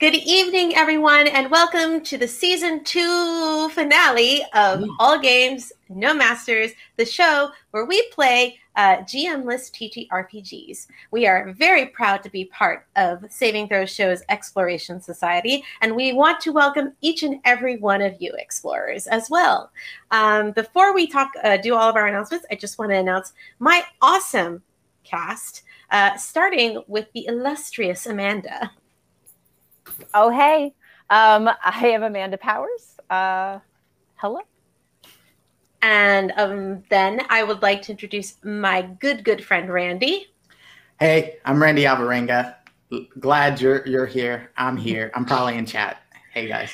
Good evening, everyone, and welcome to the Season 2 finale of All Games, No Masters, the show where we play GM-less TTRPGs. We are very proud to be part of Saving Throw Show's Exploration Society, and we want to welcome each and every one of you explorers as well. Before we do all of our announcements, I just want to announce my awesome cast, starting with the illustrious Amanda. Oh, hey. I am Amanda Powers. Hello. And then I would like to introduce my good friend, Randy. Hey, I'm Randy Alvarenga. Glad you're here. I'm here. I'm probably in chat. Hey, guys.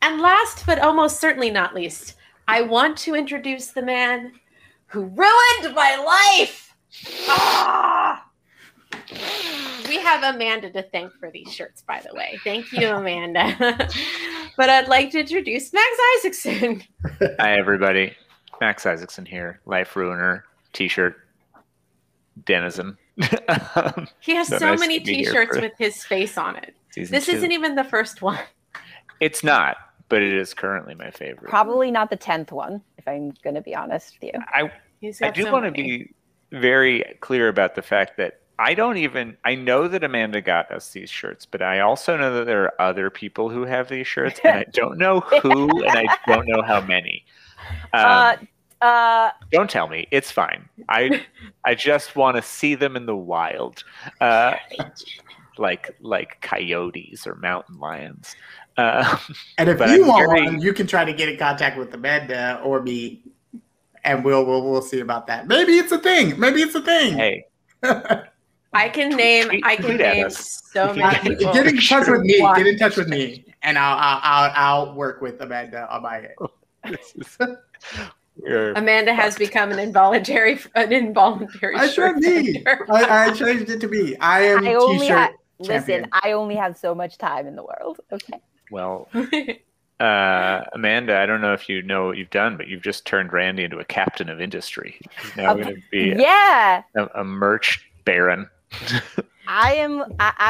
And last but almost certainly not least, I want to introduce the man who ruined my life. Ah! We have Amanda to thank for these shirts, by the way. Thank you, Amanda. But I'd like to introduce Max Isaacson. Hi, everybody. Max Isaacson here. Life Ruiner T-shirt denizen. He has so many T-shirts with his face on it. This isn't even the first one. It's not, but it is currently my favorite. Probably not the 10th one, if I'm going to be honest with you. I do want to be very clear about the fact that I know that Amanda got us these shirts, but I also know that there are other people who have these shirts, and I don't know who, and I don't know how many. Don't tell me. It's fine. I just want to see them in the wild, like coyotes or mountain lions. And if you want one, you can try to get in contact with Amanda or me, and we'll see about that. Maybe it's a thing. Hey. I can name so many people. Get in touch with me. And I'll work with Amanda on my end. Amanda has become an involuntary. I sure need. I changed it to be. I am. I only have so much time in the world. Okay. Well, Amanda, I don't know if you know what you've done, but you've just turned Randy into a captain of industry. He's now going to be a merch baron. I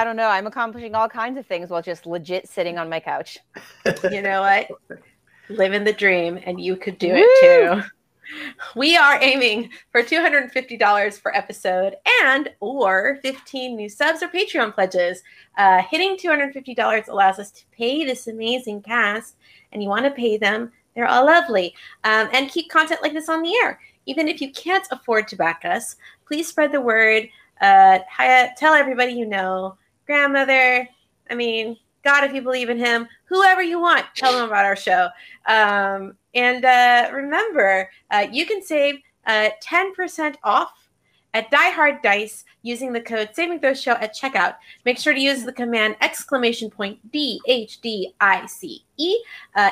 don't know. I'm accomplishing all kinds of things while just legit sitting on my couch. You know what? Living the dream, and you could do it too. We are aiming for $250 per episode and or 15 new subs or Patreon pledges. Hitting $250 allows us to pay this amazing cast, and you want to pay them. They're all lovely. And keep content like this on the air. Even if you can't afford to back us, please spread the word. Tell everybody you know. Grandmother, God, if you believe in him, whoever you want, tell them about our show. And remember, you can save 10% off at Diehard Dice using the code SavingThrowShow at checkout. Make sure to use the command $DHDICE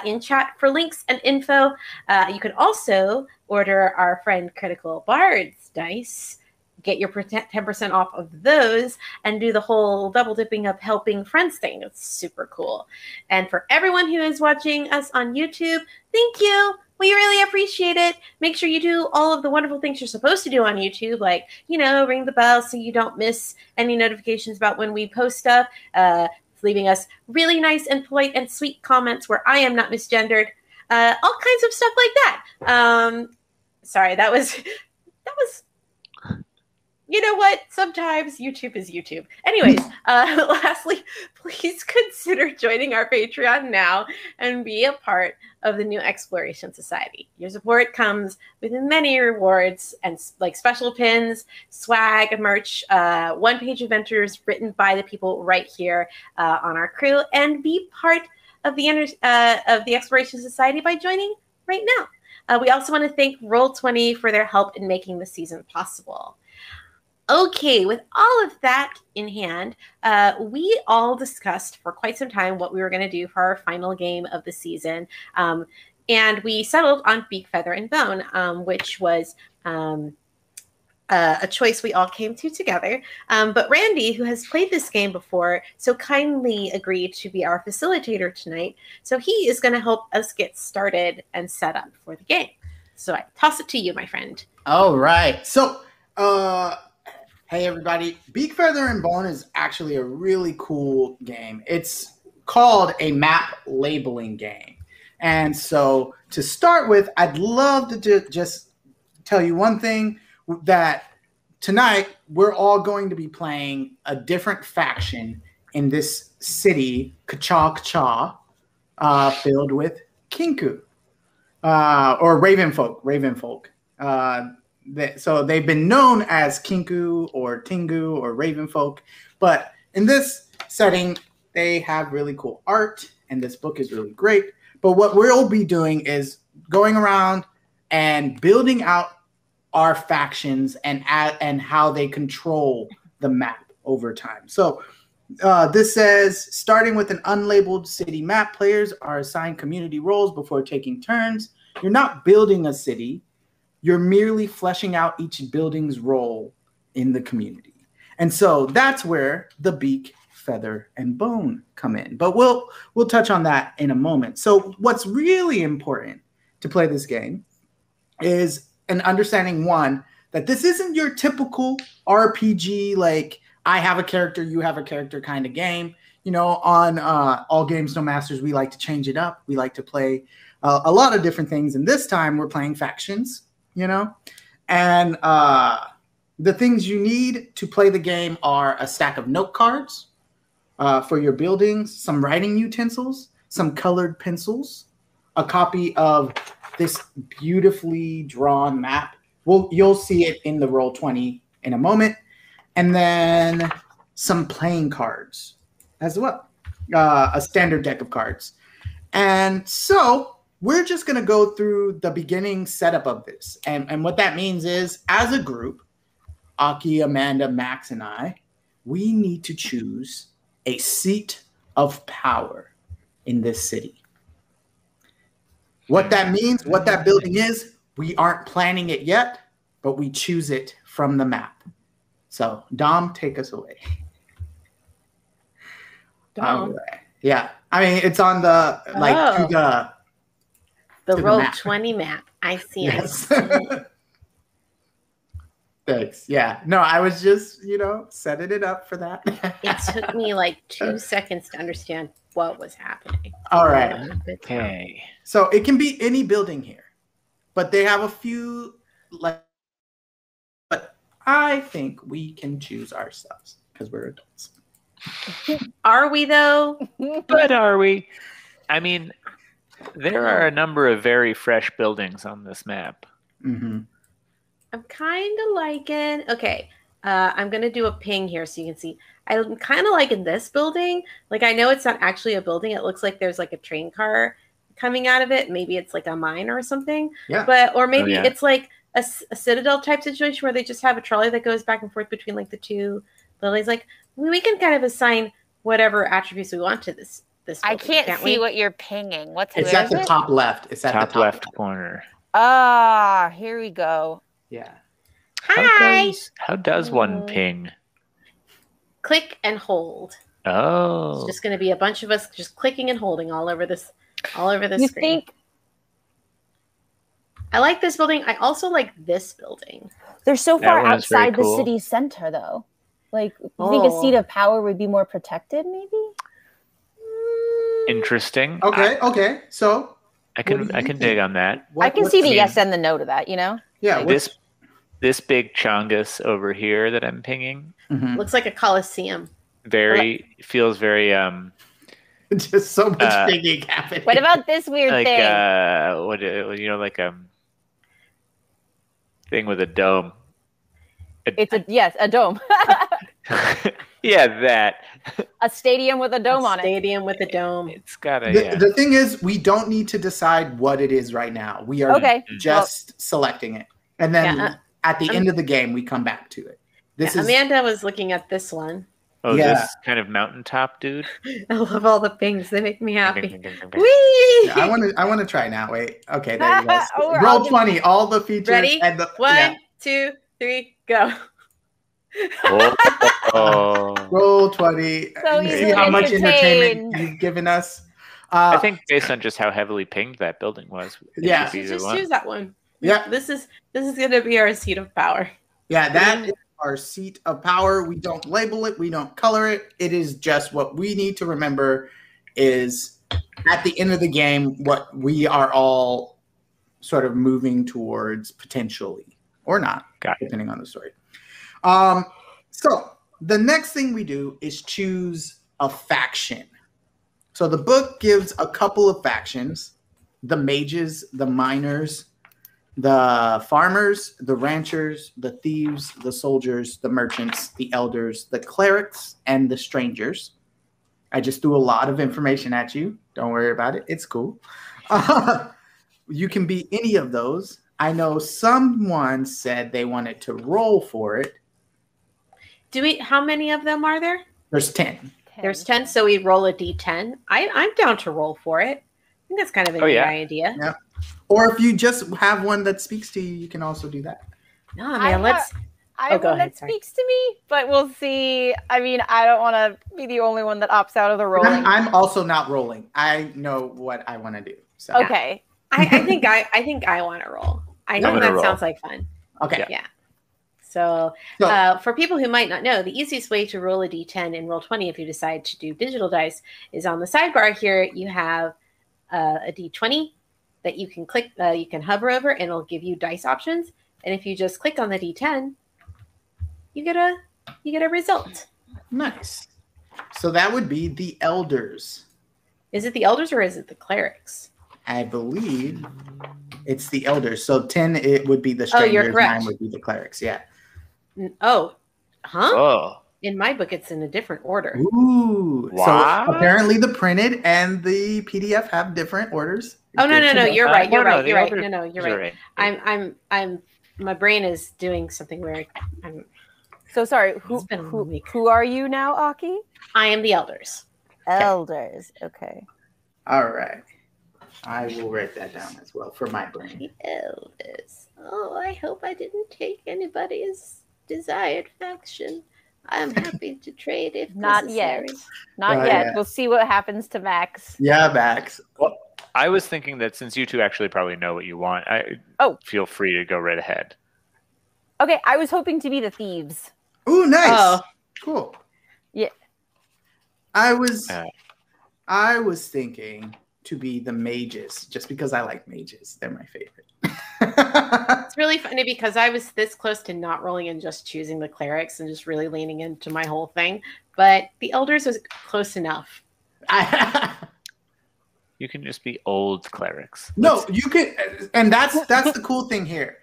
in chat for links and info. You can also order our friend Critical Bard's dice. Get your 10% off of those and do the whole double dipping up helping friends thing. It's super cool. And for everyone who is watching us on YouTube, thank you. We really appreciate it. Make sure you do all of the wonderful things you're supposed to do on YouTube, like, ring the bell so you don't miss any notifications about when we post stuff, leaving us really nice and polite and sweet comments where I am not misgendered, all kinds of stuff like that. Sorry, that was... You know what? Sometimes YouTube is YouTube. Anyways, lastly, please consider joining our Patreon now and be a part of the new Exploration Society. Your support comes with many rewards and like special pins, swag, merch, one-page adventures written by the people right here on our crew, and be part of the Exploration Society by joining right now. We also want to thank Roll20 for their help in making the season possible. Okay, with all of that in hand, we all discussed for quite some time what we were going to do for our final game of the season, and we settled on Beak, Feather, and Bone, which was a choice we all came to together. But Randy, who has played this game before, so kindly agreed to be our facilitator tonight, so he is going to help us get started and set up for the game. So I toss it to you, my friend. All right. So... Hey everybody, Beak, Feather, and Bone is actually a really cool game. It's called a map labeling game. And so to start with, I'd love to just tell you one thing, that tonight we're all going to be playing a different faction in this city, Kachakcha, filled with Kenku, or Ravenfolk. So they've been known as Kenku or Tengu or Ravenfolk, but in this setting, they have really cool art, and this book is really great. But what we'll be doing is going around and building out our factions and how they control the map over time. So this says, starting with an unlabeled city map, players are assigned community roles before taking turns. You're not building a city. You're merely fleshing out each building's role in the community. And so that's where the Beak, Feather, and Bone come in. But we'll touch on that in a moment. So what's really important to play this game is an understanding, one, that this isn't your typical RPG, like I have a character, you have a character kind of game. You know, on All Games, No Masters, we like to change it up. We like to play a lot of different things. And this time we're playing factions. You know, and the things you need to play the game are a stack of note cards for your buildings, some writing utensils, some colored pencils, a copy of this beautifully drawn map. Well, you'll see it in the Roll20 in a moment, and then some playing cards as well, a standard deck of cards. And so we're just going to go through the beginning setup of this. And what that means is, as a group, Aki, Amanda, Max, and I, we need to choose a seat of power in this city. What that means, what that building is, we aren't planning it yet, but we choose it from the map. So, Dom, take us away. Dom? Yeah. I mean, it's on the, like, the Roll20 map. I see it. Yes. Thanks. Yeah. No, I was just, you know, setting it up for that. It took me like 2 seconds to understand what was happening. All right. Okay. So it can be any building here, but they have a few, like, but I think we can choose ourselves because we're adults. Are we though? But are we? I mean, there are a number of very fresh buildings on this map. Mm-hmm. I'm kind of liking... Okay, I'm going to do a ping here so you can see. I'm kind of liking this building. Like, I know it's not actually a building. It looks like there's, like, a train car coming out of it. Maybe it's, like, a mine or something. Yeah. But, or maybe it's, like, a citadel-type situation where they just have a trolley that goes back and forth between, like, the two buildings. Like, we can kind of assign whatever attributes we want to this. Building, I can't see what you're pinging. What's it's at the top left. It's at the top left corner. Ah, here we go. Yeah. Hi. How does one ping? Click and hold. Oh. It's just going to be a bunch of us just clicking and holding all over this screen. I like this building. I also like this building. They're so far outside the city center, though. Like, you think a seat of power would be more protected, maybe? Interesting. Okay. Okay. So I can dig on that. I can see the yes and the no to that. You know. Yeah. Like this big Chongus over here that I'm pinging looks like a coliseum. Feels very. Just so much pinging happening. What about this weird thing? What you know, like thing with a dome. It's a dome. Yeah, that. A stadium with a dome on it. Stadium with a dome. It's got a. The thing is, we don't need to decide what it is right now. We are just selecting it, and then at the end of the game, we come back to it. This is Amanda was looking at this one. Oh, this kind of mountaintop dude. I love all the things. They make me happy. Whee! Yeah, I want to try now. Wait. Okay, there you go. Roll20. All the features. Ready? And the, 1, 2, 3, go. Roll20. So you see how much entertainment you've given us. I think based on just how heavily pinged that building was. Yeah, just choose that one. Yeah, this is going to be our seat of power. Yeah, that is our seat of power. We don't label it. We don't color it. It is just what we need to remember is at the end of the game what we are all sort of moving towards potentially or not, depending on the story. So the next thing we do is choose a faction. So the book gives a couple of factions: the mages, the miners, the farmers, the ranchers, the thieves, the soldiers, the merchants, the elders, the clerics, and the strangers. I just threw a lot of information at you. Don't worry about it. It's cool. You can be any of those. I know someone said they wanted to roll for it. Do we? How many of them are there? There's 10. There's 10, so we roll a d10. I'm down to roll for it. I think that's kind of a good idea. Yeah. Or if you just have one that speaks to you, you can also do that. No, I mean, let's... I have one that speaks to me, but we'll see. I mean, I don't want to be the only one that opts out of the rolling. I'm also not rolling. I know what I want to do. So. Okay. I think I want to roll. I think that sounds like fun. Okay. Yeah. So for people who might not know, the easiest way to roll a d10 in Roll20 if you decide to do digital dice is on the sidebar here. You have a d20 that you can click, you can hover over, and it'll give you dice options. And if you just click on the d10, you get a result. Nice. So that would be the elders. Is it the elders or is it the clerics? I believe it's the elders. So 10 it would be the strangers. Oh, you're correct. 9 would be the clerics. Yeah. Oh, huh? Oh. In my book, it's in a different order. Ooh. Wow. So apparently the printed and the PDF have different orders. Oh, no. You're right. I'm my brain is doing something weird. I'm so sorry. Who are you now, Aki? I am the elders. Elders. Okay. All right. I will write that down as well for my brain. The elders. Oh, I hope I didn't take anybody's desired faction. I'm happy to trade if necessary. Not yet. Yeah. We'll see what happens to Max. Yeah, Max. Well, I was thinking that since you two actually probably know what you want, feel free to go right ahead. Okay, I was hoping to be the thieves. Ooh, nice. Cool. Yeah. I was thinking to be the mages, just because I like mages. They're my favorite. It's really funny because I was this close to not rolling and just choosing the clerics and just really leaning into my whole thing. But the elders was close enough. You can just be old clerics. No, you can. And that's the cool thing here.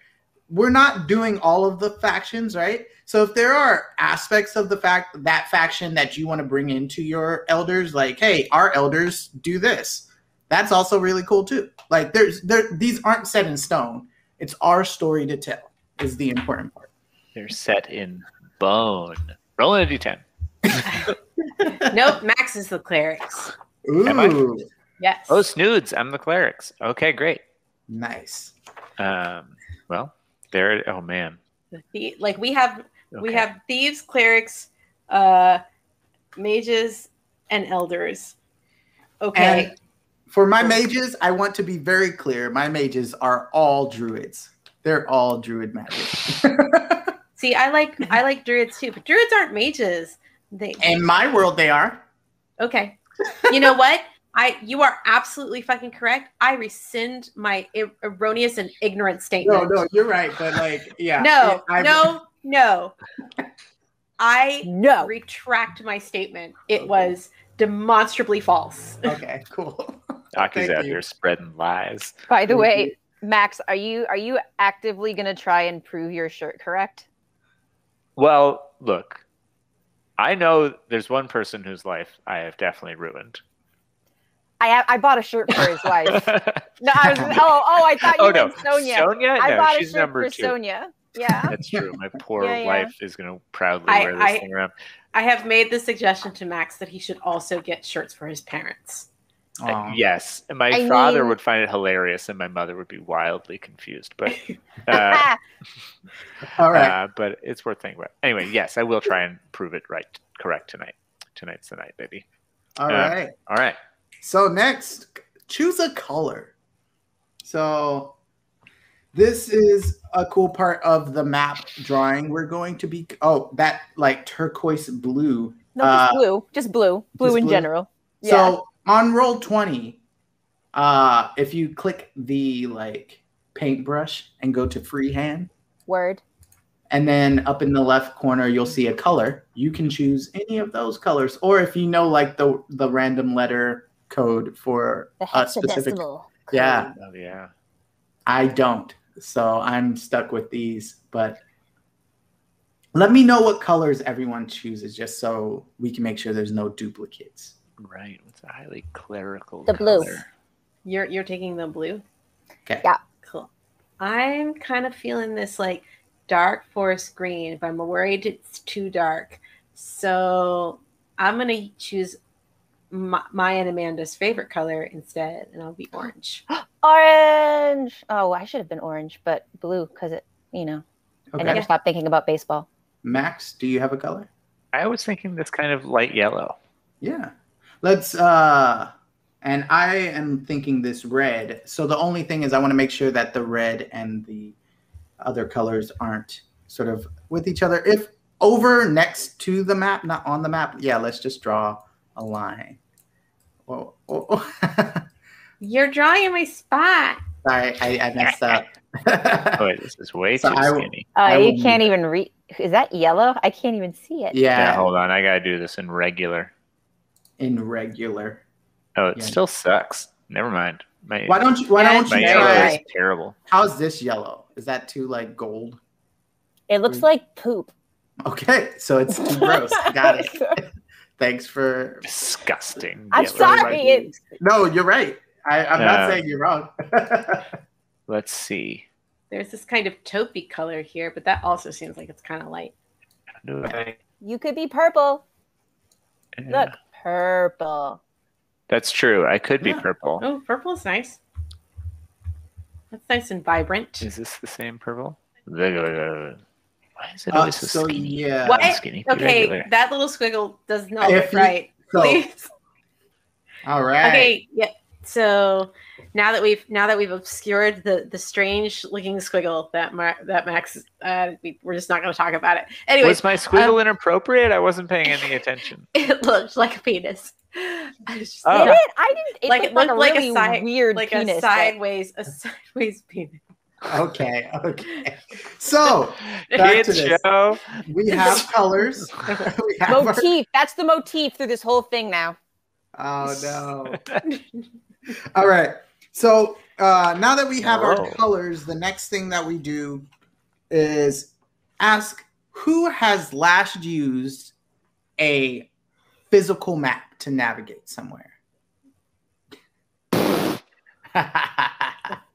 We're not doing all of the factions, right? So if there are aspects of the faction that you want to bring into your elders, like, hey, our elders do this. That's also really cool too. Like these aren't set in stone. It's our story to tell is the important part. They're set in bone. Rolling a d10. Nope, Max is the clerics. Ooh. Am I? Yes. Oh, snoods, I'm the clerics. Okay, great. Nice. Well, there. Oh man. We have thieves, clerics, mages, and elders. Okay. For my mages, I want to be very clear. My mages are all druids. They're all druid magic. See, I like druids too, but druids aren't mages. In my world, they are. Okay. You know what? You are absolutely fucking correct. I rescind my erroneous and ignorant statement. No, you're right. But like, yeah. I retract my statement. It was demonstrably false. Okay, cool. Aki's out here spreading lies. By the way, Max, are you actively going to try and prove your shirt correct? Well, look, I know there's one person whose life I have definitely ruined. I bought a shirt for his wife. I thought you meant Sonia. Sonia? I bought a shirt for two. Sonia. Yeah, that's true. My poor wife is going to proudly wear this thing around. I have made the suggestion to Max that he should also get shirts for his parents. Yes, and my father would find it hilarious, and my mother would be wildly confused. But all right, but it's worth thinking about. Anyway, yes, I will try and prove it correct tonight. Tonight's the night, baby. All right. So next, choose a color. So This is a cool part of the map drawing. We're going to be, oh, that like turquoise blue. No, just blue. Just blue. Blue in general. Yeah. So on Roll20, if you click the like paintbrush and go to freehand. Word. And then up in the left corner, you'll see a color. You can choose any of those colors. Or if you know like the random letter code for a specific. Yeah. Oh, yeah. I don't. So I'm stuck with these. But let me know what colors everyone chooses just so we can make sure there's no duplicates. Right. It's a highly clerical color. The blue. You're taking the blue? Okay. Yeah. Cool. I'm kind of feeling this like dark forest green, but I'm worried it's too dark. So I'm going to choose my and Amanda's favorite color instead, and I'll be orange. Orange! Oh, I should have been orange, but blue because it, you know, okay. I never stopped thinking about baseball. Max, do you have a color? I was thinking this kind of light yellow. Yeah. Let's, and I am thinking this red. So the only thing is I want to make sure that the red and the other colors aren't sort of with each other. If over next to the map, not on the map, yeah, let's just draw a line. Whoa, whoa, whoa. You're drawing my spot. Sorry, I messed up. Boy, this is way too skinny. You can't even read. Is that yellow? I can't even see it. Yeah, hold on. I got to do this in regular. In regular. Oh, it still sucks. Never mind. Why don't you try? Yellow is terrible. How's this yellow? Is that too like gold? It looks like poop. Okay, so it's too gross. Got it. Thanks for disgusting. I'm sorry. No, you're right. I'm not saying you're wrong. Let's see. There's this kind of taupey color here, but that also seems like it's kind of light. You could be purple. Yeah. Look, purple. That's true. I could be purple. Oh, purple is nice. That's nice and vibrant. Is this the same purple? Why is it always so skinny? Yeah. What? Skinny. Okay, regular. That little squiggle does not look right. Please. All right. Okay. Yeah. So now that we've obscured the strange looking squiggle that Max, we're just not going to talk about it. Anyway, was my squiggle inappropriate? I wasn't paying any attention. It looked like a penis. It like, looked like a really weird penis. A sideways penis. Okay. So back to this. We have colors. We have motif. That's the motif through this whole thing now. Oh no. All right. So now that we have our colors, the next thing that we do is ask who has last used a physical map to navigate somewhere.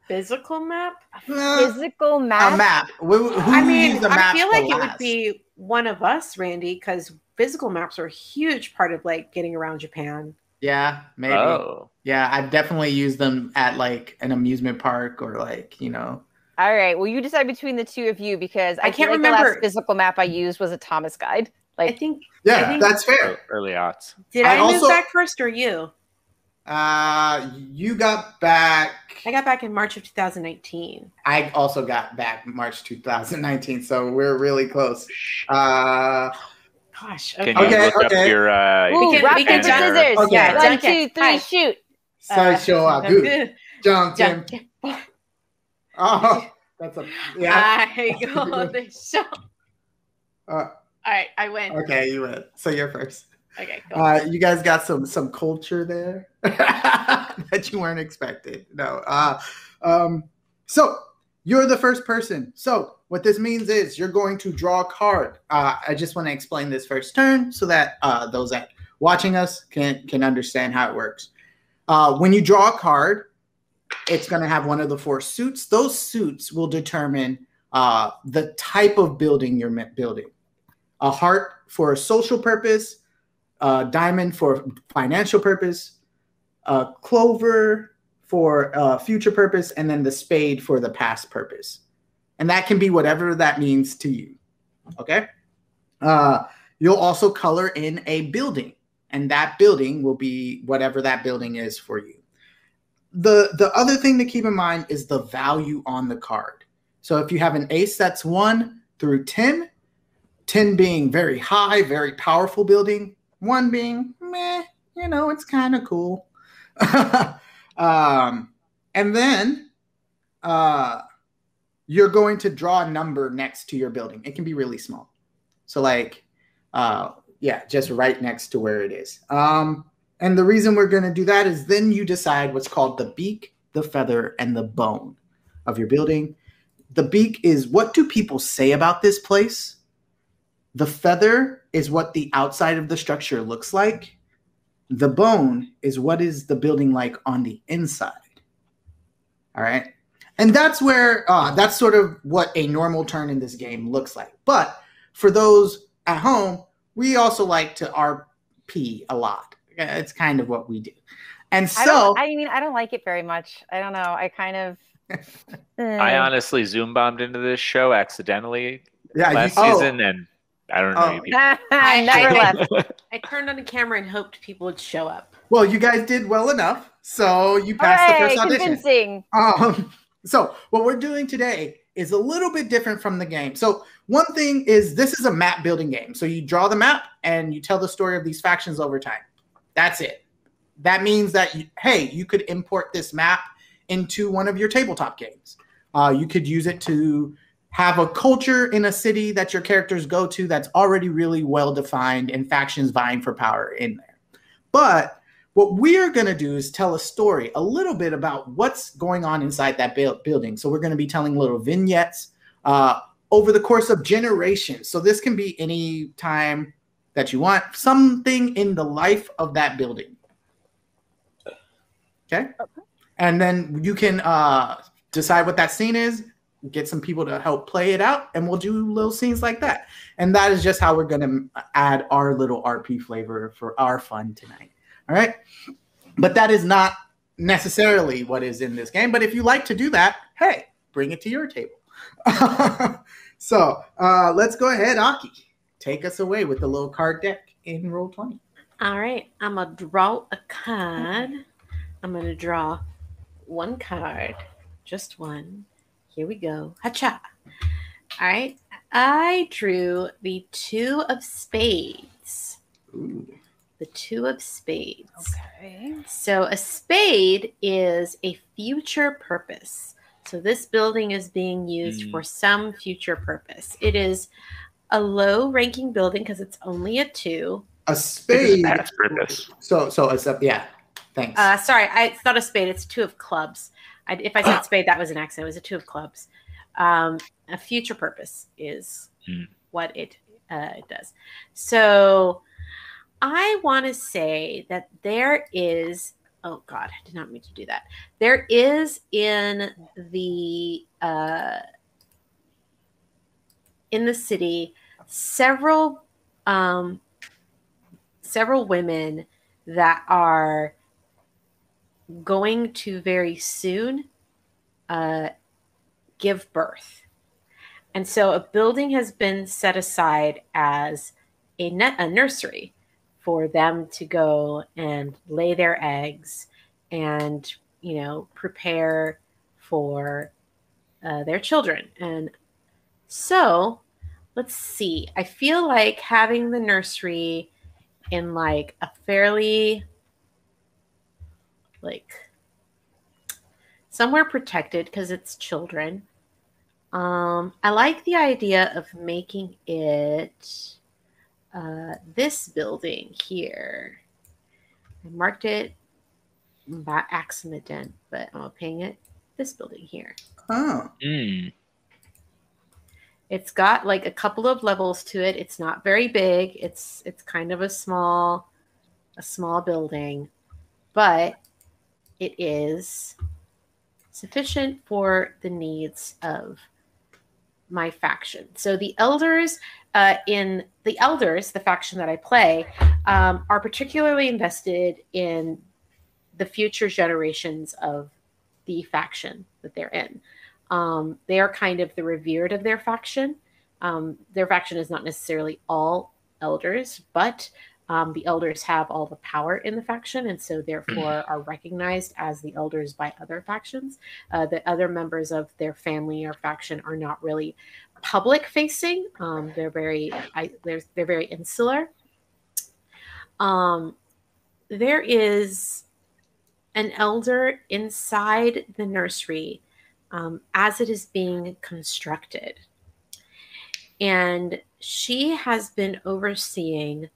Physical map? Physical map? A map. I feel like it would be one of us, Randy, because physical maps are a huge part of like getting around Japan. Yeah, maybe. Oh. Yeah, I've definitely used them at like an amusement park or like, you know. All right. Well, you decide between the two of you because I can't remember. The last physical map I used was a Thomas guide. Like, I think. Yeah, I think that's fair. Early aughts. Did I move back first or you? You got back. I got back in March of 2019. I also got back March 2019, so we're really close. Gosh. Okay. Can you look up your? We can jump scissors. Okay. Yeah. 1, 2, 3, shoot. Jump. Oh, that's a. Yeah. I go the show. All right, I win. Okay, you win. So you're first. Okay. Cool. You guys got some culture there that you weren't expecting. No. So you're the first person. So what this means is you're going to draw a card. I just want to explain this first turn so that those that watching us can understand how it works. When you draw a card, it's going to have one of the four suits. Those suits will determine the type of building you're building. A heart for a social purpose, a diamond for financial purpose, a clover for a future purpose, and then the spade for the past purpose. And that can be whatever that means to you, okay? You'll also color in a building, and that building will be whatever that building is for you. The other thing to keep in mind is the value on the card. So if you have an ace, that's 1 through 10, 10 being very high, very powerful building, 1 being, meh, you know, it's kind of cool. And then you're going to draw a number next to your building. It can be really small. So like, yeah, just right next to where it is. And the reason we're going to do that is then you decide what's called the beak, the feather, and the bone of your building. The beak is what do people say about this place? The feather is what the outside of the structure looks like. The bone is what is the building like on the inside. All right. And that's where, that's sort of what a normal turn in this game looks like. But for those at home, we also like to RP a lot. It's kind of what we do. And so, I mean, I don't like it very much. I don't know. I kind of, I honestly zoom bombed into this show accidentally last season. And I don't know. I never left. I turned on the camera and hoped people would show up. Well, you guys did well enough. So you passed the first audition. Convincing. So what we're doing today is a little bit different from the game. So one thing is this is a map building game. So you draw the map and you tell the story of these factions over time. That's it. That means that, hey, you could import this map into one of your tabletop games. You could use it to have a culture in a city that your characters go to that's already really well-defined and factions vying for power in there. But what we're going to do is tell a story a little bit about what's going on inside that building. So we're going to be telling little vignettes over the course of generations. So this can be any time that you want, something in the life of that building. Okay? And then you can decide what that scene is, get some people to help play it out, and we'll do little scenes like that. And that is just how we're going to add our little RP flavor for our fun tonight. All right? But that is not necessarily what is in this game. But if you like to do that, hey, bring it to your table. So let's go ahead, Aki. Take us away with the little card deck in Roll20. All right. I'm going to draw a card. I'm going to draw one card. Just one. Here we go. Ha-cha. All right. I drew the 2 of spades. Ooh. The 2 of spades. Okay. So a spade is a future purpose. So this building is being used for some future purpose. It is a low-ranking building because it's only a 2. A spade. It's a purpose. So it's a, yeah. Thanks. Sorry. It's not a spade. It's 2 of clubs. If I said spade, that was an accident. It was a 2 of clubs. A future purpose is what it does. So I want to say that there is, oh God, I did not mean to do that. There is in the city several women that are going to very soon give birth. And so a building has been set aside as a nursery for them to go and lay their eggs and, you know, prepare for their children. And so let's see. I feel like having the nursery in like a fairly somewhere protected because it's children. I like the idea of making it this building here. I marked it by accident, but I'm paying it this building here. Oh. Mm. It's got like a couple of levels to it. It's not very big. It's kind of a small building, but it is sufficient for the needs of my faction. So the elders the faction that I play, are particularly invested in the future generations of the faction that they're in. They are kind of the revered of their faction. Their faction is not necessarily all elders, but The elders have all the power in the faction and so therefore are recognized as the elders by other factions. The other members of their family or faction are not really public facing. They're very insular. There is an elder inside the nursery as it is being constructed. And she has been overseeing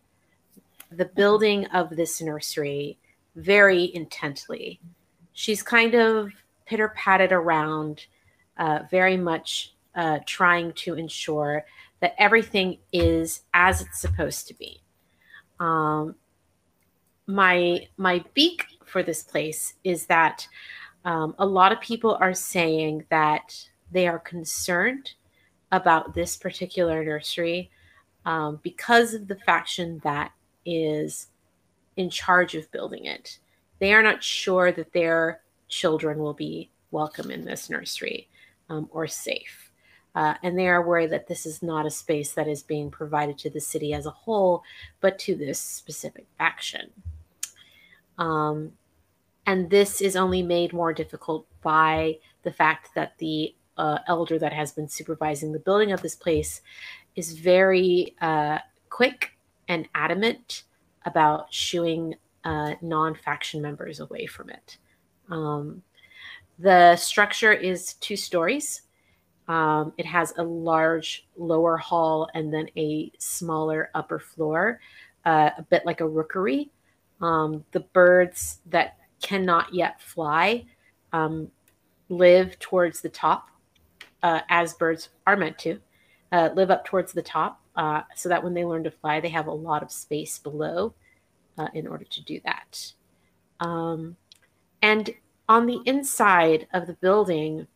the building of this nursery very intently. She's kind of pitter-patted around, very much trying to ensure that everything is as it's supposed to be. My beak for this place is that a lot of people are saying that they are concerned about this particular nursery because of the faction that is in charge of building it. They are not sure that their children will be welcome in this nursery or safe. And they are worried that this is not a space that is being provided to the city as a whole, but to this specific faction. And this is only made more difficult by the fact that the elder that has been supervising the building of this place is very quick and adamant about shooing non-faction members away from it. The structure is 2 stories. It has a large lower hall and then a smaller upper floor, a bit like a rookery. The birds that cannot yet fly live towards the top, as birds are meant to, live up towards the top. So that when they learn to fly, they have a lot of space below in order to do that. And on the inside of the building,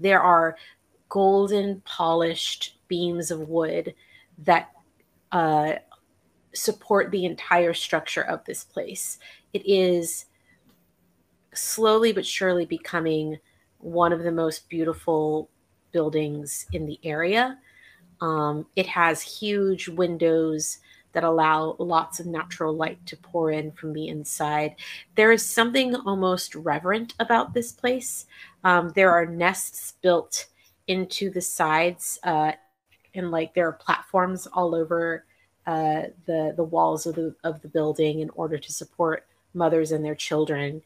there are golden polished beams of wood that support the entire structure of this place. It is slowly but surely becoming one of the most beautiful buildings in the area. It has huge windows that allow lots of natural light to pour in from the inside. There is something almost reverent about this place. There are nests built into the sides, and like there are platforms all over the walls of the building in order to support mothers and their children.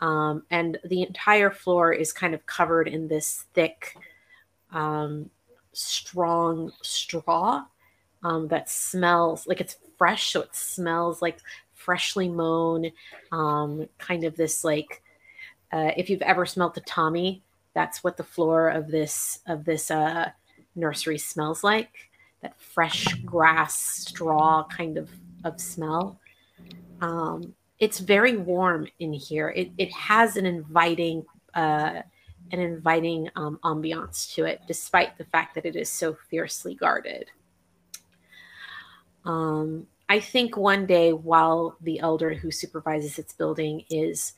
And the entire floor is kind of covered in this thick, strong straw that smells like it's fresh, so it smells like freshly mown, kind of this like if you've ever smelled the tatami, that's what the floor of this nursery smells like, that fresh grass straw kind of smell. It's very warm in here. It has an inviting ambiance to it, despite the fact that it is so fiercely guarded. I think one day while the elder who supervises its building is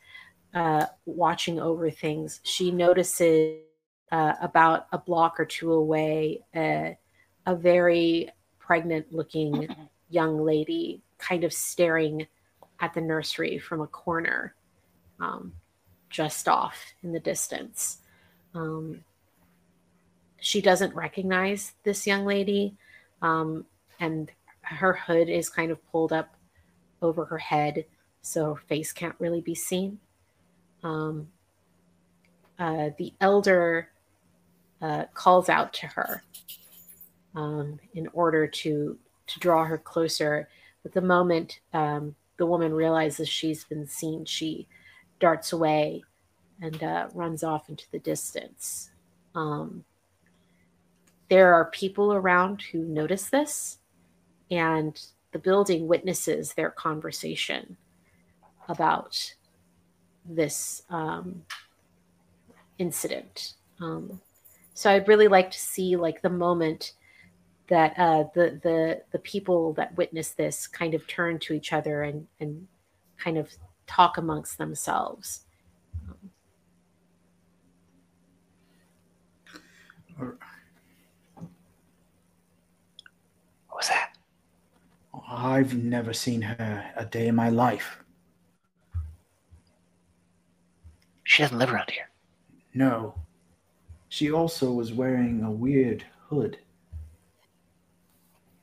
watching over things, she notices about a block or two away a very pregnant-looking young lady kind of staring at the nursery from a corner. Just off in the distance. She doesn't recognize this young lady, and her hood is kind of pulled up over her head, so her face can't really be seen. The elder calls out to her in order to draw her closer, but the moment the woman realizes she's been seen, she darts away and runs off into the distance. There are people around who notice this, and the building witnesses their conversation about this incident. So I'd really like to see like the moment that the people that witness this kind of turn to each other and kind of talk amongst themselves. What was that? Oh, I've never seen her a day in my life. She doesn't live around here. No. She also was wearing a weird hood.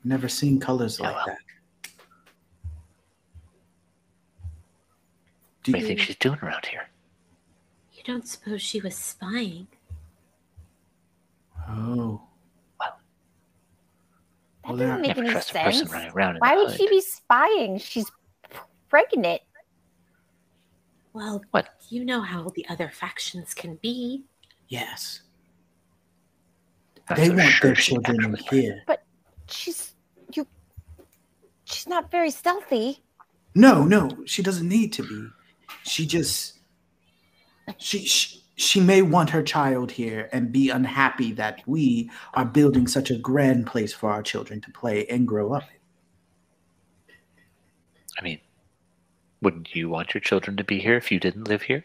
Never seen colors like that. What do you think she's doing around here? You don't suppose she was spying? Oh. Well, that doesn't make any sense. Why would she be spying? She's pregnant. Well, you know how the other factions can be. Yes. They want their children here. But she's not very stealthy. No, she doesn't need to be. She just... She may want her child here and be unhappy that we are building such a grand place for our children to play and grow up in. I mean, wouldn't you want your children to be here if you didn't live here?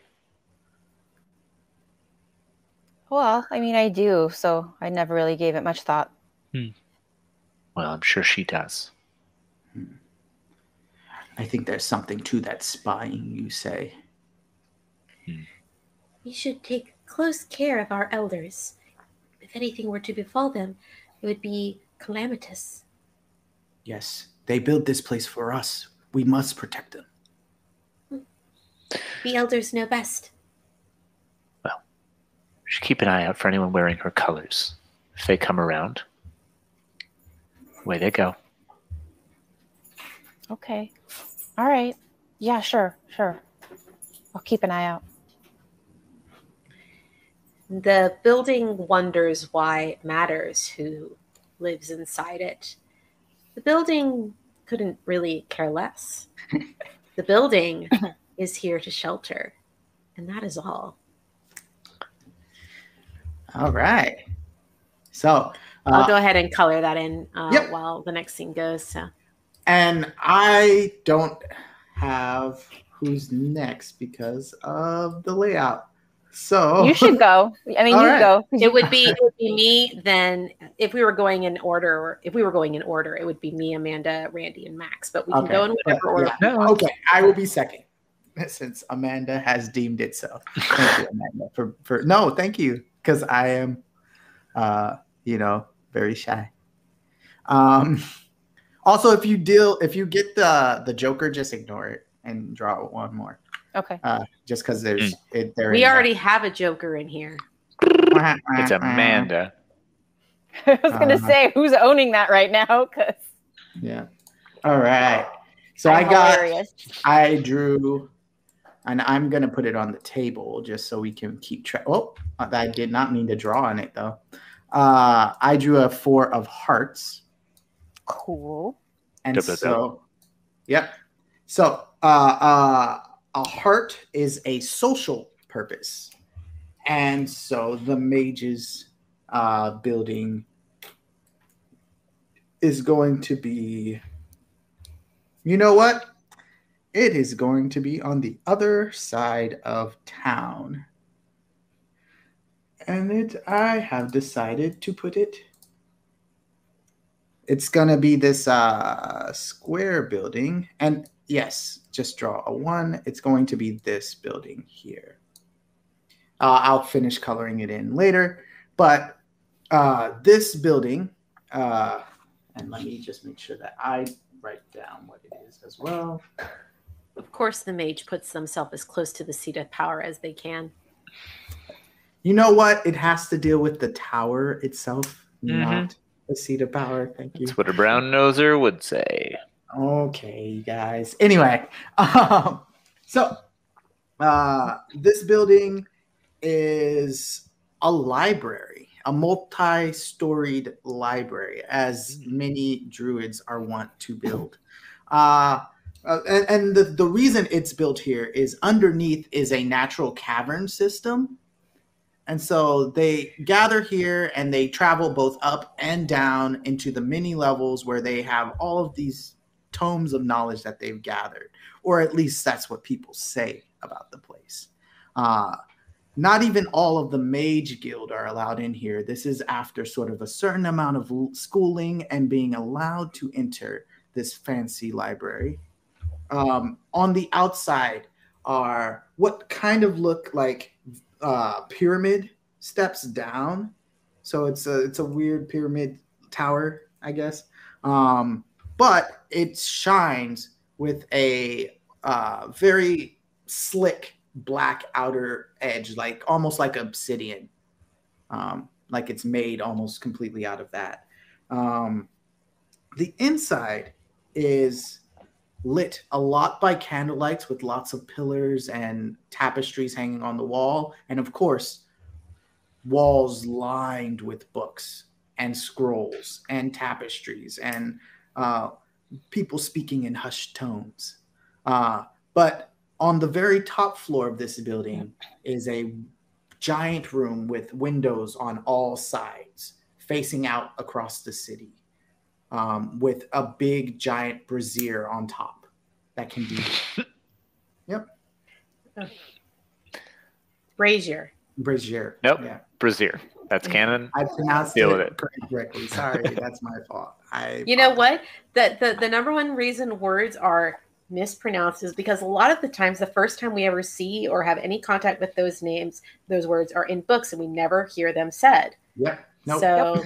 Well, I mean, I do, so I never really gave it much thought. Well, I'm sure she does. I think there's something to that spying, you say. We should take close care of our elders. If anything were to befall them, it would be calamitous. Yes, they built this place for us. We must protect them. The elders know best. Well, we should keep an eye out for anyone wearing her colors. If they come around, away they go. Okay. All right. Yeah, sure. I'll keep an eye out. The building wonders why it matters who lives inside it. The building couldn't really care less. The building is here to shelter, and that is all. All right. So I'll go ahead and color that in while the next scene goes. So. And I don't have who's next because of the layout. So you should go. I mean, you go. It would be me. Then, if we were going in order, it would be me, Amanda, Randy, and Max. But we can go in whatever order. No, okay, I will be second since Amanda has deemed it so. Thank you, Amanda. Thank you, because I am, very shy. Also, if you get the Joker, just ignore it and draw one more. Okay. Just because there's... We already have a Joker in here. It's Amanda. I was going to say, who's owning that right now? Cause... Yeah. All right. So I drew, and I'm going to put it on the table just so we can keep track. Oh, I did not mean to draw on it, though. I drew a 4 of hearts. Cool. And So... a heart is a social purpose. And so the mage's building is going to be, you know what? It is going to be on the other side of town. And I have decided to put it. It's going to be this square building. And yes, just draw a 1. It's going to be this building here. I'll finish coloring it in later. But this building, and let me just make sure that I write down what it is as well. Of course, the mage puts themselves as close to the seat of power as they can. You know what? It has to deal with the tower itself, not the seat of power. Thank you. That's what a brown noser would say. Okay, you guys. Anyway, this building is a library, a multi-storied library, as many druids are wont to build. And the reason it's built here is underneath is a natural cavern system. And so they gather here and they travel both up and down into the many levels where they have all of these tomes of knowledge that they've gathered, or at least that's what people say about the place. Not even all of the mage guild are allowed in here. This is after sort of a certain amount of schooling and being allowed to enter this fancy library. On the outside are what kind of look like pyramid steps down. So it's a weird pyramid tower, I guess. But it shines with a very slick black outer edge, like almost like obsidian. Like it's made almost completely out of that. The inside is lit a lot by candlelights with lots of pillars and tapestries hanging on the wall. And of course, walls lined with books and scrolls and tapestries and people speaking in hushed tones. But on the very top floor of this building is a giant room with windows on all sides facing out across the city, with a big giant brazier on top that can be brazier. Nope. Yeah. Brazier. That's canon. I pronounced it correctly. Sorry, that's my fault. You know what? The number one reason words are mispronounced is because a lot of the times, the first time we ever see or have any contact with those names, those words are in books, and we never hear them said. Yep. Nope. So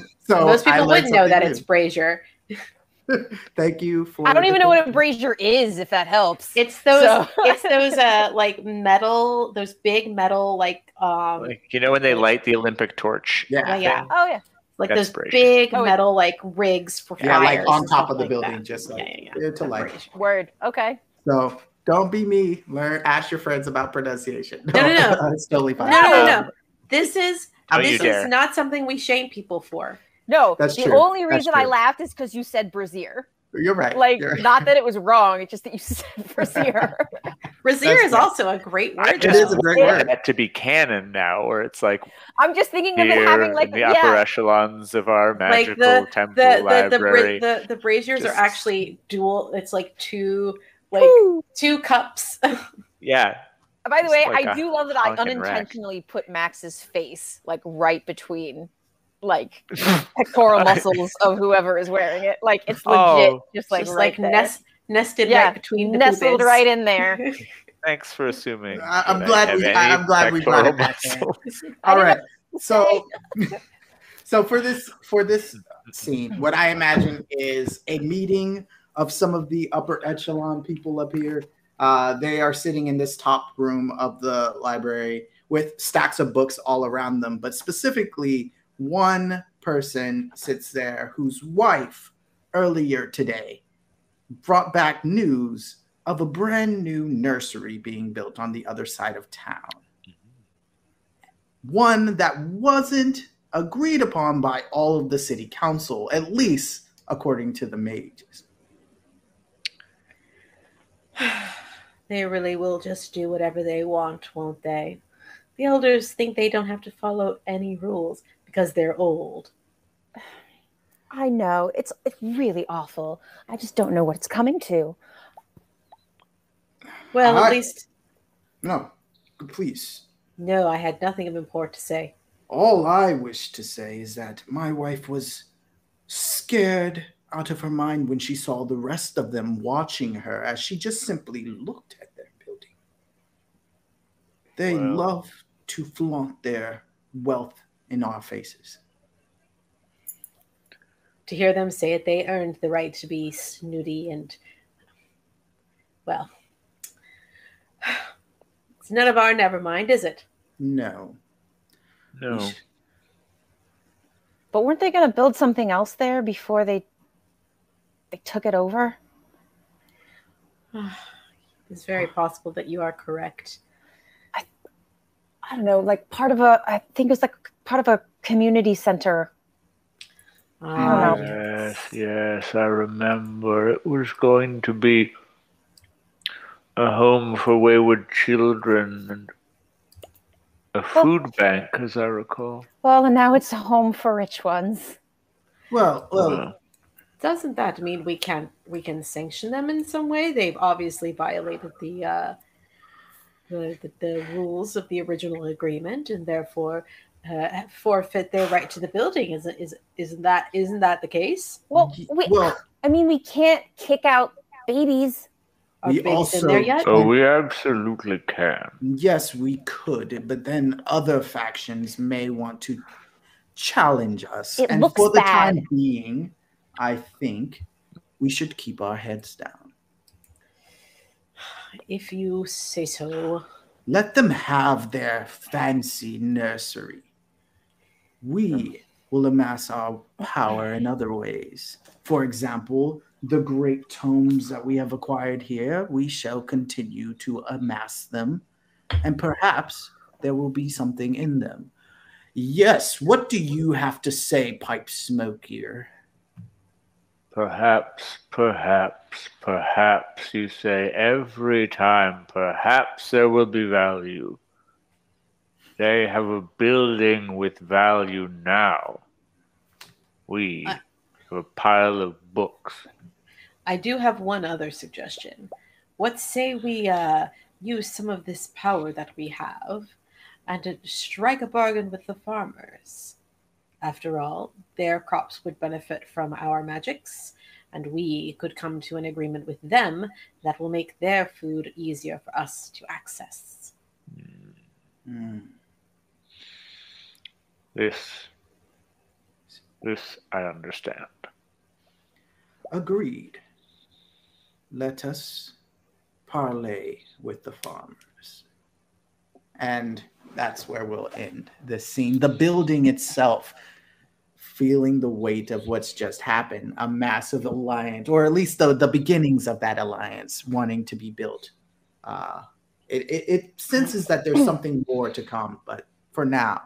most people wouldn't know that it's brazier. Thank you for. I don't even know what a brazier is, if that helps. It's those, like metal, those big metal, like when they light the Olympic torch. Yeah. Like that's those brazier. Big metal, like rigs for fires. Yeah, like on top of the building, that. Just like to light. Word. Okay. So don't be me. Ask your friends about pronunciation. No. It's totally fine. No. This is not something we shame people for. No, that's the only reason I laughed is because you said brazier. You're right. Not that it was wrong. It's just that you said brazier. Brazier is also a great word. I just want that to be canon now, or it's like I'm just thinking of it having like the upper echelons of our magical temple library. The braziers are actually dual. It's like two cups. Yeah. By the way, I do love that I unintentionally put Max's face right between pectoral muscles of whoever is wearing it. It's legit, just nested right between the nestled pubis. Right in there. Thanks for assuming. I'm glad we brought it back. All right. So for this scene, what I imagine is a meeting of some of the upper echelon people up here. They are sitting in this top room of the library with stacks of books all around them, but specifically one person sits there whose wife earlier today brought back news of a brand new nursery being built on the other side of town. One that wasn't agreed upon by all of the city council, at least according to the mages. They really will just do whatever they want, won't they? The elders think they don't have to follow any rules. Because they're old. I know. It's really awful. I just don't know what it's coming to. Well, at least... No, please. No, I had nothing of import to say. All I wish to say is that my wife was scared out of her mind when she saw the rest of them watching her as she just simply looked at their building. They love to flaunt their wealth in our faces. To hear them say it, they earned the right to be snooty and, well, it's none of our never mind, is it? No. But weren't they going to build something else there before they took it over? It's very possible that you are correct. I don't know, part of a community center. I don't know. Yes, I remember. It was going to be a home for wayward children and a food bank, as I recall. Well, and now it's a home for rich ones. Well, doesn't that mean we can sanction them in some way? They've obviously violated the rules of the original agreement, and therefore forfeit their right to the building. Isn't that the case? Well, I mean, we can't kick out babies. We also, so we absolutely can. Yes, we could, but then other factions may want to challenge us. It and looks for the bad. Time being, I think we should keep our heads down. If you say so. Let them have their fancy nursery. We will amass our power in other ways. For example, the great tomes that we have acquired here, we shall continue to amass them, and perhaps there will be something in them. Yes, what do you have to say, Pipe Smoke Ear? Perhaps, perhaps, perhaps, you say every time, perhaps there will be value. They have a building with value now. We have a pile of books. I do have one other suggestion. What say we use some of this power that we have and strike a bargain with the farmers? After all, their crops would benefit from our magics, and we could come to an agreement with them that will make their food easier for us to access. This I understand. Agreed. Let us parley with the farmers. And that's where we'll end this scene. The building itself, feeling the weight of what's just happened, a massive alliance, or at least the beginnings of that alliance wanting to be built. It senses that there's something more to come, but for now,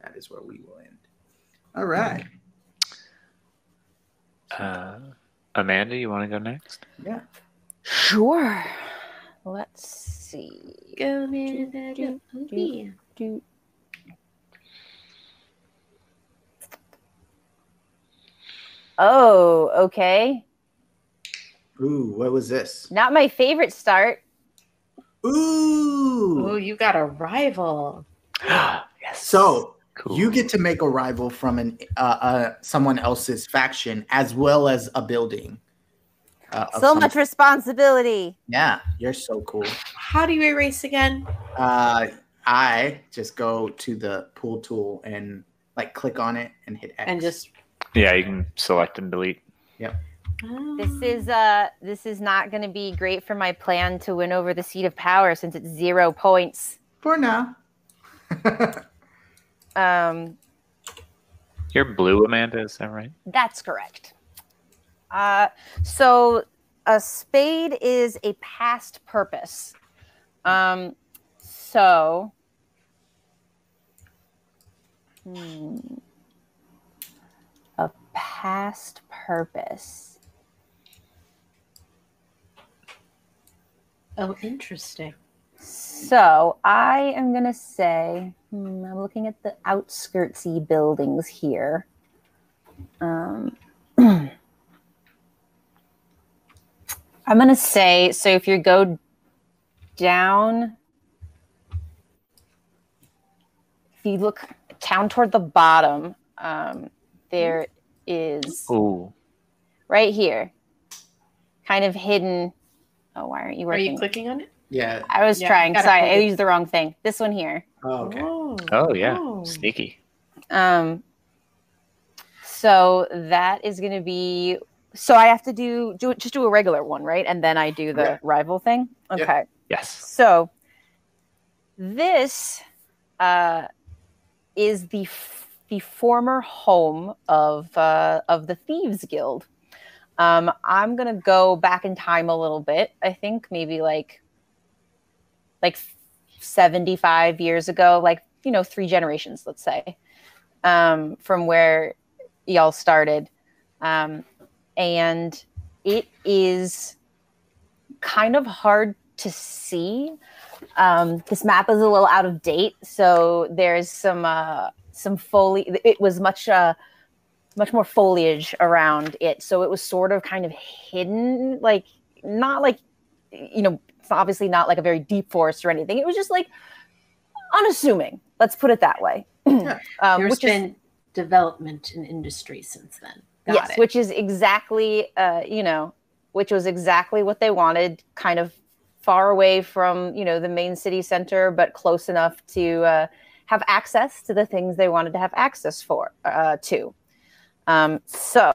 that is where we will end. All right. Amanda, you want to go next? Yeah. Sure. Let's see. Go, Amanda. Go, Amanda. Oh, okay. Ooh, what was this? Not my favorite start. Ooh. Ooh, you got a rival. Yes. So cool. You get to make a rival from an someone else's faction as well as a building. So much responsibility. Yeah, you're so cool. How do you erase again? I just go to the pool tool and like click on it and hit X. And just yeah, you can select and delete. Yep. This is not going to be great for my plan to win over the seat of power since it's 0 points for now. You're blue, Amanda. Is that right? That's correct. So a spade is a past purpose. A past purpose. Oh, interesting. So I am going to say, I'm looking at the outskirtsy buildings here. I'm going to say, so if you go down, if you look down toward the bottom, there is, ooh, right here, kind of hidden. Oh, why aren't you working? Are you clicking on it? Yeah. I was trying. Sorry, I used the wrong thing. This one here. Oh, okay. Oh yeah. Oh. Sneaky. So that is going to be... So I have to do a regular one, right? And then I do the rival thing? Okay. Yep. Yes. So this is the former home of the Thieves Guild. I'm going to go back in time a little bit. I think maybe like 75 years ago, like, you know, 3 generations, let's say, from where y'all started. And it is kind of hard to see. This map is a little out of date, so there's some foliage. It was much more foliage around it, so it was sort of kind of hidden, like not like, you know, it's obviously not like a very deep forest or anything. It was just like unassuming. Let's put it that way. There's been development in industry since then. Yes, which is exactly, which was exactly what they wanted, kind of far away from, the main city center, but close enough to have access to the things they wanted to have access to. So,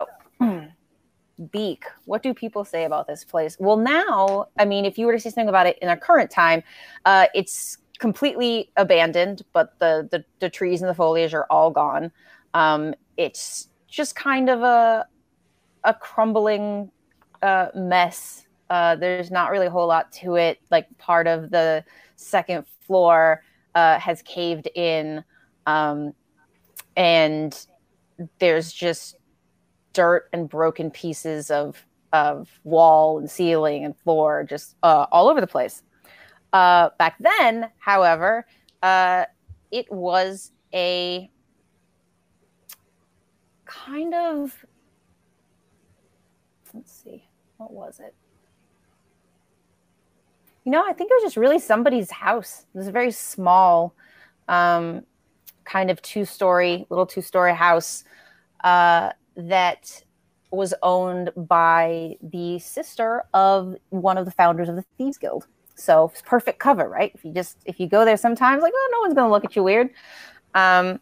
Beak, what do people say about this place? Well, now, I mean, if you were to say something about it in our current time, it's completely abandoned, but the trees and the foliage are all gone. It's just kind of a crumbling mess. There's not really a whole lot to it. Like, part of the second floor has caved in, and there's just dirt and broken pieces of wall and ceiling and floor just all over the place. Back then, however, it was a kind of, let's see, what was it? I think it was just really somebody's house. It was a very small, kind of little two-story house that was owned by the sister of one of the founders of the Thieves Guild. So it's perfect cover, right? If you go there sometimes, like, oh, no one's gonna look at you weird. And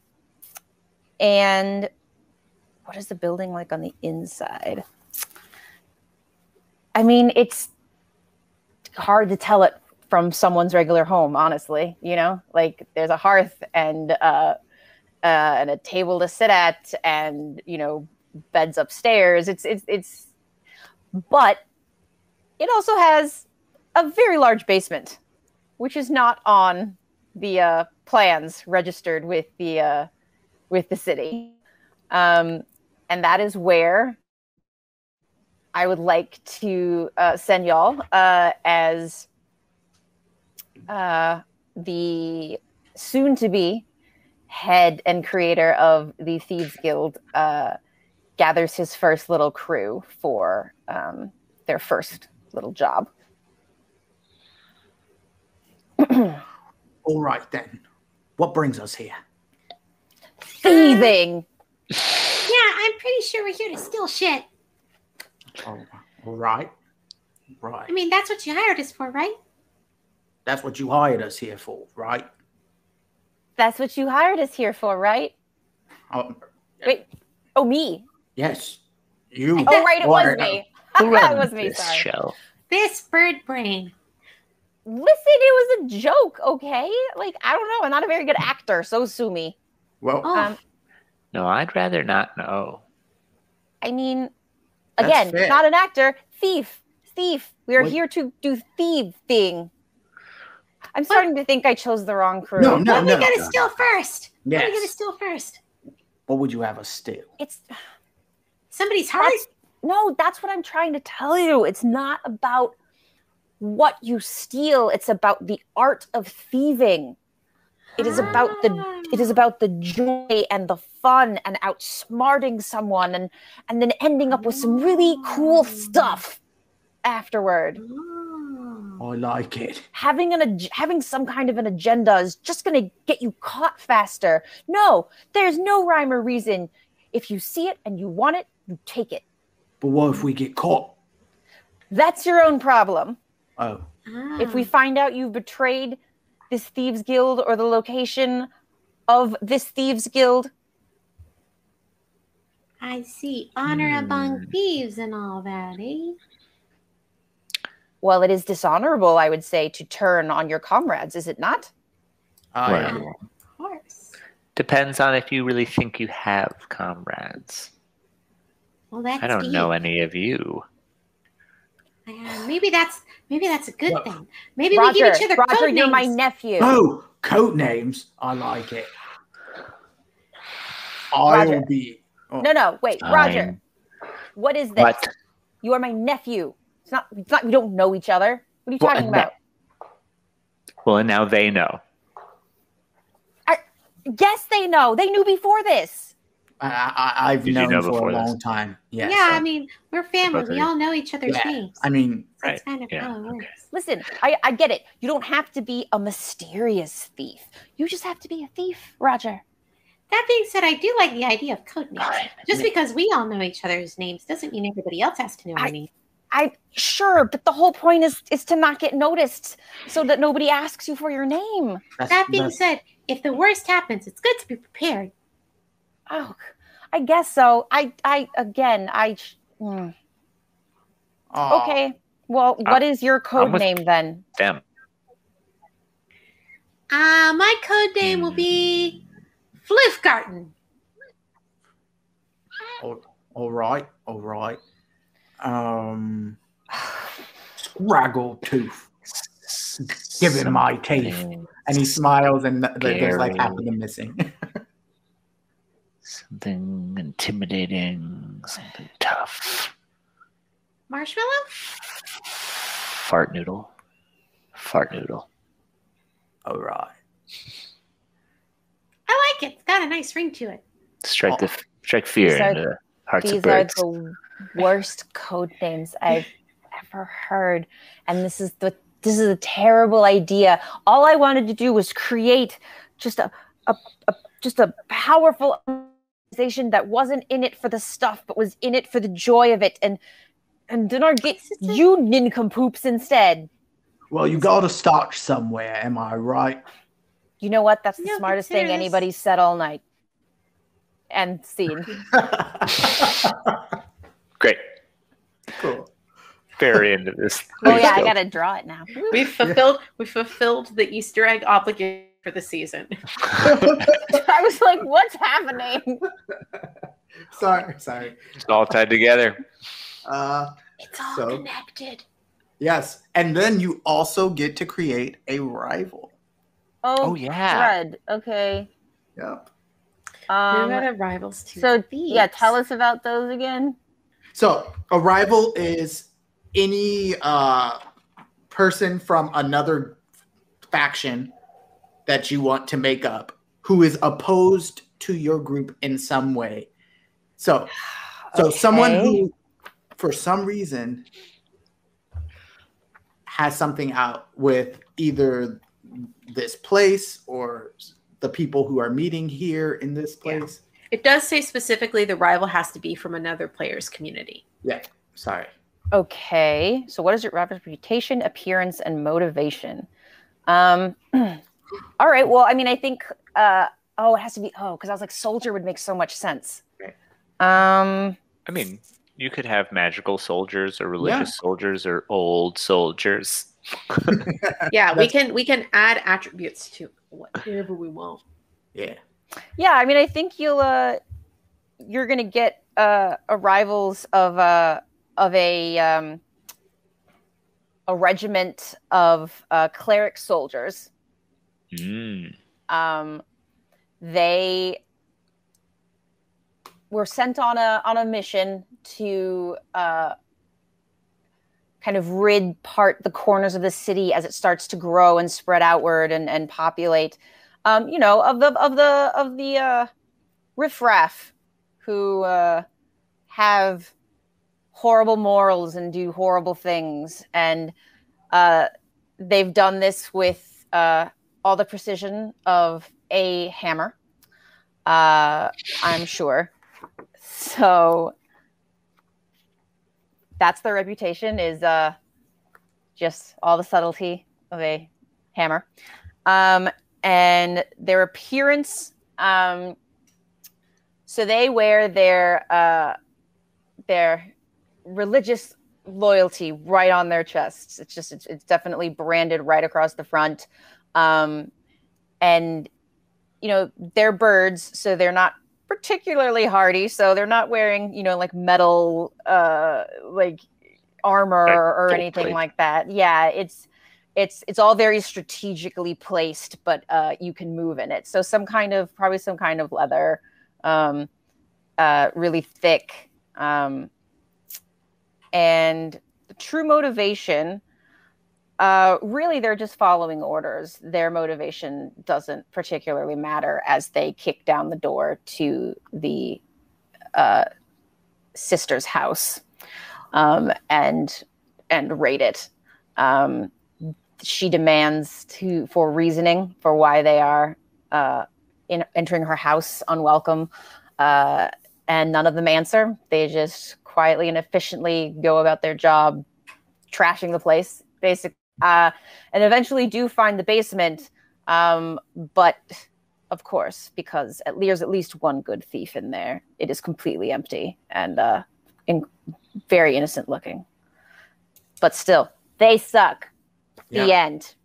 what is the building like on the inside? I mean, it's hard to tell it from someone's regular home, honestly, like there's a hearth and a table to sit at and, beds upstairs. It's, but it also has a very large basement, which is not on the plans registered with the city. And that is where I would like to send y'all as the soon-to-be head and creator of the Thieves Guild gathers his first little crew for their first little job. All right, then. What brings us here? Thieving! Yeah, I'm pretty sure we're here to steal shit. Oh, right. I mean, that's what you hired us for, right? That's what you hired us here for, right? Wait. Oh, me. Yes. You. Oh, right. It was me. It was me. Sorry. This bird brain. Listen, it was a joke, okay? Like, I don't know. I'm not a very good actor, so sue me. Well, no, I'd rather not know. I mean, again, not an actor. Thief. We are here to do thieving. I'm starting to think I chose the wrong crew. No, what are we going to steal first? Yes. What would you have us steal? It's somebody's heart. No, that's what I'm trying to tell you. It's not about what you steal. It's about the art of thieving. It is about the joy and the fun and outsmarting someone and then ending up with some really cool stuff afterward. I like it. Having some kind of an agenda is just going to get you caught faster. No, there's no rhyme or reason. If you see it and you want it, you take it. But what if we get caught? That's your own problem. Oh. If we find out you've betrayed this Thieves Guild or the location of this Thieves Guild. I see. Honor among thieves and all that, eh? Well, it is dishonorable, I would say, to turn on your comrades, is it not? Well, of course. Depends on if you really think you have comrades. Well, that's I don't know any of you. Maybe that's a good thing. Maybe Roger, we give each other Roger, code names. You're my nephew. Oh, code names. I like it. I'll be. Oh. No, wait, Roger. What is this? What? You are my nephew. It's not. We don't know each other. What are you talking about? Well, and now they know. Yes, they know. They knew before this. I've known for a long time. Yes, yeah, so. I mean, we're family. We all know each other's names. I mean, so it's kind of how it works. Listen, I get it. You don't have to be a mysterious thief. You just have to be a thief, Roger. That being said, I do like the idea of code names. Just because we all know each other's names doesn't mean everybody else has to know our names. Sure, but the whole point is to not get noticed so that nobody asks you for your name. That being said, if the worst happens, it's good to be prepared. Oh, I guess so. Okay. Well, what is your code name then? Damn. My code name will be Fliffgarten. All right. Scraggle tooth. Give him my teeth. And he smiles, and there's like half of them missing. Something intimidating, something tough. Marshmallow? Fart noodle. All right. I like it. It's got a nice ring to it. Strike fear in the hearts of birds. These are the worst code names I've ever heard, and this is a terrible idea. All I wanted to do was create just a powerful organization that wasn't in it for the stuff, but was in it for the joy of it, and then I get you nincompoops instead. Well, you got to start somewhere, am I right? You know what? That's the smartest thing anybody's said all night. End scene. Great. Cool. Very end of this. I gotta draw it now. We fulfilled the Easter egg obligation for the season. I was like, what's happening? Sorry. It's all tied together. It's all connected. Yes, and then you also get to create a rival. Oh yeah, Dread. Okay. Yep. What are rivals to? So thieves. Yeah, tell us about those again. So a rival is any person from another faction that you want to make up who is opposed to your group in some way. So someone who, for some reason, has something out with either this place or the people who are meeting here in this place. Yeah. It does say specifically the rival has to be from another player's community. Yeah, sorry. Okay, so what is your rival's reputation, appearance, and motivation? All right, well, I mean, I think, it has to be, because I was like, soldier would make so much sense. I mean, you could have magical soldiers or religious soldiers or old soldiers. Yeah, we can add attributes to whatever we want. Yeah. Yeah, I mean, I think you're gonna get arrivals of a regiment of cleric soldiers. Mm. They were sent on a mission to kind of rid the corners of the city as it starts to grow and spread outward and populate, of the riffraff who have horrible morals and do horrible things, and they've done this with all the precision of a hammer, I'm sure. So that's their reputation, is just all the subtlety of a hammer. And their appearance, so they wear their religious loyalty right on their chests. It's definitely branded right across the front. And, you know, they're birds, so they're not particularly hardy, so they're not wearing, like metal, like armor or anything like that. Yeah, it's all very strategically placed, but you can move in it. So probably some kind of leather, really thick. And the true motivation, really, they're just following orders. Their motivation doesn't particularly matter as they kick down the door to the sister's house and raid it. She demands for reasoning for why they are entering her house unwelcome, and none of them answer. They just quietly and efficiently go about their job, trashing the place, basically, and eventually do find the basement. But of course, because there's at least one good thief in there, it is completely empty and very innocent looking. But still, they suck. Yeah. The end.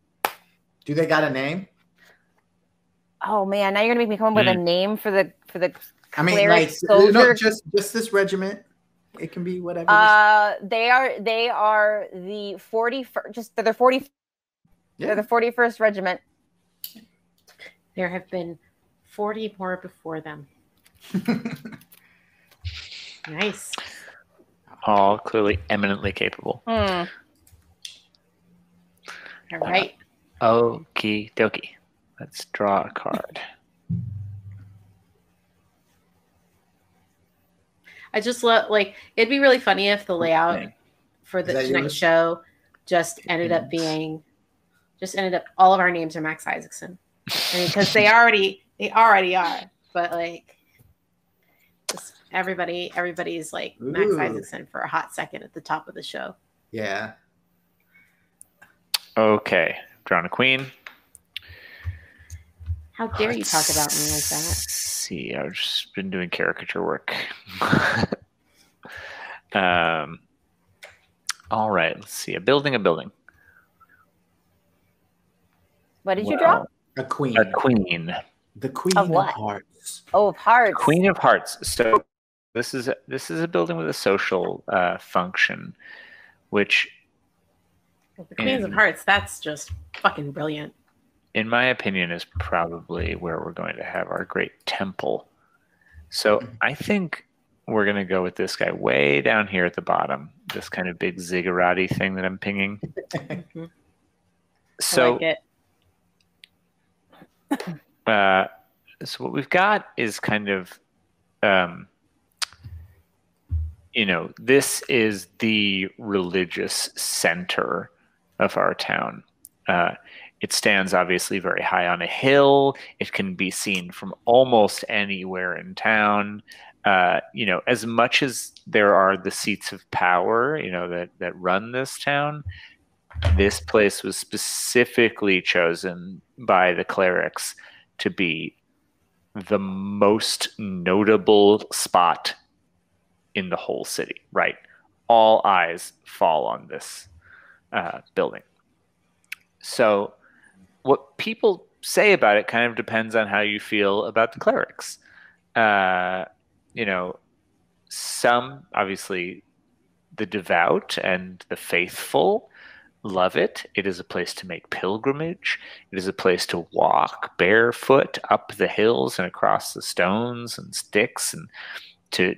Do they got a name? Oh man, now you're gonna make me come up with a name for the I mean, like, no, just this regiment. It can be whatever. They are the 41st. They're the 40. Yeah. They're the 41st Regiment. There have been 40 more before them. Nice. All clearly eminently capable. Mm. All right. Okie dokie. Let's draw a card. I just love, like, it'd be really funny if the layout for the next show just ended up being, all of our names are Max Isaacson. I mean, because they already are, but like, just everybody's like Max Isaacson for a hot second at the top of the show. Yeah. Okay. Drawn a queen. How dare you talk about me like that? See, I've just been doing caricature work. All right, let's see. A building. What did you draw? A queen. The Queen of what? Of Hearts. Oh, of Hearts. Queen of Hearts. So this is a building with a social function, which the Queen of Hearts. That's just fucking brilliant. In my opinion, is probably where we're going to have our great temple. So I think we're going to go with this guy way down here at the bottom, this kind of big ziggurat-y thing that I'm pinging. So, I like it. So what we've got is kind of, this is the religious center of our town. It stands obviously very high on a hill. It can be seen from almost anywhere in town. As much as there are the seats of power, that run this town, this place was specifically chosen by the clerics to be the most notable spot in the whole city, right? All eyes fall on this building. So what people say about it kind of depends on how you feel about the clerics. Some, obviously, the devout and the faithful love it. It is a place to make pilgrimage. It is a place to walk barefoot up the hills and across the stones and sticks and to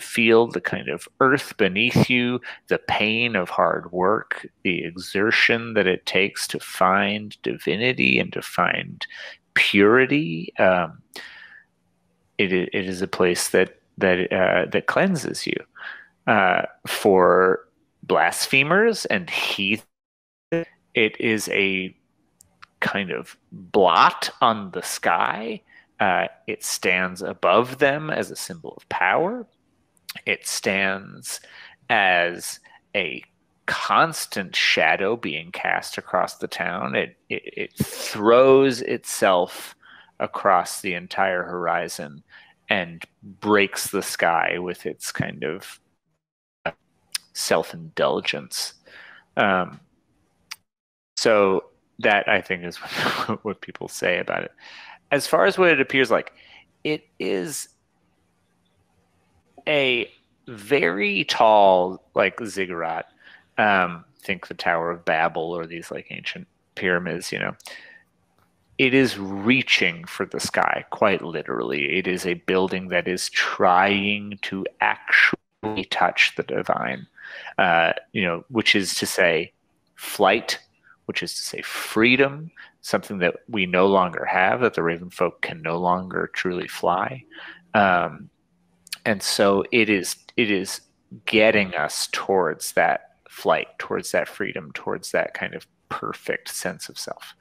feel the kind of earth beneath you, the pain of hard work, the exertion that it takes to find divinity and to find purity. It is a place that cleanses you for blasphemers and heathen. It is a kind of blot on the sky. It stands above them as a symbol of power. It stands as a constant shadow being cast across the town. It throws itself across the entire horizon and breaks the sky with its kind of self-indulgence. So that, I think, is what people say about it. As far as what it appears like, it is a very tall, like, ziggurat. Think the Tower of Babel or these, like, ancient pyramids, It is reaching for the sky, quite literally. It is a building that is trying to actually touch the divine, which is to say flight, which is to say freedom, something that we no longer have, that the Ravenfolk can no longer truly fly. And so it is getting us towards that flight, towards that freedom, towards that kind of perfect sense of self.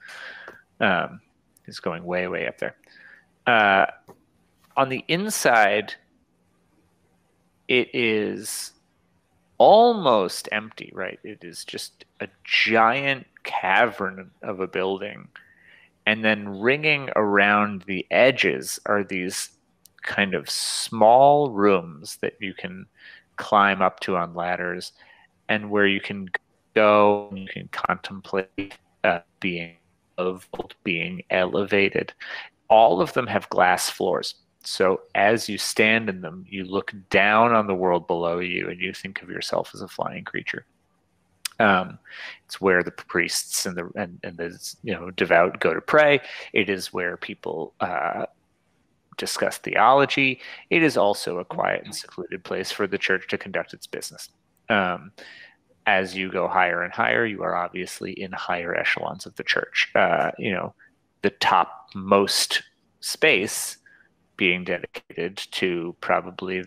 It's going way, way up there. On the inside, it is almost empty, right? It is just a giant cavern of a building. And then ringing around the edges are these kind of small rooms that you can climb up to on ladders, and where you can go and you can contemplate being elevated. All of them have glass floors. So as you stand in them, you look down on the world below you and you think of yourself as a flying creature. It's where the priests and the devout go to pray. It is where people discuss theology. It is also a quiet and secluded place for the church to conduct its business. As you go higher and higher, you are obviously in higher echelons of the church. The topmost space being dedicated to probably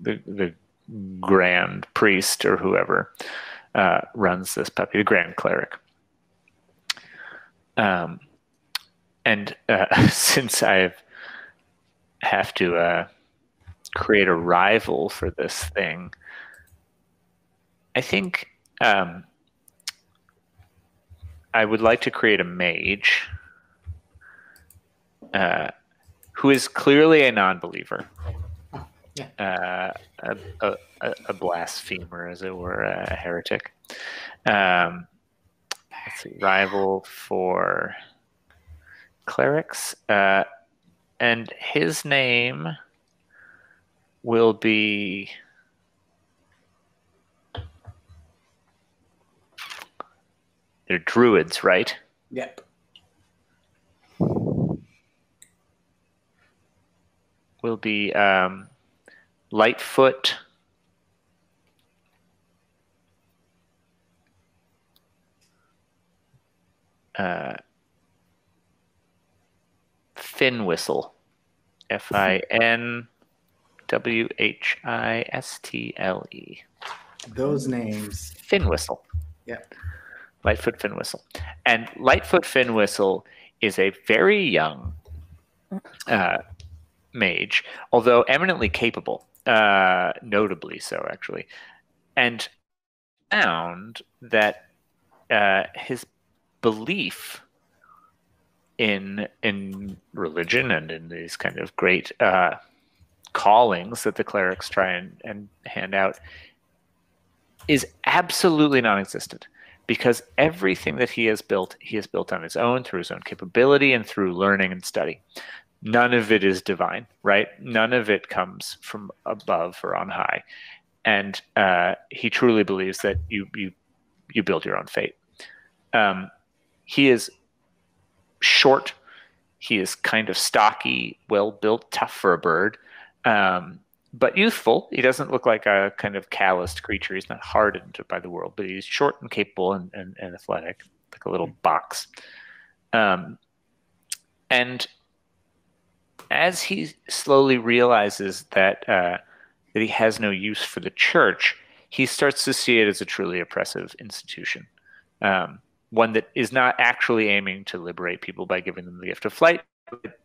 the grand priest or whoever runs this puppy, the grand cleric. And since I have to create a rival for this thing, I think I would like to create a mage who is clearly a non-believer, a blasphemer, as it were, a heretic. Let's see, rival for clerics, and his name will be they're druids, right? Yep. Will be Lightfoot Fin Whistle, Finwhistle. Those names. Fin Whistle. Yep. Lightfoot Finn Whistle. And Lightfoot Finn Whistle is a very young mage, although eminently capable, notably so, actually. And found that his belief in religion and in these kind of great callings that the clerics try and hand out is absolutely non-existent. Because everything that he has built on his own, through his own capability and through learning and study. None of it is divine, right? None of it comes from above or on high. And he truly believes that you build your own fate. He is short. He is kind of stocky, well-built, tough for a bird, but youthful. He doesn't look like a kind of calloused creature. He's not hardened by the world, but he's short and capable and athletic, like a little box. And as he slowly realizes that that he has no use for the church, he starts to see it as a truly oppressive institution, one that is not actually aiming to liberate people by giving them the gift of flight,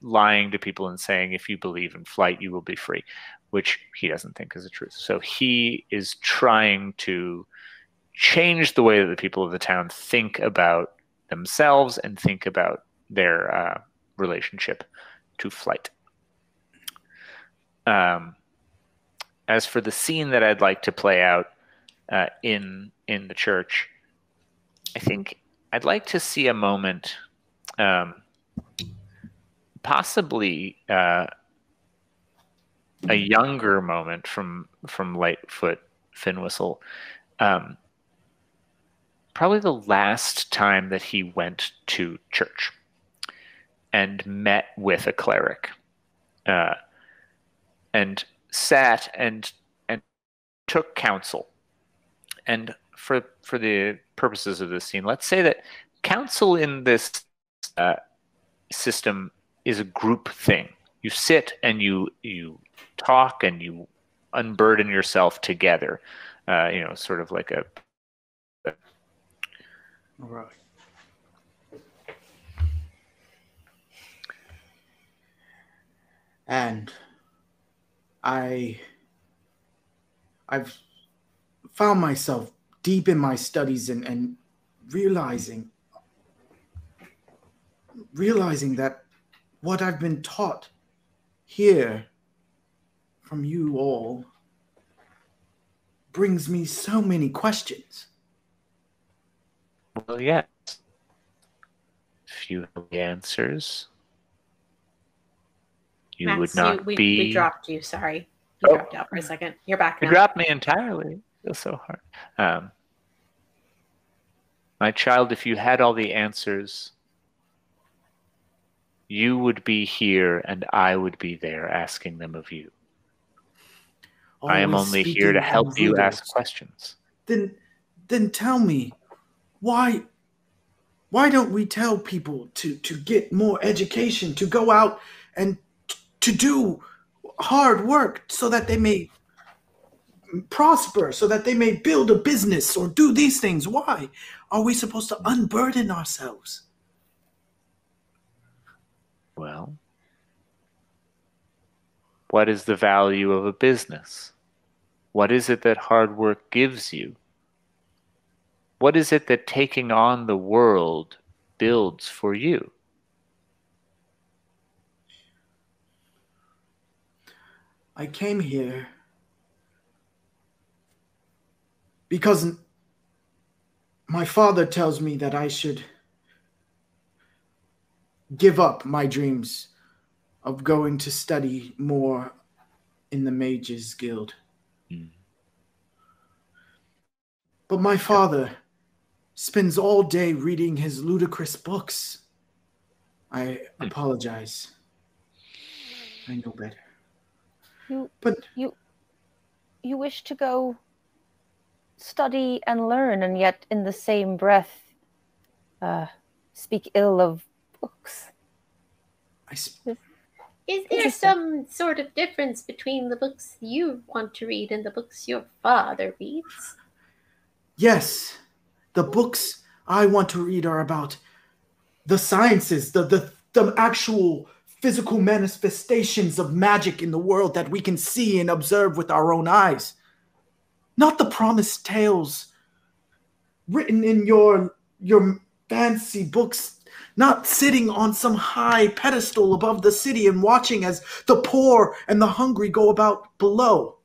lying to people and saying, if you believe in flight, you will be free, which he doesn't think is the truth. So he is trying to change the way that the people of the town think about themselves and think about their relationship to flight. As for the scene that I'd like to play out in the church, I think I'd like to see a moment possibly a younger moment from Lightfoot Finwhistle. Probably the last time that he went to church and met with a cleric and sat and took counsel. And for the purposes of this scene, let's say that counsel in this system is a group thing. You sit and you talk and you unburden yourself together, sort of like a. All right. And I've found myself deep in my studies and realizing that what I've been taught here from you all brings me so many questions. Well, yes. If you have the answers, you Max, would not be... We dropped you, sorry. You dropped out for a second. You're back now. You dropped me entirely. It was so hard. My child, if you had all the answers, you would be here and I would be there asking them of you. Always I am only here to help you ask questions. Then tell me, why don't we tell people to get more education, to go out and to do hard work so that they may prosper, so that they may build a business or do these things? Why are we supposed to unburden ourselves? Well, what is the value of a business? What is it that hard work gives you? What is it that taking on the world builds for you? I came here because my father tells me that I should give up my dreams of going to study more in the Mages Guild. Mm. But my father spends all day reading his ludicrous books. I apologize. I know better. But you wish to go study and learn, and yet in the same breath speak ill of books. Is there some sort of difference between the books you want to read and the books your father reads? Yes. The books I want to read are about the sciences, the actual physical manifestations of magic in the world that we can see and observe with our own eyes. Not the promised tales written in your fancy books, not sitting on some high pedestal above the city and watching as the poor and the hungry go about below.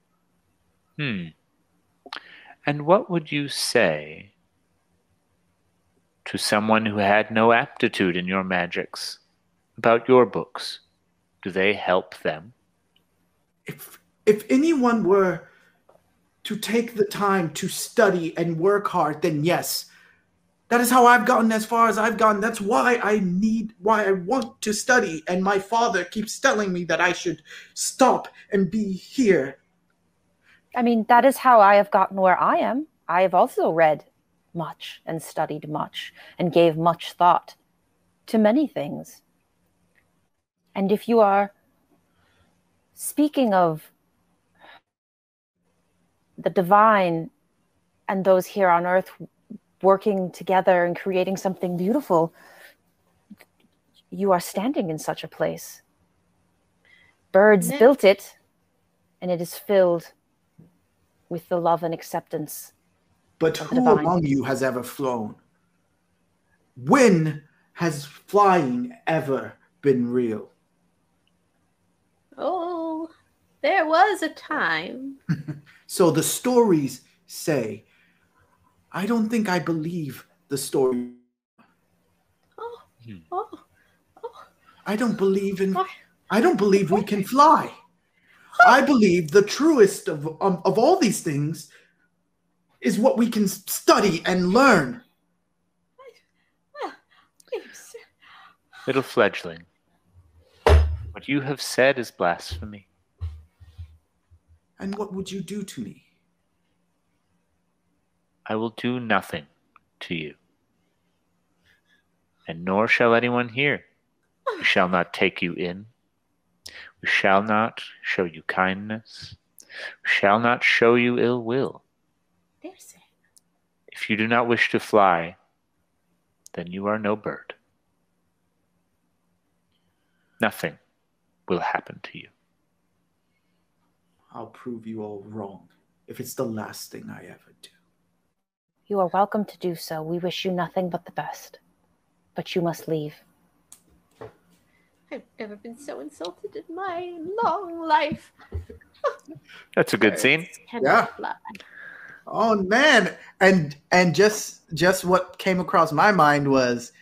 And what would you say to someone who had no aptitude in your magics about your books? Do they help them? If anyone were to take the time to study and work hard, then yes. That is how I've gotten as far as I've gotten. That's why I want to study. And my father keeps telling me that I should stop and be here. I mean, that is how I have gotten where I am. I have also read much and studied much and gave much thought to many things. And if you are speaking of the divine and those here on earth working together and creating something beautiful, you are standing in such a place. Birds built it, and it is filled with the love and acceptance. But who among you has ever flown? When has flying ever been real? Oh, there was a time. So the stories say. I don't think I believe the story. I don't believe we can fly. I believe the truest of all these things is what we can study and learn. Little fledgling, what you have said is blasphemy. And what would you do to me? I will do nothing to you, and nor shall anyone here. We shall not take you in. We shall not show you kindness. We shall not show you ill will. If you do not wish to fly, then you are no bird. Nothing will happen to you. I'll prove you all wrong if it's the last thing I ever do. You are welcome to do so. We wish you nothing but the best. But you must leave. I've never been so insulted in my long life. That's a good scene. Yeah. Oh man, and just what came across my mind was,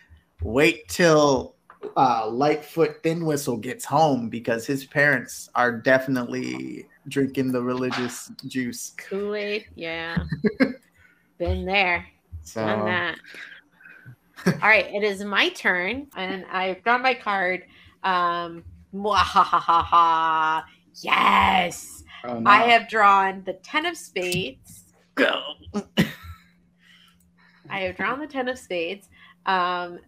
wait till Lightfoot Thin Whistle gets home, because his parents are definitely drinking the religious juice. Kool-Aid, yeah. Been there, so. Done that. All right, it is my turn, and I've drawn my card. Yes! Oh, no. I have drawn the 10 of spades. Go! I have drawn the 10 of spades.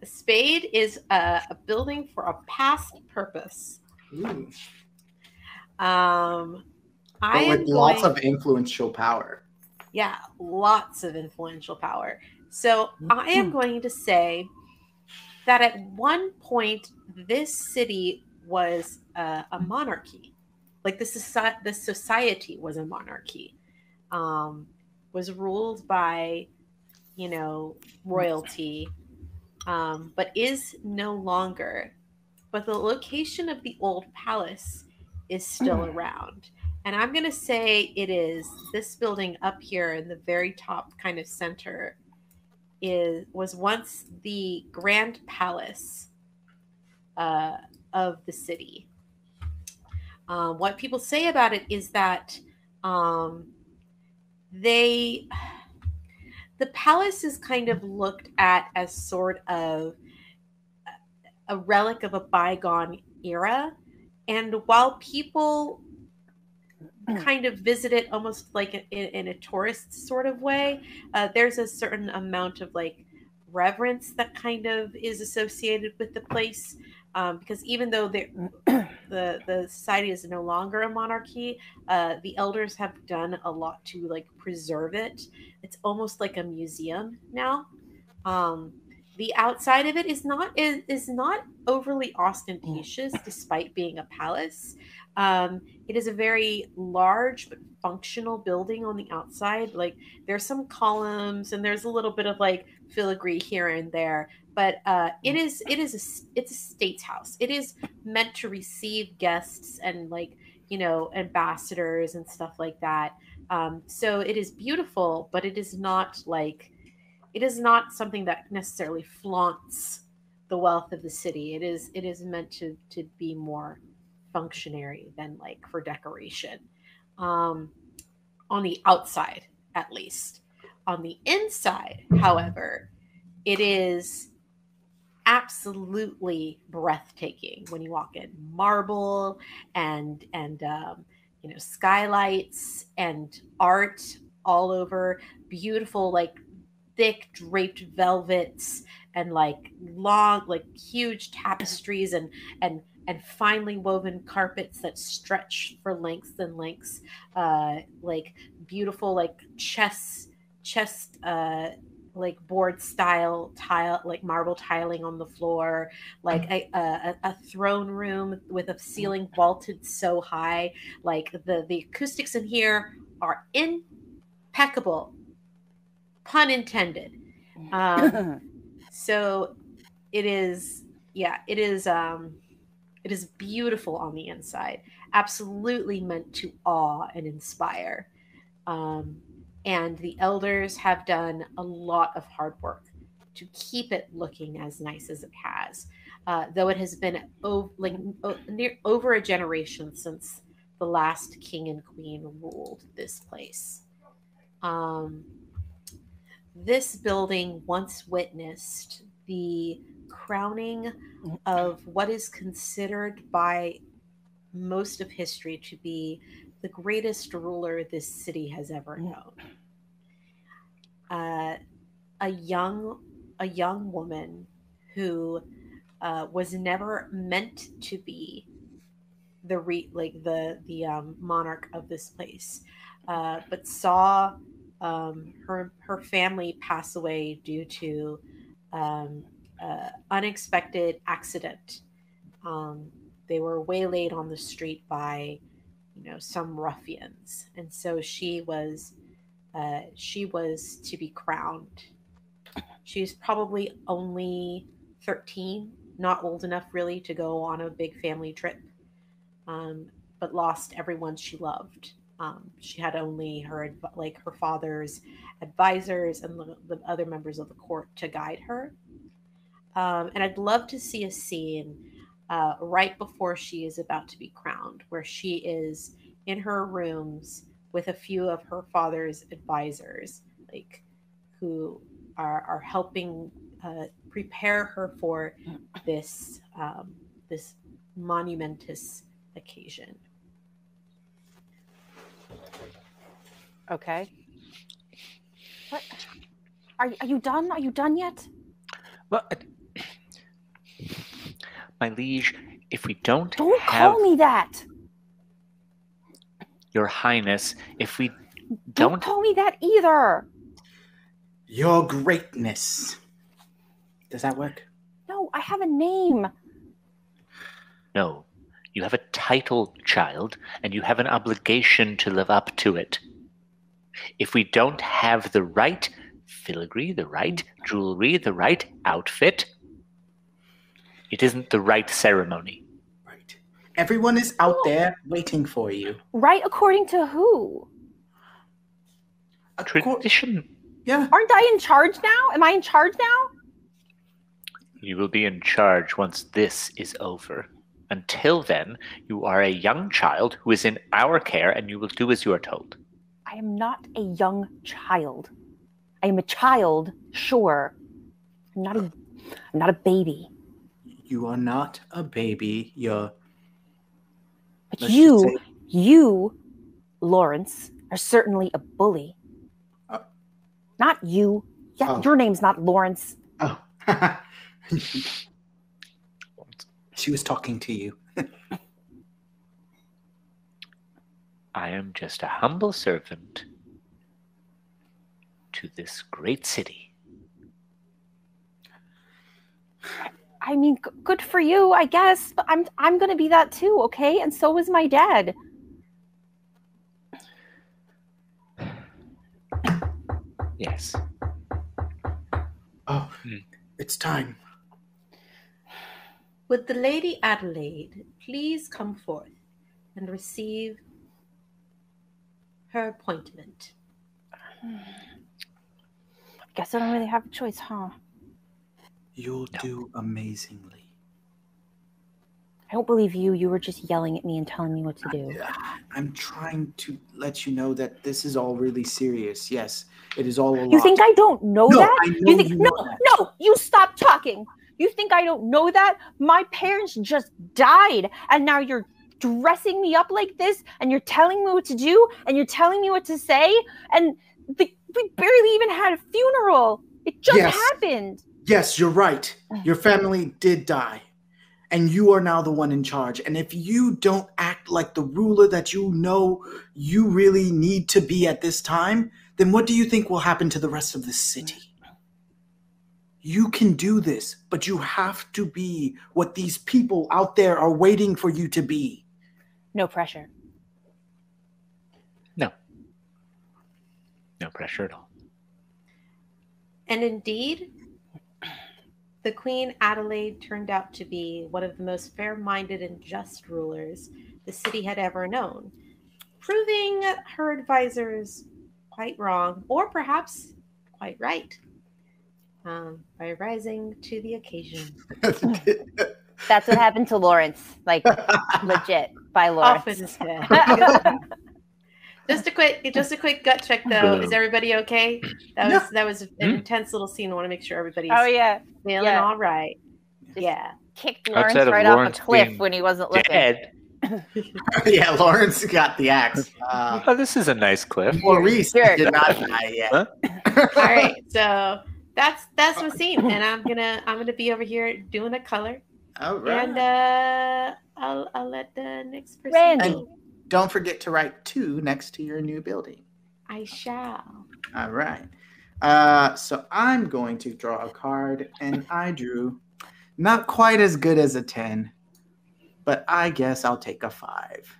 Spade is a building for a past purpose. Ooh. But with lots of influential power. Yeah, lots of influential power. So I am going to say that at one point, this city was a monarchy. Like the society was a monarchy, was ruled by, you know, royalty, but is no longer. But the location of the old palace is still around. And I'm going to say it is this building up here in the very top kind of center was once the Grand Palace of the city. What people say about it is that the palace is kind of looked at as sort of a relic of a bygone era. And while people kind of visit it almost like in a tourist sort of way, there's a certain amount of like reverence that kind of is associated with the place, because even though the society is no longer a monarchy, the elders have done a lot to like preserve it. It's almost like a museum now. The outside of it is not overly ostentatious, despite being a palace. It is a very large but functional building on the outside. Like there's some columns and there's a little bit of like filigree here and there, but it's a state's house. It is meant to receive guests and like, you know, ambassadors and stuff like that. So it is beautiful, but it is not like, it is not something that necessarily flaunts the wealth of the city. It is meant to be more functionary than like for decoration, on the outside, at least. On the inside, however, it is absolutely breathtaking when you walk in. Marble and you know, skylights and art all over, beautiful like thick draped velvets and like long, like huge tapestries and finely woven carpets that stretch for lengths and lengths, like beautiful, like chest, like board style tile, like marble tiling on the floor, like a throne room with a ceiling vaulted so high, like the acoustics in here are impeccable. Pun intended. So it is beautiful on the inside, absolutely meant to awe and inspire. And the elders have done a lot of hard work to keep it looking as nice as it has, though it has been over a generation since the last king and queen ruled this place. This building once witnessed the crowning of what is considered by most of history to be the greatest ruler this city has ever known. A young woman who was never meant to be the monarch of this place, but saw her family pass away due to unexpected accident, they were waylaid on the street by, you know, some ruffians. And so she was to be crowned. She was probably only 13, not old enough really to go on a big family trip, but lost everyone she loved. She had only her father's advisors and the other members of the court to guide her. And I'd love to see a scene right before she is about to be crowned, where she is in her rooms with a few of her father's advisors, like, who are helping prepare her for this this monumentous occasion. Okay. What? Are you done? Are you done yet? Well, my liege, if we don't call me that. Your Highness, if we don't call me that either. Your Greatness. Does that work? No, I have a name. No, you have a title, child, and you have an obligation to live up to it. If we don't have the right filigree, the right jewelry, the right outfit, it isn't the right ceremony. Right. Everyone is out there waiting for you. Right, according to who? A tradition. Yeah. Aren't I in charge now? Am I in charge now? You will be in charge once this is over. Until then, you are a young child who is in our care, and you will do as you are told. I am not a young child. I am a child, sure. I'm not a baby. You are not a baby. But you, Lawrence, are certainly a bully. Not you. Yeah, Your name's not Lawrence. Oh. She was talking to you. I am just a humble servant to this great city. I mean, good for you, I guess. But I'm going to be that too, okay? And so is my dad. Yes. Oh, it's time. Would the Lady Adelaide please come forth and receive her appointment? I guess I don't really have a choice, huh? You'll do amazingly. I don't believe you. You were just yelling at me and telling me what to do. I'm trying to let you know that this is all really serious. Yes, it is all a lot. You think I don't know that? I know you think no, you stop talking. You think I don't know that? My parents just died, and now you're dressing me up like this, and you're telling me what to do, and you're telling me what to say, and we barely even had a funeral. It just happened. Yes, you're right. Your family did die, and you are now the one in charge. And if you don't act like the ruler that you know you really need to be at this time, then what do you think will happen to the rest of the city? You can do this, but you have to be what these people out there are waiting for you to be. No pressure. No. No pressure at all. And indeed, the Queen Adelaide turned out to be one of the most fair-minded and just rulers the city had ever known, proving her advisors quite wrong, or perhaps quite right. By rising to the occasion. That's what happened to Lawrence. Like, legit, by Lawrence. Just a quick gut check, though. Is everybody okay? That was an intense little scene. I want to make sure everybody's feeling all right. Just kicked Lawrence right off a cliff when he wasn't looking. Yeah, Lawrence got the axe. This is a nice cliff. Maurice did not die yet. Huh? All right, so... That's my scene, and I'm gonna be over here doing a color. All right. And I'll let the next person. Randy, and don't forget to write 2 next to your new building. I shall. All right. So I'm going to draw a card, and I drew not quite as good as a 10. but I guess I'll take a 5.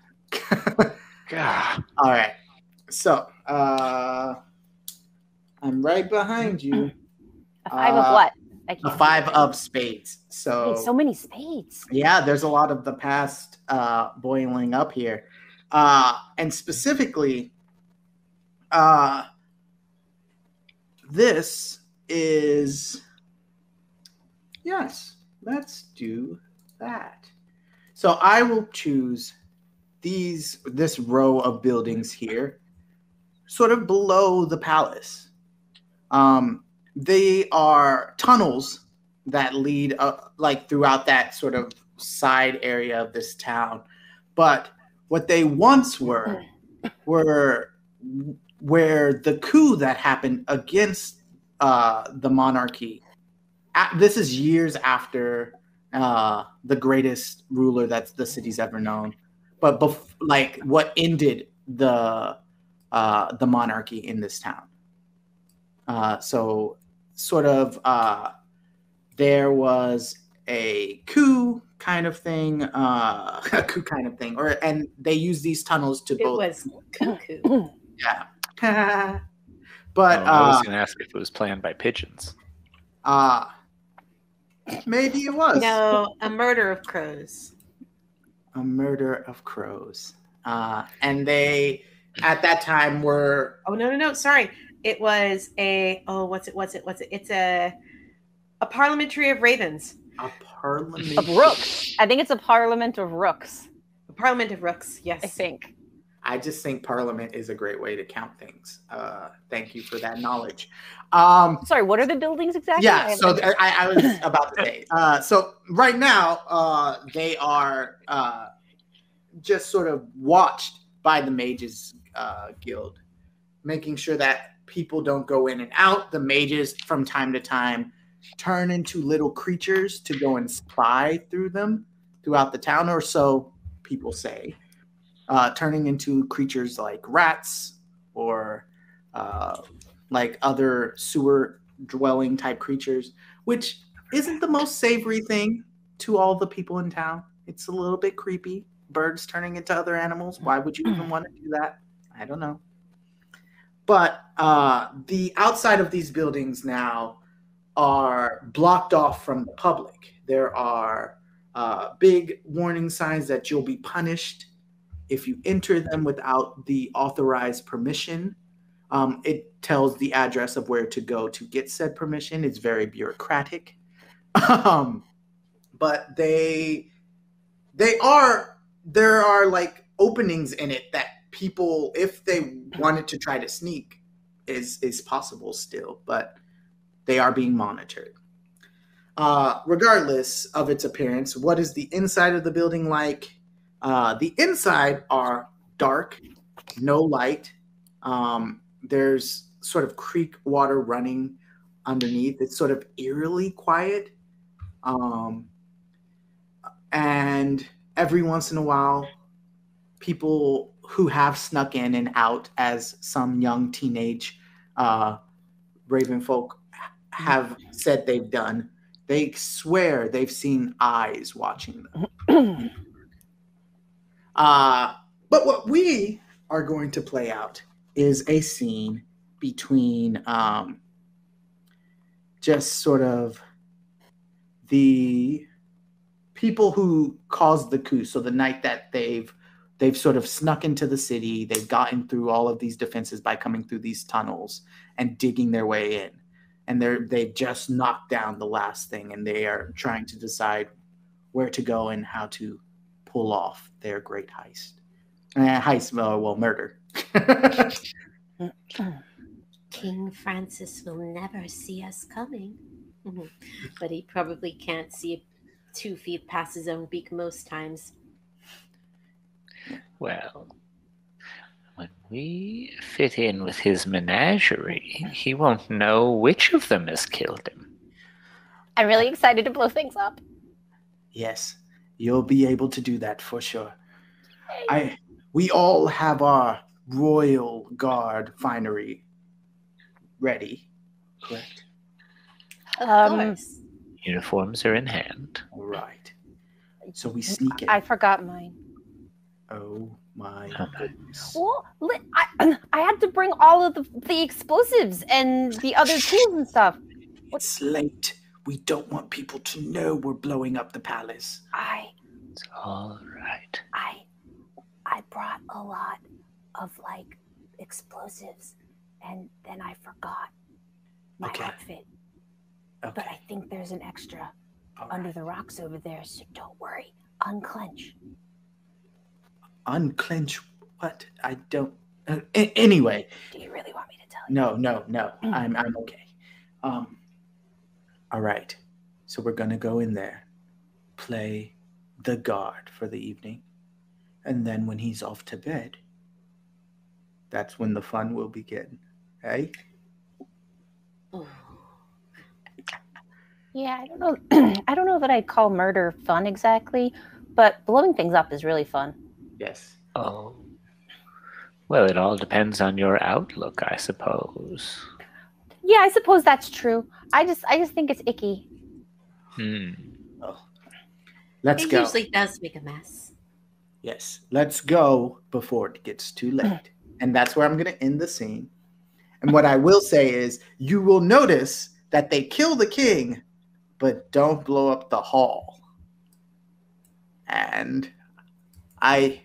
God. All right. So I'm right behind you. A 5 of what? A 5 of spades. So, wait, so many spades. Yeah, there's a lot of the past boiling up here. And specifically, this is, yes, let's do that. So I will choose this row of buildings here, sort of below the palace. They are tunnels that lead up, like throughout that sort of side area of this town. But what they once were where the coup that happened against the monarchy. This is years after the greatest ruler that the city's ever known. But like what ended the monarchy in this town. So sort of there was a coup kind of thing, and they used these tunnels to both. It was cuckoo. Yeah. But I was gonna ask if it was planned by pigeons. Maybe it was. No, a murder of crows. A murder of crows. And they at that time were sorry. It was a what's it? It's a parliamentary of ravens. A parliament of rooks. I think it's a parliament of rooks. A parliament of rooks. Yes, I think. I just think parliament is a great way to count things. Thank you for that knowledge. Sorry, what are the buildings exactly? Yeah, so I was about to say. So right now they are just sort of watched by the Mages Guild, making sure that people don't go in and out. The mages from time to time turn into little creatures to go and spy through them throughout the town, or so people say, turning into creatures like rats or like other sewer dwelling type creatures, which isn't the most savory thing to all the people in town. It's a little bit creepy. Birds turning into other animals. Why would you even want to do that? I don't know. But the outside of these buildings now are blocked off from the public. There are big warning signs that you'll be punished if you enter them without the authorized permission. It tells the address of where to go to get said permission. It's very bureaucratic. But there are like openings in it that people, if they wanted to try to sneak, is possible still, but they are being monitored. Regardless of its appearance, what is the inside of the building like? The inside are dark, no light. There's sort of creek water running underneath. It's sort of eerily quiet. And every once in a while, people who have snuck in and out as some young teenage Ravenfolk have said they've done. They swear they've seen eyes watching them. But what we are going to play out is a scene between just sort of the people who caused the coup. So the night that they've sort of snuck into the city. They've gotten through all of these defenses by coming through these tunnels and digging their way in. And they've just knocked down the last thing, and they are trying to decide where to go and how to pull off their great heist. Murder. King Francis will never see us coming. But he probably can't see 2 feet past his own beak most times. Well, when we fit in with his menagerie, he won't know which of them has killed him. I'm really excited to blow things up. Yes, you'll be able to do that for sure. Hey. We all have our royal guard finery ready, correct? Uniforms are in hand. All right. So we sneak it. I forgot mine. Oh my goodness. Well, I had to bring all of the explosives and the other tools and stuff. It's late. We don't want people to know we're blowing up the palace. It's all right. I brought a lot of, like, explosives, and then I forgot my outfit. Okay. But I think there's an extra under the rocks over there, so don't worry. Unclench. Unclench what? I don't... anyway. Do you really want me to tell you? No. I'm okay. All right. So we're going to go in there, play the guard for the evening, and then when he's off to bed, that's when the fun will begin. Hey? Yeah, I don't know. I don't know that I'd call murder fun exactly, but blowing things up is really fun. Yes. Oh. Well, it all depends on your outlook, I suppose. Yeah, I suppose that's true. I just think it's icky. Oh. Let's go. It usually does make a mess. Yes. Let's go before it gets too late. And that's where I'm going to end the scene. And what I will say is you will notice that they kill the king, but don't blow up the hall. And I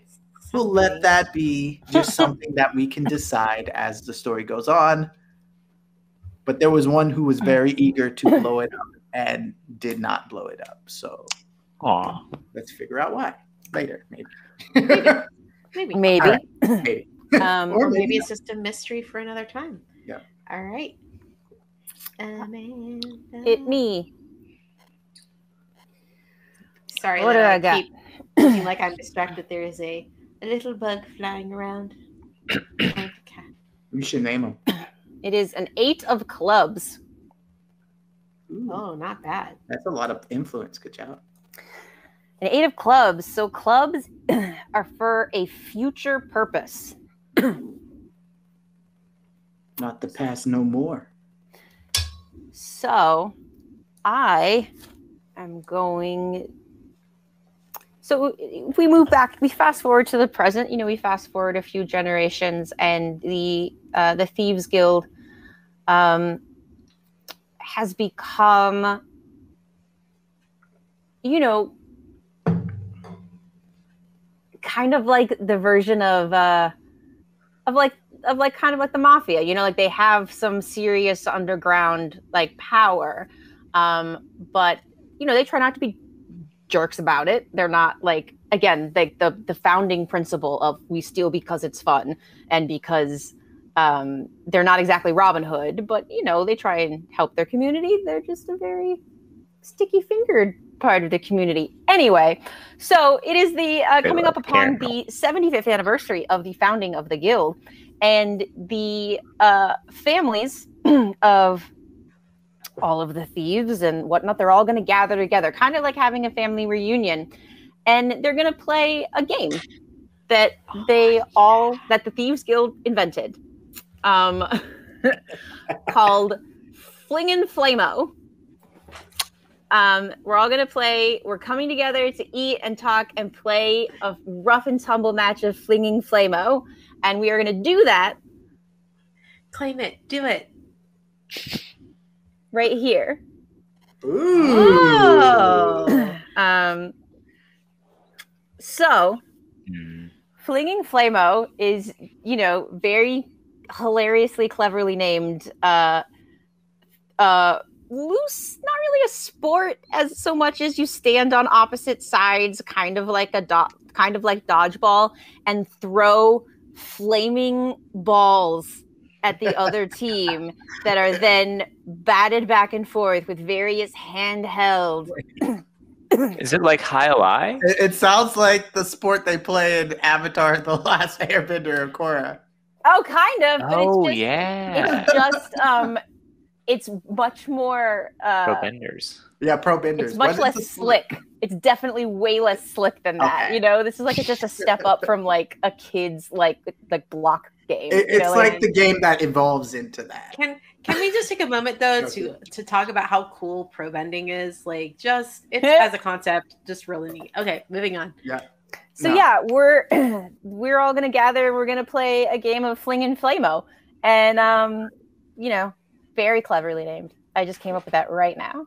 will let that be just something that we can decide as the story goes on. But there was one who was very eager to blow it up and did not blow it up. So let's figure out why. Later, maybe. All right. Maybe. Or maybe it's just a mystery for another time. Yeah. All right. Amanda. Hit me. Sorry. What do I got? Seem like I'm distracted. There is a little bug flying around. You should name him. It is an 8 of clubs. Ooh, oh, not bad. That's a lot of influence. Good job. An 8 of clubs. So clubs are for a future purpose. Not the past no more. So I am going... So if we move back, we fast forward to the present. You know, we fast forward a few generations, and the Thieves Guild has become, you know, kind of like the version of like the mafia. You know, like they have some serious underground like power, but you know they try not to be jerks about it. They're not like, again, like the founding principle of we steal because it's fun and because they're not exactly Robin Hood, but you know, they try and help their community. They're just a very sticky fingered part of the community. Anyway, so it is the coming up upon the 75th anniversary of the founding of the guild, and the families of all of the thieves and whatnot, they're all going to gather together, kind of like having a family reunion, and they're going to play a game that that the Thieves Guild invented, called Flingin' Flamo. We're all going to play. We're coming together to eat and talk and play a rough and tumble match of Flingin' Flamo, and we are going to do that. Claim it. Do it. Right here. Ooh. Oh. So, Flingin' Flamo is, you know, very hilariously cleverly named. Loose, not really a sport as so much as you stand on opposite sides, kind of like dodgeball, and throw flaming balls at the other team that are then batted back and forth with various handheld. Is it like high lie? It sounds like the sport they play in Avatar The Last Airbender of Korra. Oh, kind of. But oh, it's just, yeah. It's just, it's much more... pro benders. Yeah, pro benders. It's much less slick. It's definitely way less slick than that. Okay. You know, this is like just a step up from like a kid's like block game. It's like the game that evolves into that. Can Can we just take a moment though to talk about how cool pro bending is? Like, just it's as a concept, just really neat. Okay, moving on. Yeah. So yeah, we're all gonna gather. We're gonna play a game of Fling and Flamo, and you know, very cleverly named. I just came up with that right now.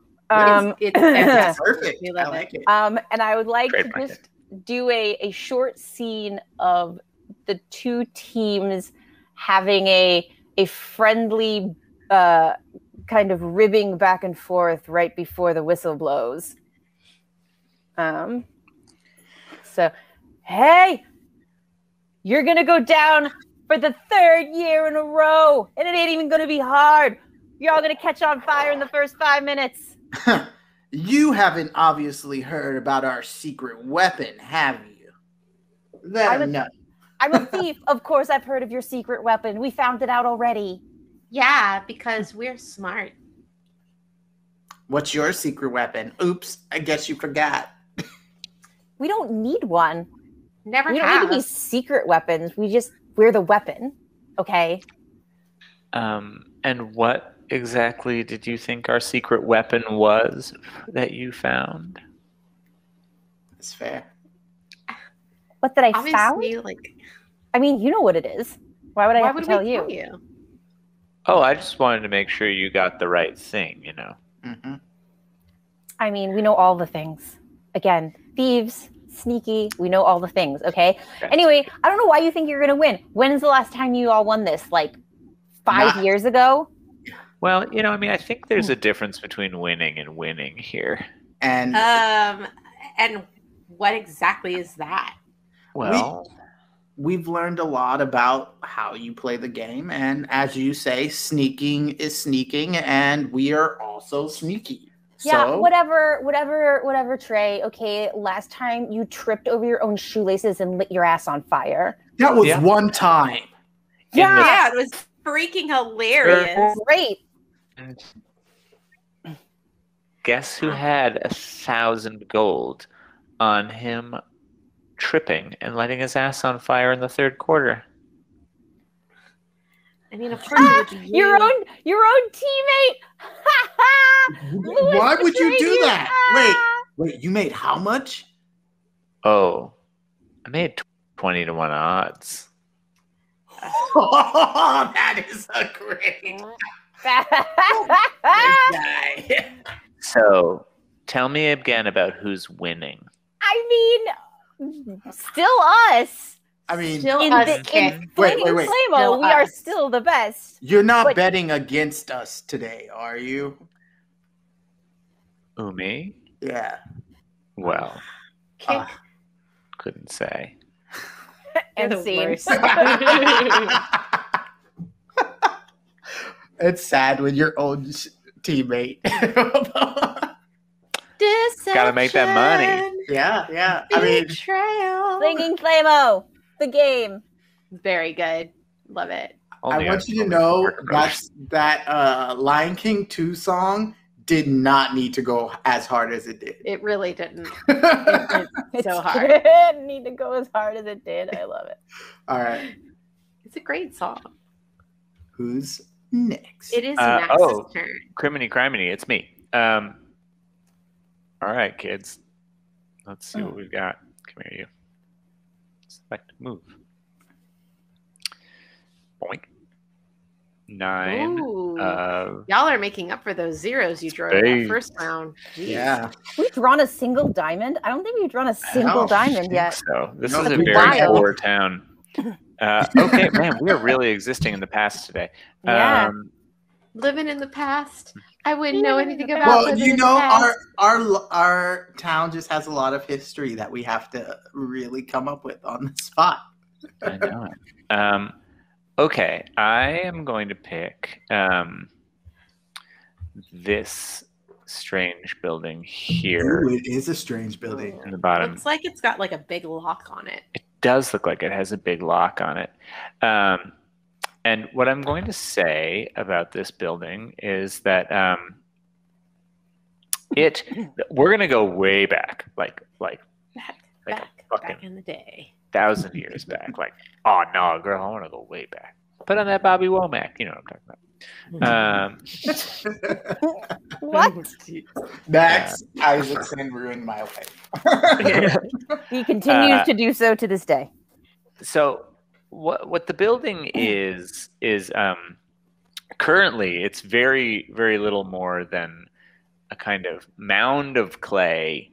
It's perfect. We love it. And I would like to just do a short scene of the two teams having a friendly kind of ribbing back and forth right before the whistle blows. So, hey, you're going to go down for the third year in a row, and it ain't even going to be hard. You're all going to catch on fire in the first 5 minutes. You haven't obviously heard about our secret weapon, have you? I'm a thief. Of course I've heard of your secret weapon. We found it out already. Yeah, because we're smart. What's your secret weapon? Oops, I guess you forgot. We don't need one. Never have. We don't need to be secret weapons. We're the weapon. Okay. And what exactly did you think our secret weapon was that you found? That's fair. What did I found? I mean, you know what it is. Why would I have to tell you? Oh, I just wanted to make sure you got the right thing, you know. Mm-hmm. I mean, we know all the things. Again, thieves, sneaky, we know all the things, okay? Anyway, I don't know why you think you're going to win. When is the last time you all won this? Like 5 years ago? Well, you know, I mean, I think there's a difference between winning and winning here. And what exactly is that? Well... We've learned a lot about how you play the game. And as you say, sneaking is sneaking. And we are also sneaky. Yeah, so... whatever, Trey. Okay, last time you tripped over your own shoelaces and lit your ass on fire. That was one time. Yeah. Yeah, it was freaking hilarious. Great. Guess who had 1,000 gold on him? Tripping and lighting his ass on fire in the third quarter. I mean, of course, your own teammate. Why would you do that? Wait, you made how much? Oh, I made 20 to 1 odds. Oh, that is a great guy. So, tell me again about who's winning. I mean. Still us. I mean, still wait. Flamo, we are still the best. You're not betting against us today, are you? Umi? Yeah. Well, couldn't say. And seems. It's sad when your own teammate. Gotta make that money. Yeah. I mean, Flinging Flamo, the game. Very good. Love it. I want you to know that Lion King 2 song did not need to go as hard as it did. It really didn't. It did so hard. It didn't need to go as hard as it did. I love it. All right. It's a great song. Who's next? It is Max's turn. Criminy, it's me. All right, kids. Let's see what we've got. Come here, you. Select move. Boink. 9. Y'all are making up for those zeros you drew in that first round. Jeez. Yeah. We've drawn a single diamond? I don't think we've drawn a single diamond yet. So. This is a very poor town. Okay, man, we are really existing in the past today. Yeah. Living in the past. I wouldn't know anything about it. Well, you know, our town just has a lot of history that we have to really come up with on the spot. I know. Okay, I am going to pick this strange building here. Ooh, it is a strange building. In the bottom. Looks like it's got like a big lock on it. It does look like it has a big lock on it. And what I'm going to say about this building is that we're going to go way back, back in the day, 1,000 years back. Like, oh no, girl, I want to go way back. Put on that Bobby Womack, you know what I'm talking What? Max Isaacson ruined my life. He continues to do so to this day. So what the building is currently it's very little more than a kind of mound of clay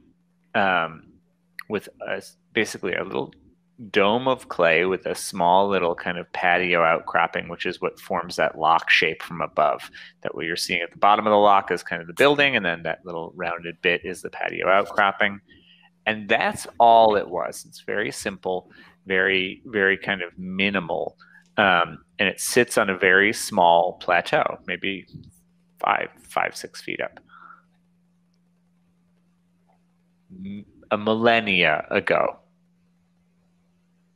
with basically a little dome of clay with a small little kind of patio outcropping, which is what forms that lock shape from above. That what you're seeing at the bottom of the lock is kind of the building, and then that little rounded bit is the patio outcropping. And that's all it was. It's very simple, very kind of minimal. And it sits on a very small plateau, maybe 6 feet up. A millennia ago,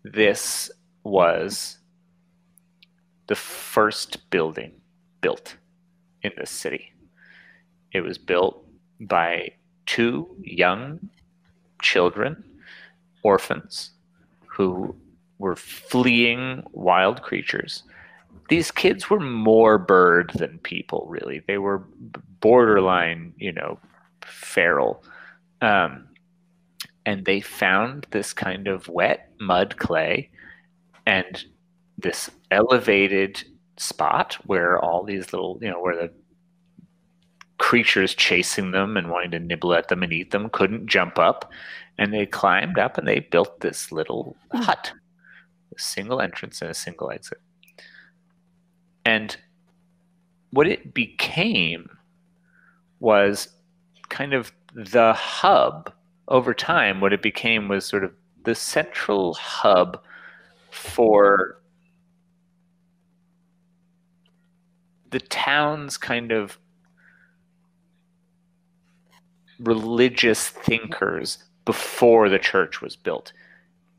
this was the first building built in this city. It was built by 2 young children, orphans, who were fleeing wild creatures. These kids were more bird than people, really. They were borderline, feral. And they found this kind of wet mud clay and this elevated spot where all these little, where the creatures chasing them and wanting to nibble at them and eat them couldn't jump up. And they climbed up and they built this little hut, a single entrance and a single exit. And what it became was kind of the hub. Over time, what it became was sort of the central hub for the town's kind of religious thinkers before the church was built,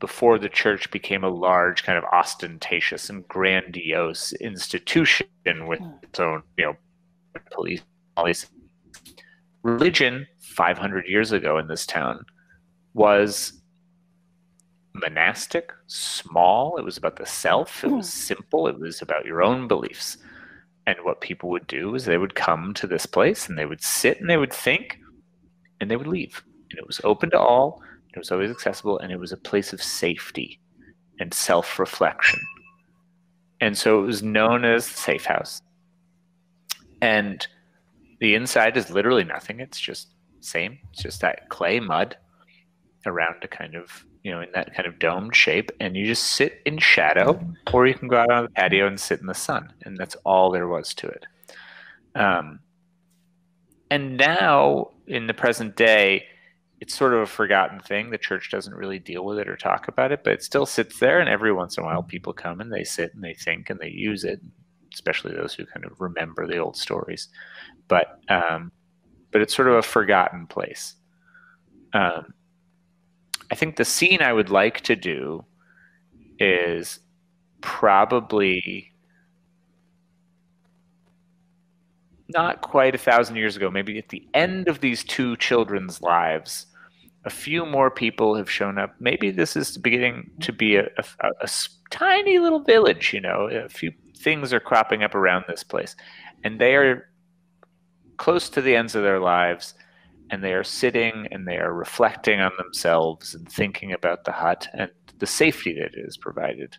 before the church became a large kind of ostentatious and grandiose institution with its own, police, all these. Religion 500 years ago in this town was monastic, small. It was about the self. It was simple. It was about your own beliefs. And what people would do is they would come to this place and they would sit and they would think and they would leave. And it was open to all. It was always accessible. And it was a place of safety and self-reflection. And so it was known as the safe house. And the inside is literally nothing. It's just same. It's just that clay mud around a kind of, in that kind of domed shape. And you just sit in shadow, or you can go out on the patio and sit in the sun. And that's all there was to it. And now, in the present day, it's sort of a forgotten thing. The church doesn't really deal with it or talk about it, but it still sits there. And every once in a while, people come and they sit and they think and they use it, especially those who kind of remember the old stories. But it's sort of a forgotten place. I think the scene I would like to do is probably not quite 1,000 years ago, maybe at the end of these 2 children's lives, a few more people have shown up. Maybe this is beginning to be a tiny little village, a few things are cropping up around this place. And they are close to the ends of their lives, and they are sitting and they are reflecting on themselves and thinking about the hut and the safety that it has provided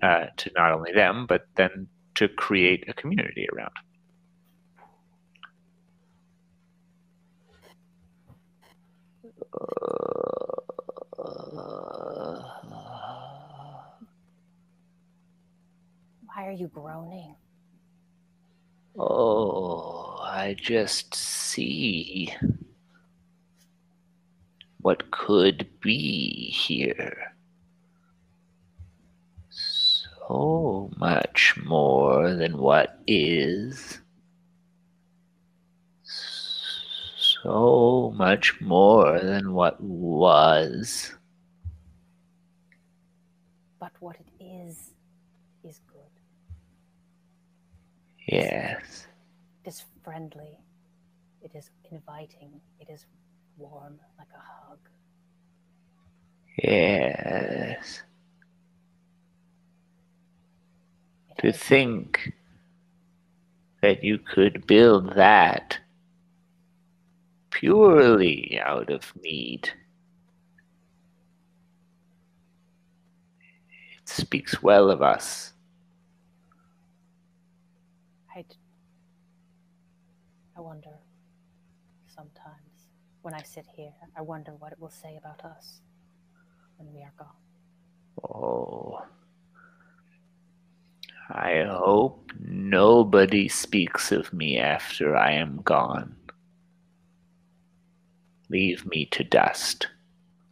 to not only them, but then to create a community around. Why are you groaning? Oh, I just see what could be here. So much more than what is. So much more than what was. But what it is good. Yes. It is friendly, it is inviting, it is warm like a hug. Yes. To think that you could build that purely out of need. It speaks well of us. I wonder sometimes when I sit here, I wonder what it will say about us when we are gone. Oh, I hope nobody speaks of me after I am gone. Leave me to dust.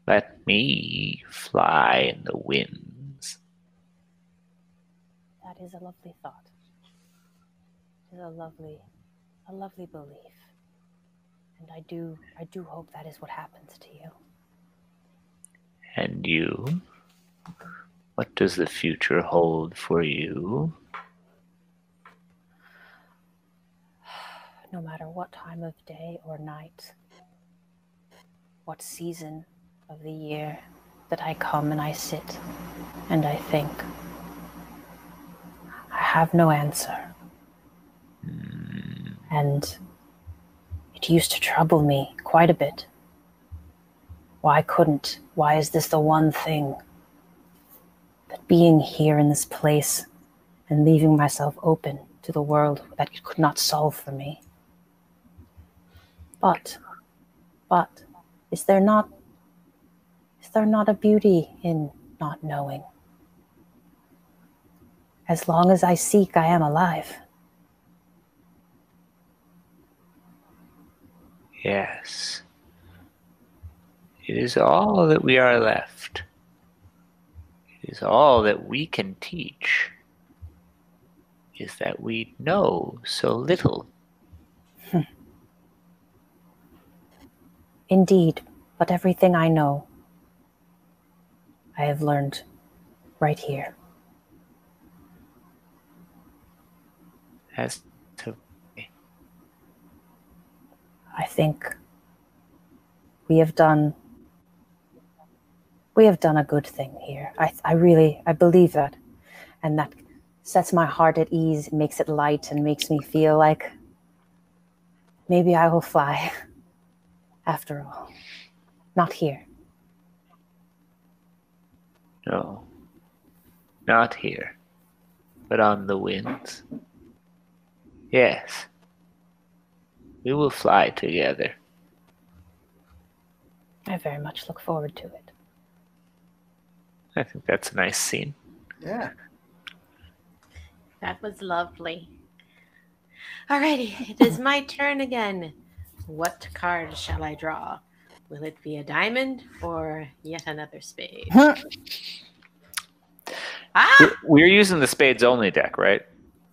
Let me fly in the winds. That is a lovely thought. It is a lovely belief, and I do hope that is what happens to you. And you? What does the future hold for you? No matter what time of day or night, what season of the year that I come and I sit and I think, I have no answer. And it used to trouble me quite a bit. Why couldn't? Why is this the one thing? But being here in this place and leaving myself open to the world that it could not solve for me. But, is there not a beauty in not knowing? As long as I seek, I am alive. Yes, it is all that we are left. It is all that we can teach, is that we know so little. Indeed, but everything I know, I have learned right here. As I think we have done a good thing here. I believe that. And that sets my heart at ease, makes it light, and makes me feel like maybe I will fly after all. Not here. No, not here, but on the winds. Yes. We will fly together. I very much look forward to it. I think that's a nice scene. Yeah. That was lovely. Alrighty, it is my turn again. What card shall I draw? Will it be a diamond or yet another spade? Huh. Ah! We're using the spades only deck, right?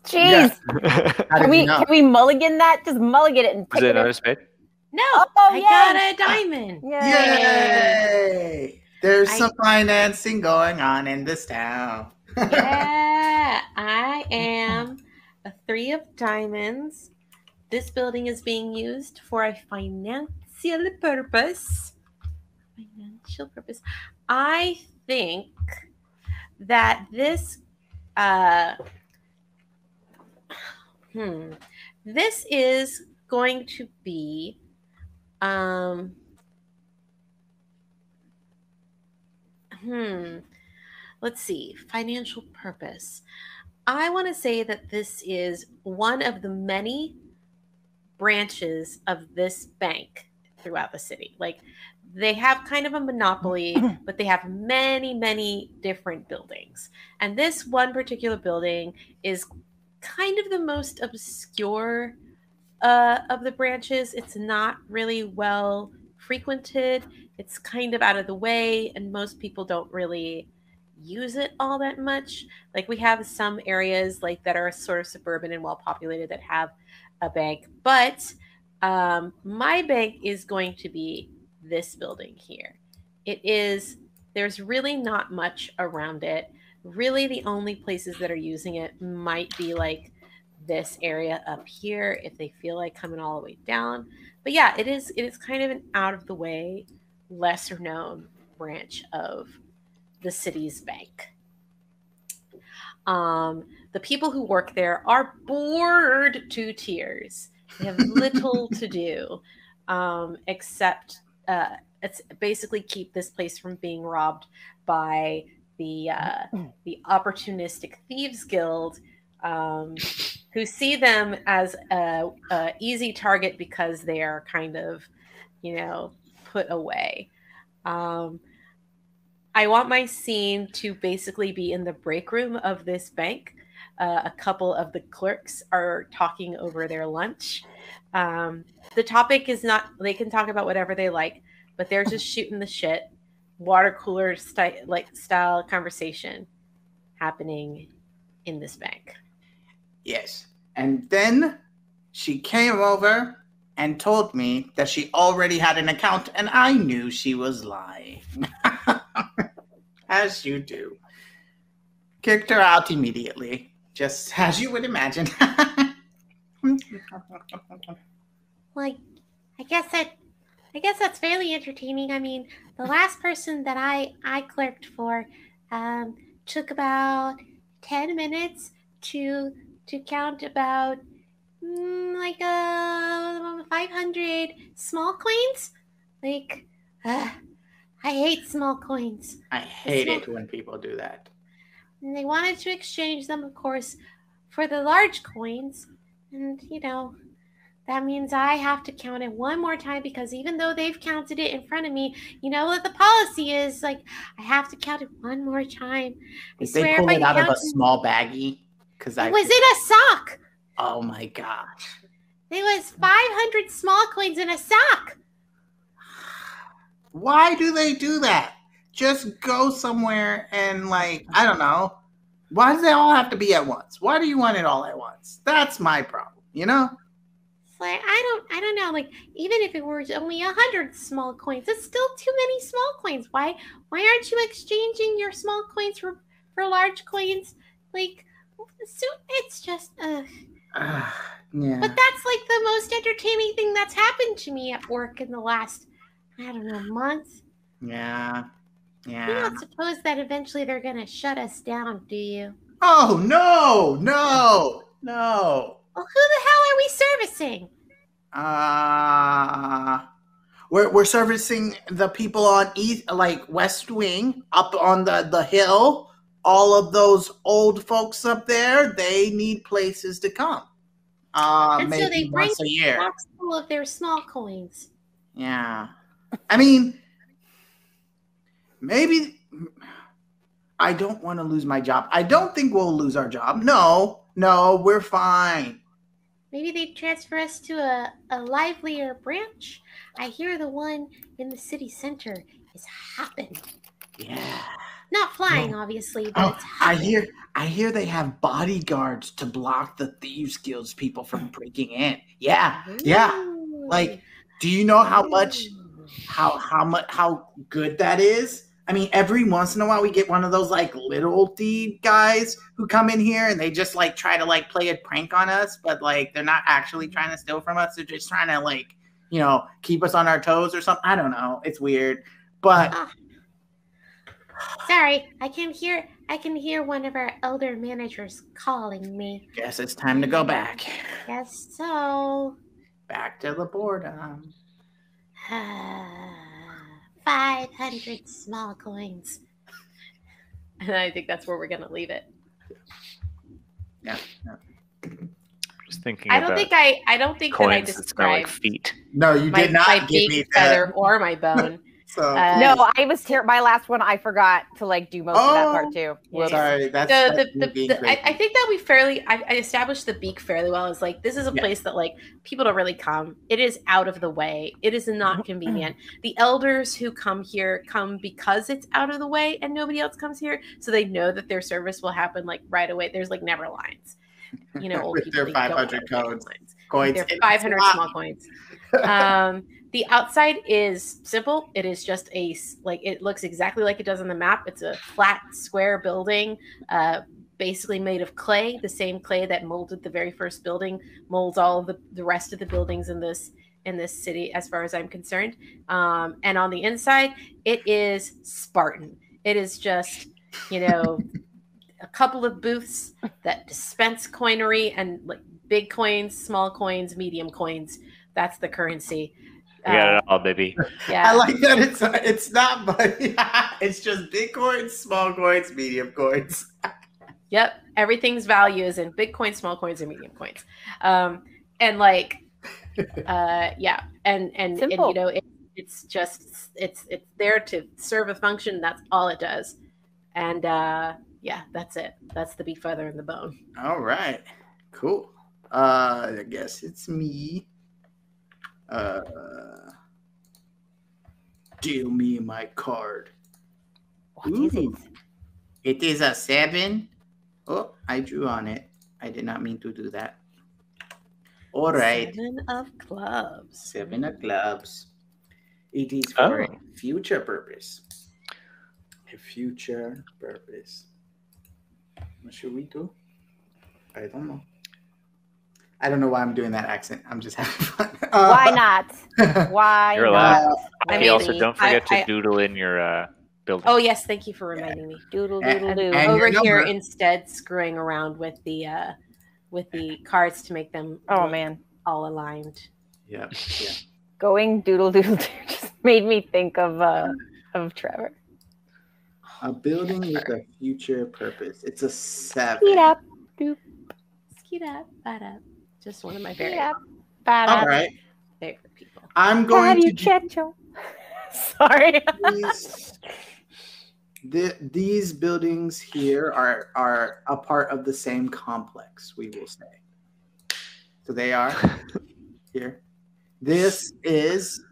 Jeez, yeah. can we mulligan that? Just mulligan it and pick it another spade? No, I got a diamond. Yay! There's some financing going on in this town. Yeah, I am a 3 of diamonds. This building is being used for a financial purpose. I think that this... this is going to be let's see, financial purpose. I want to say that this is one of the many branches of this bank throughout the city. Like, they have kind of a monopoly, but they have many, many different buildings. And this one particular building is kind of the most obscure of the branches. It's not really well frequented. It's kind of out of the way, and most people don't really use it all that much. Like, we have some areas like that are sort of suburban and well populated that have a bank, but my bank is going to be this building here. It is, there's really not much around it. Really, the only places that are using it might be like this area up here if they feel like coming all the way down. But yeah, it is kind of an out of the way, lesser known branch of the city's bank. The people who work there are bored to tears. They have little to do except it's basically keep this place from being robbed by the opportunistic thieves guild, who see them as a easy target because they are kind of, you know, put away. I want my scene to basically be in the break room of this bank. A couple of the clerks are talking over their lunch. The topic is not, they can talk about whatever they like, but they're just shooting the shit. Water cooler style conversation happening in this bank. Yes. And then she came over and told me that she already had an account, and I knew she was lying. As you do. Kicked her out immediately, just as you would imagine. Like, I guess that's fairly entertaining. I mean, the last person that I clerked for took about 10 minutes to count about like 500 small coins. Like, I hate small coins. I hate it when people do that. And they wanted to exchange them, of course, for the large coins. And, you know, that means I have to count it one more time, because even though they've counted it in front of me, you know what the policy is. Like, I have to count it one more time. Did they pull it out of a small baggie? Because I was in a sock. Oh, my gosh. There was 500 small coins in a sock. Why do they do that? Just go somewhere and, like, I don't know. Why does it all have to be at once? Why do you want it all at once? That's my problem, you know? It's like, I don't know. Like, even if it were only 100 small coins, it's still too many small coins. Why aren't you exchanging your small coins for large coins? Like, so it's just, ugh. Yeah. But that's, like, the most entertaining thing that's happened to me at work in the last, I don't know, month. Yeah. Yeah. You don't suppose that eventually they're going to shut us down, do you? Oh, no, no, no. Well, who the hell are we servicing? We're servicing the people on East, like West Wing, up on the hill. All of those old folks up there, they need places to come. And maybe so they bring a year. Box full of their small coins. Yeah. I mean... Maybe I don't want to lose my job. I don't think we'll lose our job. No, we're fine. Maybe they transfer us to a livelier branch. I hear the one in the city center is hopping. Yeah. Not flying, obviously, but it's hopping. I hear they have bodyguards to block the Thieves Guild's people from breaking in. Yeah. Ooh. Yeah. Like, do you know how much how good that is? I mean, every once in a while we get one of those like little thief guys who come in here and they just like try to like play a prank on us, but like they're not actually trying to steal from us. They're just trying to like, you know, keep us on our toes or something. I don't know. It's weird, but sorry, I can hear one of our elder managers calling me. Guess it's time to go back. Guess so. Back to the boredom. 500 small coins. And I think that's where we're going to leave it. Yeah. Just thinking. I don't think that I described like feet. No, you did not give me feather or my bone. So no, I was terrible. My last one, I forgot to like do most of that part too. Yeah. Sorry, that's the I think that we fairly. I established the beak fairly well. It's like this is a place that like people don't really come. It is out of the way. It is not convenient. The elders who come here come because it's out of the way and nobody else comes here, so they know that their service will happen like right away. There's like never lines. You know, old people. Their 500 coins. Their 500 small coins. The outside is simple. It is just it looks exactly like it does on the map. It's a flat, square building, basically made of clay, the same clay that molded the very first building, molds all of the rest of the buildings in this city, as far as I'm concerned. And on the inside, it is Spartan. It is just, you know, a couple of booths that dispense coinery and like big coins, small coins, medium coins. That's the currency. We got it all, baby. Yeah. I like that it's not money. It's just big coins, small coins, medium coins. Yep. Everything's value is in big coins, small coins, and medium coins. And like, yeah. And you know, it's just, it's there to serve a function. That's all it does. And yeah, that's it. That's the beak, feather, and the bone. All right. Cool. I guess it's me. Deal me my card. What is it? It is a 7. Oh, I drew on it. I did not mean to do that. All right. 7 of clubs. 7 of clubs. It is for a future purpose. A future purpose. What should we do? I don't know. I don't know why I'm doing that accent. I'm just having fun. Why not? Why you're not? I mean, also, don't forget to doodle in your building. Oh, yes. Thank you for reminding me. Doodle, doodle, doodle. Over here, instead, screwing around with the cards to make them all aligned. Yeah. Yeah. Going doodle, doodle, doodle just made me think of Trevor. A building with a future purpose. It's a 7. Skeet up. Doop. Skeet up. Bat up. Just one of my favorite. Yeah, all right. Favorite people. I'm going to Sorry. These buildings here are a part of the same complex, we will say. So they are here. This is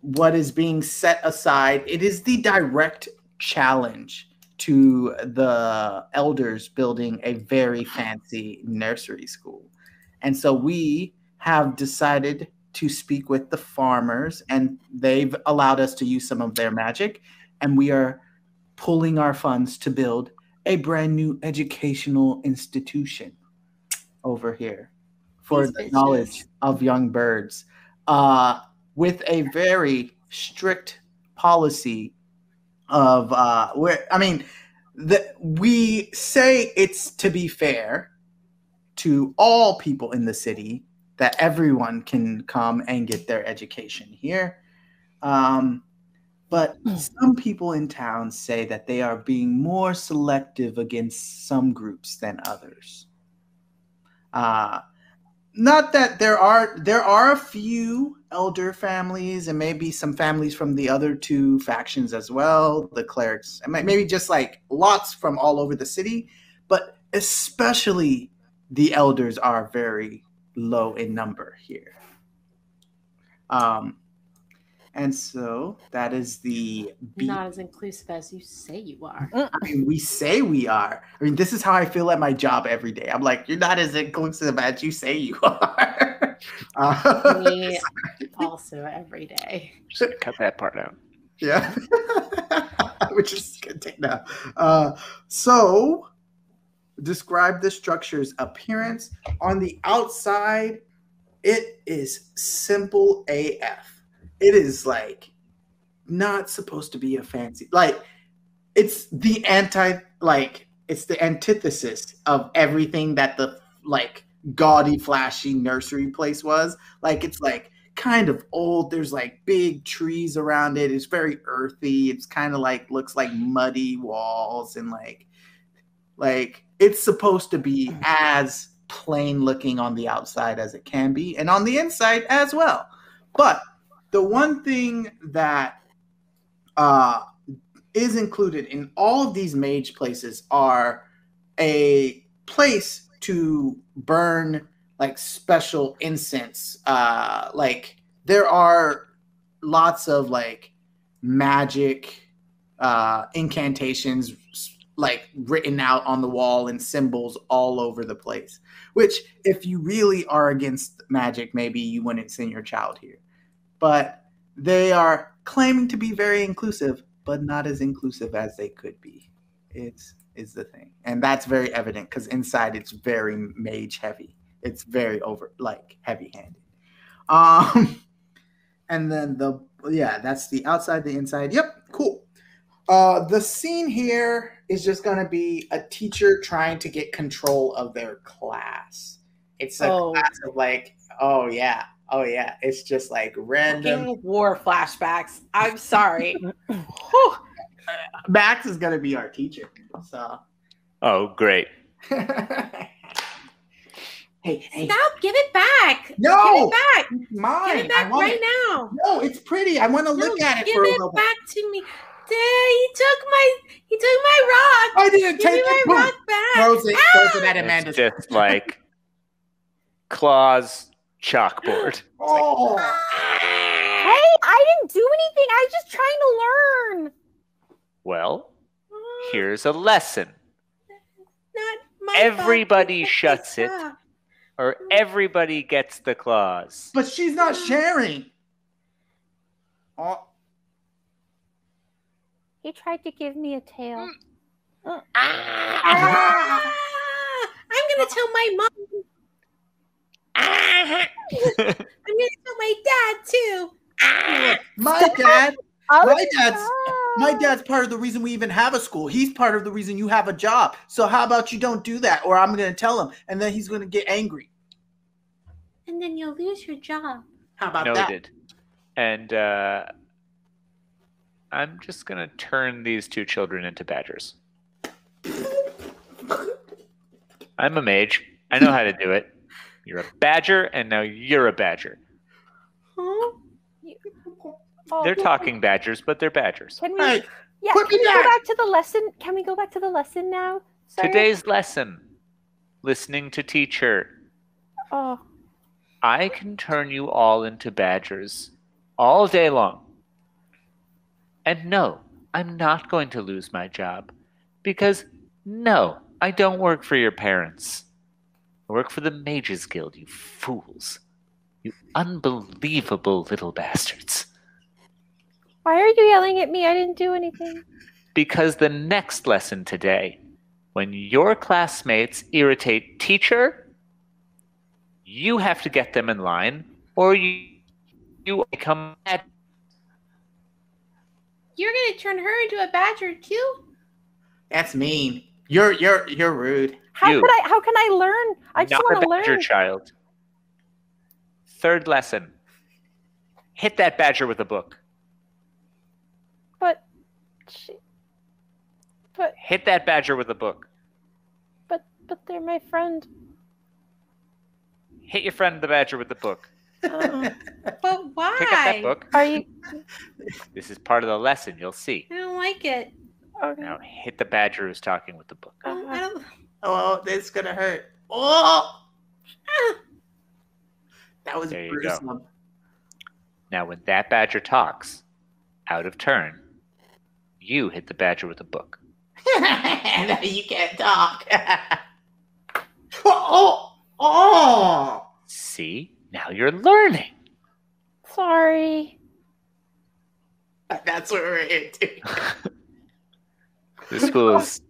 what is being set aside. It is the direct challenge to the elders building a very fancy nursery school. And so we have decided to speak with the farmers, and they've allowed us to use some of their magic. And we are pulling our funds to build a brand new educational institution over here for the knowledge of young birds, with a very strict policy of where, I mean, we say it's to be fair to all people in the city, that everyone can come and get their education here. But some people in town say that they are being more selective against some groups than others. Not that there are a few elder families and maybe some families from the other two factions as well, the clerics, and maybe just like lots from all over the city, but especially the elders are very low in number here. And so that is the... Not as inclusive as you say you are. I mean, we say we are. I mean, this is how I feel at my job every day. I'm like, you're not as inclusive as you say you are. Me also every day. Just cut that part out. Yeah. Which is going to take now. So... Describe the structure's appearance. On the outside, it is simple AF. It is like not supposed to be a fancy, like it's the it's the antithesis of everything that the like gaudy, flashy nursery place was. Like it's like kind of old. There's like big trees around it. It's very earthy. It's kind of like looks like muddy walls and like it's supposed to be as plain looking on the outside as it can be, and on the inside as well. But the one thing that is included in all of these mage places are a place to burn like special incense. Like there are lots of like magic incantations like written out on the wall and symbols all over the place, which if you really are against magic, maybe you wouldn't send your child here. But they are claiming to be very inclusive, but not as inclusive as they could be. It's the thing. And that's very evident because inside it's very mage heavy. It's very heavy handed. And then that's the outside, the inside. Yep. Cool. The scene here is just going to be a teacher trying to get control of their class. It's a class of like, oh yeah. It's just like random fucking war flashbacks. I'm sorry. Max is going to be our teacher. So. Oh, great. Hey. Stop! Give it back! No! Give it back! Mine. Give it back right now! No, it's pretty. I want to look at it for a little bit. Give it back to me. Dad, he took my rock. I didn't take it. Give me my rock back. Throws it at Amanda. It's just like Claw's chalkboard. Oh! Hey, I didn't do anything. I was just trying to learn. Well, here's a lesson. Not my everybody shuts it. Or everybody gets the claws. But she's not sharing. Oh. He tried to give me a tail. I'm going to tell my mom. I'm going to tell my dad, too. My dad's part of the reason we even have a school. He's part of the reason you have a job. So how about you don't do that, or I'm going to tell him, and then he's going to get angry. And then you'll lose your job. How about that? Noted. And I'm just going to turn these two children into badgers. I'm a mage. I know how to do it. You're a badger, and now you're a badger. Huh? They're talking badgers, but they're badgers. Can we, go back to the lesson? Can we go back to the lesson now? Sorry. Today's lesson, listening to teacher. Oh. I can turn you all into badgers all day long. And no, I'm not going to lose my job because, no, I don't work for your parents. I work for the Mages Guild, you fools. You unbelievable little bastards. Why are you yelling at me? I didn't do anything. Because the next lesson today, when your classmates irritate teacher, you have to get them in line, or you become mad. You're gonna turn her into a badger too? That's mean. You're rude. How can I learn? I just want to learn. Not a badger child. Third lesson. Hit that badger with a book. But hit that badger with a book. But they're my friend. Hit your friend the badger with the book. But why? Pick up that book. Are you? This is part of the lesson. You'll see. I don't like it. Okay. Now hit the badger who's talking with the book. Oh, this is gonna hurt. Oh, that was gruesome. Now when that badger talks, out of turn. You hit the badger with a book. You can't talk. Oh! See? Now you're learning. Sorry. That's what we're into. This school is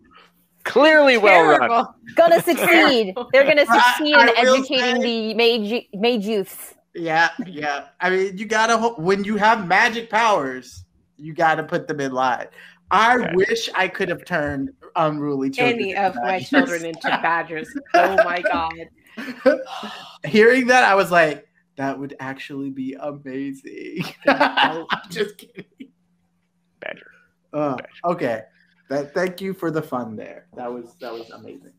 clearly well run. Gonna succeed. They're gonna succeed in educating the mage youths. Yeah. I mean, you gotta hope when you have magic powers. You got to put them in line. I wish I could have turned unruly children. Any of my children into badgers. Oh, my God. Hearing that, I was like, that would actually be amazing. I'm just kidding. Badger. Okay. Thank you for the fun there. That was amazing.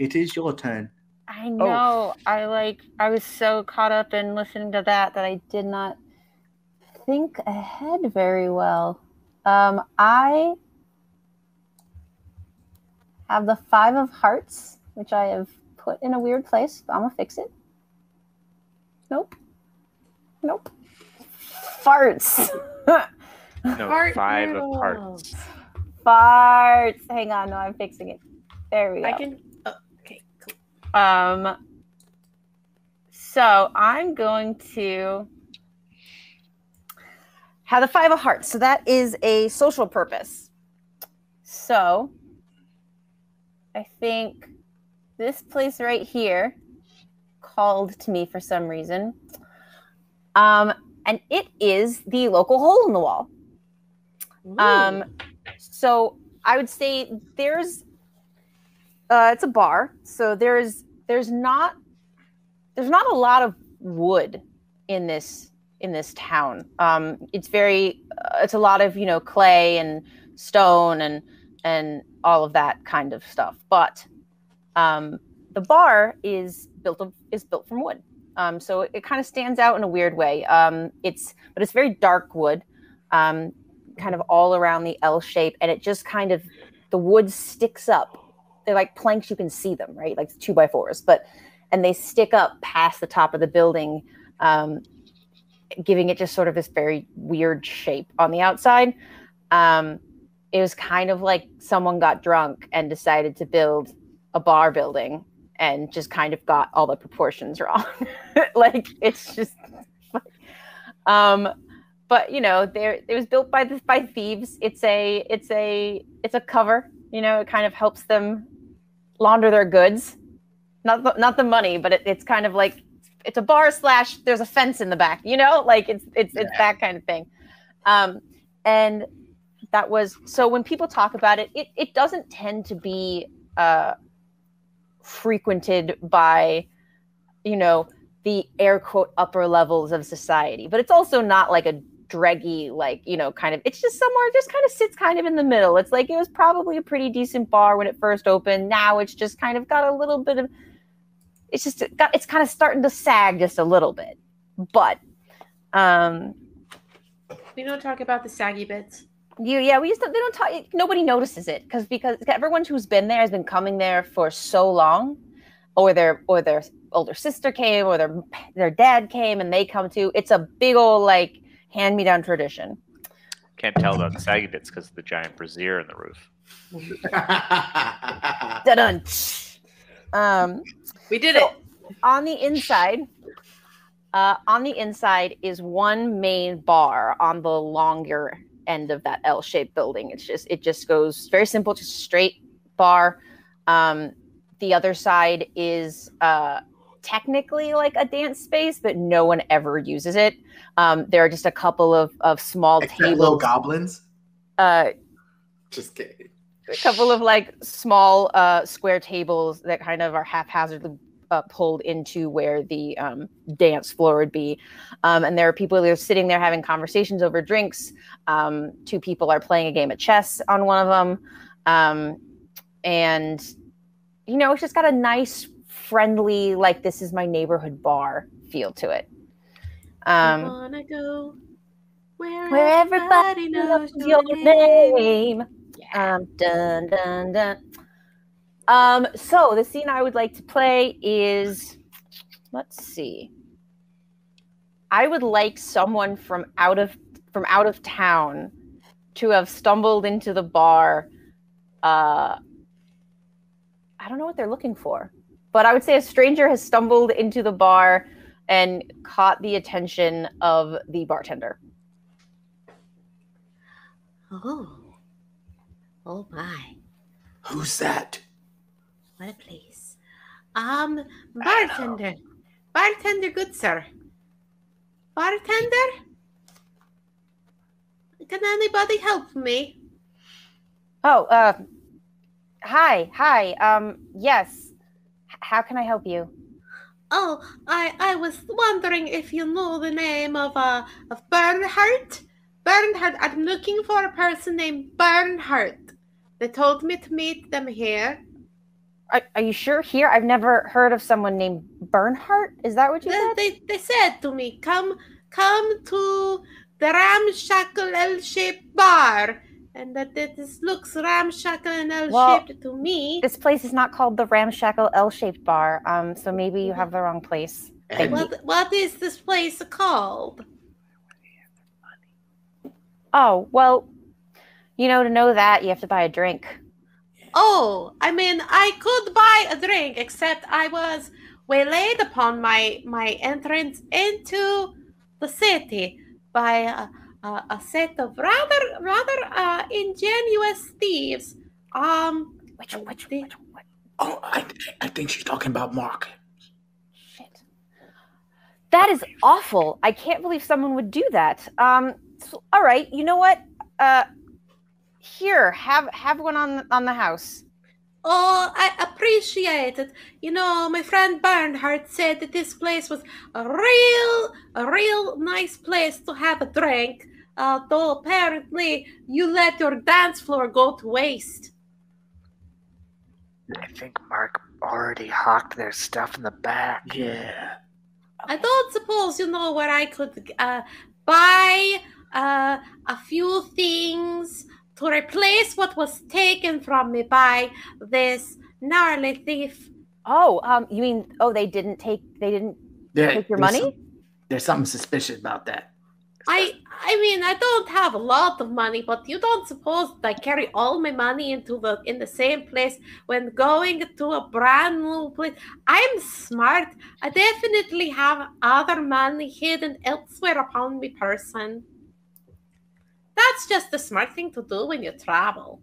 It is your turn. I know. Oh. I was so caught up in listening to that I did not think ahead very well. I have the 5 of hearts, which I have put in a weird place. I'm gonna fix it. Nope. Farts. No, 5 of hearts. Farts. Hang on, no, I'm fixing it. There we go. Okay, cool. So I'm going to have the 5 of hearts. So that is a social purpose. So I think this place right here called to me for some reason. And it is the local hole in the wall. So I would say there's it's a bar, so there's not a lot of wood in this town. It's a lot of, you know, clay and stone and all of that kind of stuff. But the bar is built from wood. So it kind of stands out in a weird way. It's very dark wood, kind of all around the L shape, and it just kind of, the wood sticks up. They're like planks, you can see them, right? Like 2x4s, and they stick up past the top of the building, giving it just sort of this very weird shape on the outside. It was kind of like someone got drunk and decided to build a bar building and just kind of got all the proportions wrong. Like, it's just, but you know, it was built by thieves. It's a cover, you know, it kind of helps them launder their goods. Not the money, but it's kind of like, it's a bar / there's a fence in the back, you know, like it's that kind of thing. And that was, so when people talk about it, it doesn't tend to be frequented by, you know, the air quote upper levels of society, but it's also not like a dreggy, like, you know, kind of, it's just somewhere, it just kind of sits kind of in the middle. It's like, it was probably a pretty decent bar when it first opened. Now it's just kind of got a little bit of, it's kind of starting to sag just a little bit, but we don't talk about the saggy bits. They don't talk. Nobody notices it because everyone who's been there has been coming there for so long, or their older sister came, or their dad came, and they come too. It's a big old like hand-me-down tradition. Can't tell about the saggy bits because of the giant brazier in the roof. Dun-dun. We did it. On the inside is one main bar on the longer end of that L-shaped building. It just goes very simple, just a straight bar. The other side is technically like a dance space, but no one ever uses it. There are just a couple of small tables. Little goblins? Just kidding. A couple of like small square tables that kind of are haphazardly pulled into where the dance floor would be. And there are people that are sitting there having conversations over drinks. Two people are playing a game of chess on one of them. And, you know, it's just got a nice, friendly, like, this is my neighborhood bar feel to it. I wanna go where everybody knows your name. Yeah. Dun, dun, dun. So the scene I would like to play is, let's see. I would like someone from out of town to have stumbled into the bar. I don't know what they're looking for, but I would say a stranger has stumbled into the bar and caught the attention of the bartender. Oh. Oh, my. Who's that? What a place. Bartender. Bartender, good sir. Bartender? Can anybody help me? Oh, hi. Yes. How can I help you? Oh, I was wondering if you know the name of Bernhardt. Bernhardt, I'm looking for a person named Bernhardt. They told me to meet them here. Are you sure here? I've never heard of someone named Bernhardt. Is that what you said? They said to me, come to the ramshackle L-shaped bar. And that this looks ramshackle and L-shaped to me. This place is not called the ramshackle L-shaped bar. So maybe you have the wrong place. What is this place called? Oh, well... You know, to know that, you have to buy a drink. Oh, I mean, I could buy a drink, except I was waylaid upon my entrance into the city by a set of rather ingenious thieves. Which one? Oh, I think she's talking about Mark. Shit. That is awful. I can't believe someone would do that. All right, you know what? Here, have one on the house. Oh, I appreciate it. You know, my friend Barnhart said that this place was a real nice place to have a drink. Though apparently you let your dance floor go to waste. I think Mark already hawked their stuff in the back. Yeah. I don't suppose you know where I could buy a few things to replace what was taken from me by this gnarly thief. Oh, you mean they didn't take your money? There's something suspicious about that. I mean, I don't have a lot of money, but you don't suppose that I carry all my money in the same place when going to a brand new place? I'm smart. I definitely have other money hidden elsewhere upon me person. That's just the smart thing to do when you travel.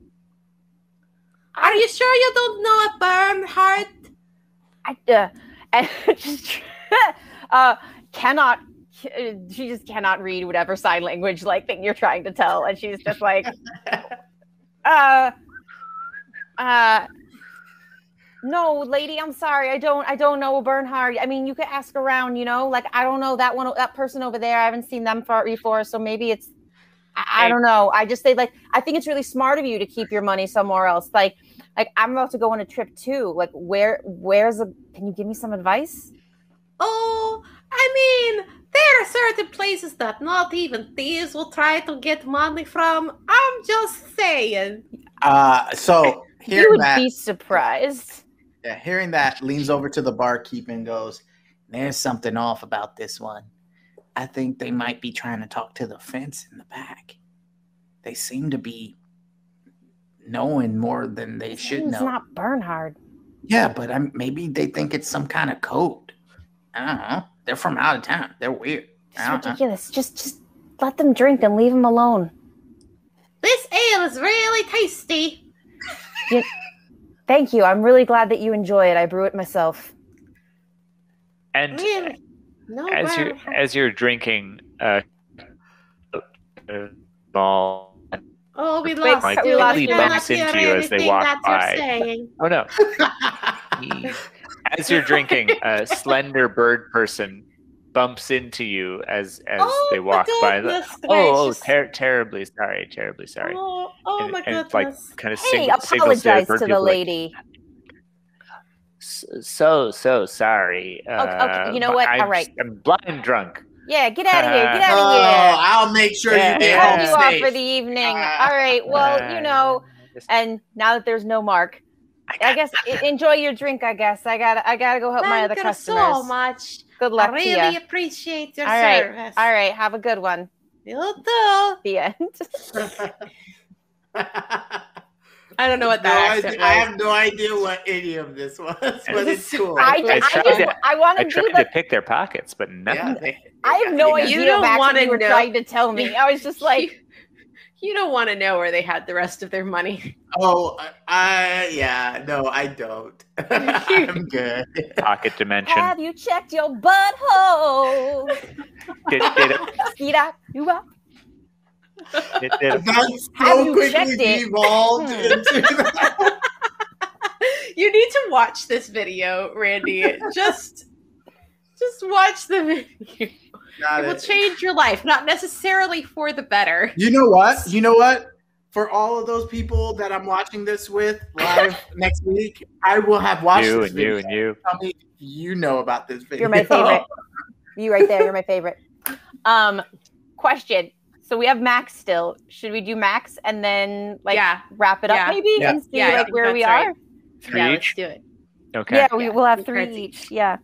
Are you sure you don't know a Bernhardt? She just cannot read whatever sign language like thing you're trying to tell, and she's just like, no, lady, I'm sorry, I don't know Bernhard. I mean, you could ask around, you know, like I don't know that person over there. I haven't seen them far before, so maybe it's I don't know. I just say like I think it's really smart of you to keep your money somewhere else. Like I'm about to go on a trip too. Like can you give me some advice? Oh, I mean, there are certain places that not even thieves will try to get money from. I'm just saying. So hearing you would that, be surprised. Yeah, hearing that, leans over to the barkeep and goes, "There's something off about this one. I think they might be trying to talk to the fence in the back. They seem to be knowing more than they should know." It's not Bernhard. Yeah, but maybe they think it's some kind of code. I don't know. They're from out of town. They're weird. It's ridiculous. Just let them drink and leave them alone. This ale is really tasty. Thank you. I'm really glad that you enjoy it. I brew it myself. And really? No as you're drinking, ball. Oh, we lost. We lost. Bumps into you as they walk by. Oh no. As you're drinking, a slender bird person bumps into you as they walk by. Terribly sorry. Oh, my goodness. Like, kind of apologize to the lady. Like, so sorry. Okay, you know what? All right. I'm blind drunk. Yeah, get out of here. Get out of here. I'll make sure you get home safe. Cut you off for the evening. All right. Well, you know, and now that there's no Mark, I guess enjoy your drink. I guess I gotta go help my other customers. Thank you so much. Good luck. I really appreciate your service. All right, have a good one. You too. The end. I don't know what that accent was. I have no idea what any of this was, but it's cool. I tried to pick their pockets, but nothing. Yeah, I have no idea what you were trying to tell me. I was just like. You don't want to know where they had the rest of their money. Oh, I don't. I'm good. Pocket dimension. Have you checked your butthole? That's so quickly devolved into that. You need to watch this video, Randy. Just watch the video. It will change your life, not necessarily for the better. You know what? For all of those people that I'm watching this with live next week, I will have watched this video. You. Tell me you know about this video. You're my favorite. You right there. You're my favorite. Question. So we have Max still. Should we do Max and then wrap it up maybe and see where we are? Three each? Let's do it. Okay. Yeah, we'll have three each. Yeah.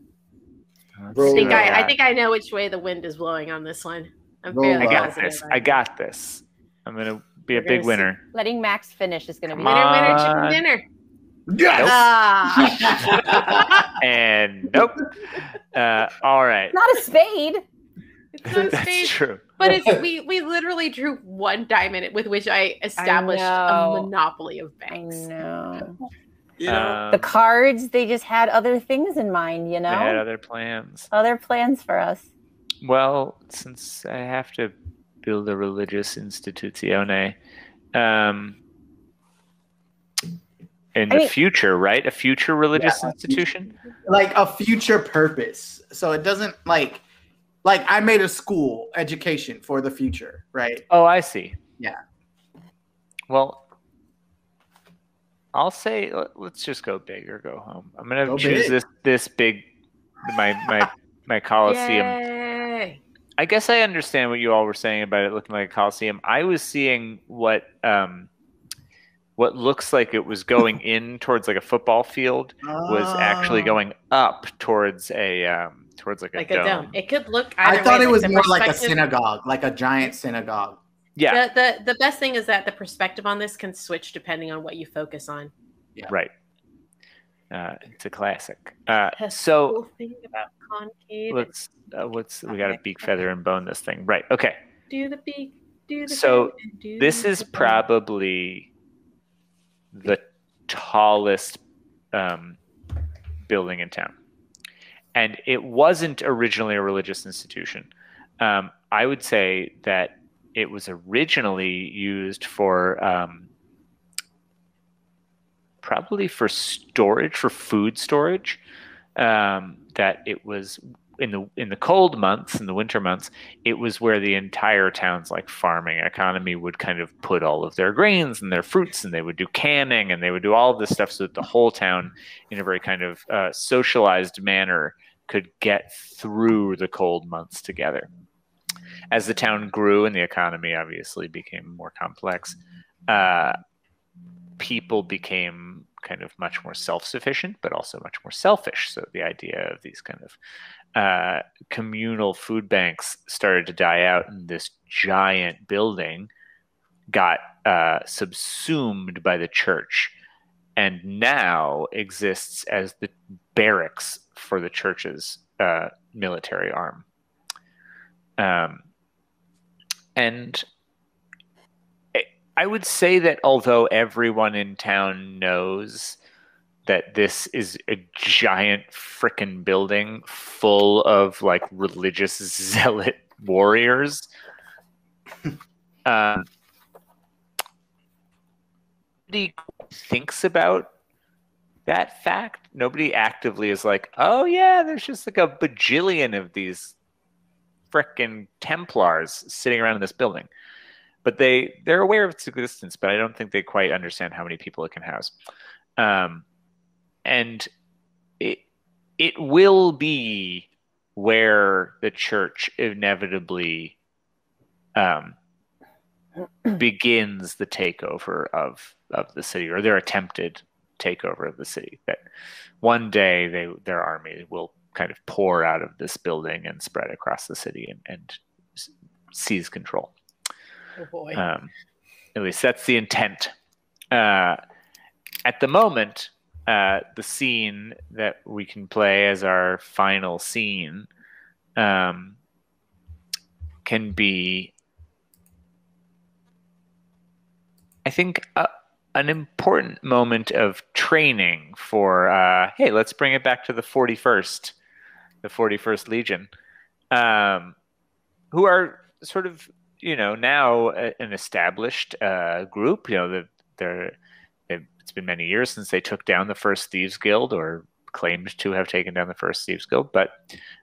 I think I know which way the wind is blowing on this one. I got this. I'm going to be a big winner. Letting Max finish is going to be winner, chicken dinner. Yes! Nope. And nope. All right. It's not a spade. That's true. But we literally drew one diamond with which I established a monopoly of banks. No. Yeah. The cards, they just had other things in mind, you know? They had other plans. Other plans for us. Well, since I have to build a religious institutione, in the future, right? A future religious institution? Like a future purpose. So it doesn't like I made a school education for the future, right? Oh, I see. Yeah. Well, I'll say let's just go big or go home. I'm going to choose big. This big, my Coliseum. Yay. I guess I understand what you all were saying about it looking like a Coliseum. I was seeing what looks like it was going in towards like a football field was actually going up towards a towards like a dome. It could look. I thought it was more like a synagogue, like a giant synagogue. Yeah. The best thing is that the perspective on this can switch depending on what you focus on. Yeah. Right. It's a classic. So. Cool thing about concave. We got to beak, feather, and bone this thing, right? Okay. Do the beak. Do the. So do this is probably the tallest building in town. And it wasn't originally a religious institution. I would say that it was originally used for probably for storage, for food storage, that it was in the cold months, in the winter months, it was where the entire town's like farming economy would kind of put all of their grains and their fruits, and they would do canning and they would do all of this stuff so that the whole town in a very kind of socialized manner could get through the cold months together. As the town grew and the economy obviously became more complex, people became kind of much more self-sufficient, but also much more selfish. So the idea of these kind of communal food banks started to die out, and this giant building got subsumed by the church and now exists as the barracks for the church's military arm. And I would say that although everyone in town knows that this is a giant frickin' building full of like religious zealot warriors, nobody thinks about that fact. Nobody actively is like, oh yeah, there's just like a bajillion of these frickin' Templars sitting around in this building. But they're aware of its existence, but I don't think they quite understand how many people it can house. And it will be where the church inevitably begins the takeover of the city, or their attempted takeover of the city. That one day their army will kind of pour out of this building and spread across the city and seize control. Oh boy. At least that's the intent. At the moment, the scene that we can play as our final scene can be, I think, an important moment of training for, hey, let's bring it back to the 41st Legion, who are sort of, you know, now an established group. You know, it's been many years since they took down the first Thieves Guild, or claimed to have taken down the first Thieves Guild. But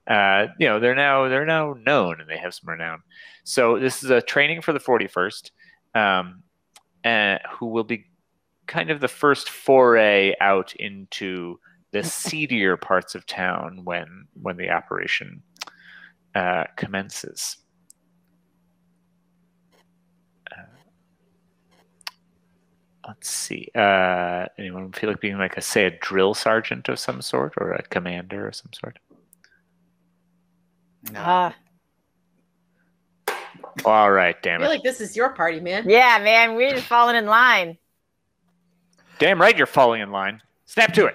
you know, they're now known, and they have some renown. So this is a training for the 41st, who will be kind of the first foray out into the seedier parts of town when the operation commences. Let's see. Anyone feel like being like a drill sergeant of some sort, or a commander of some sort? No. All right, damn it. I feel like this is your party, man. Yeah, man, we're just falling in line. Damn right you're falling in line. Snap to it.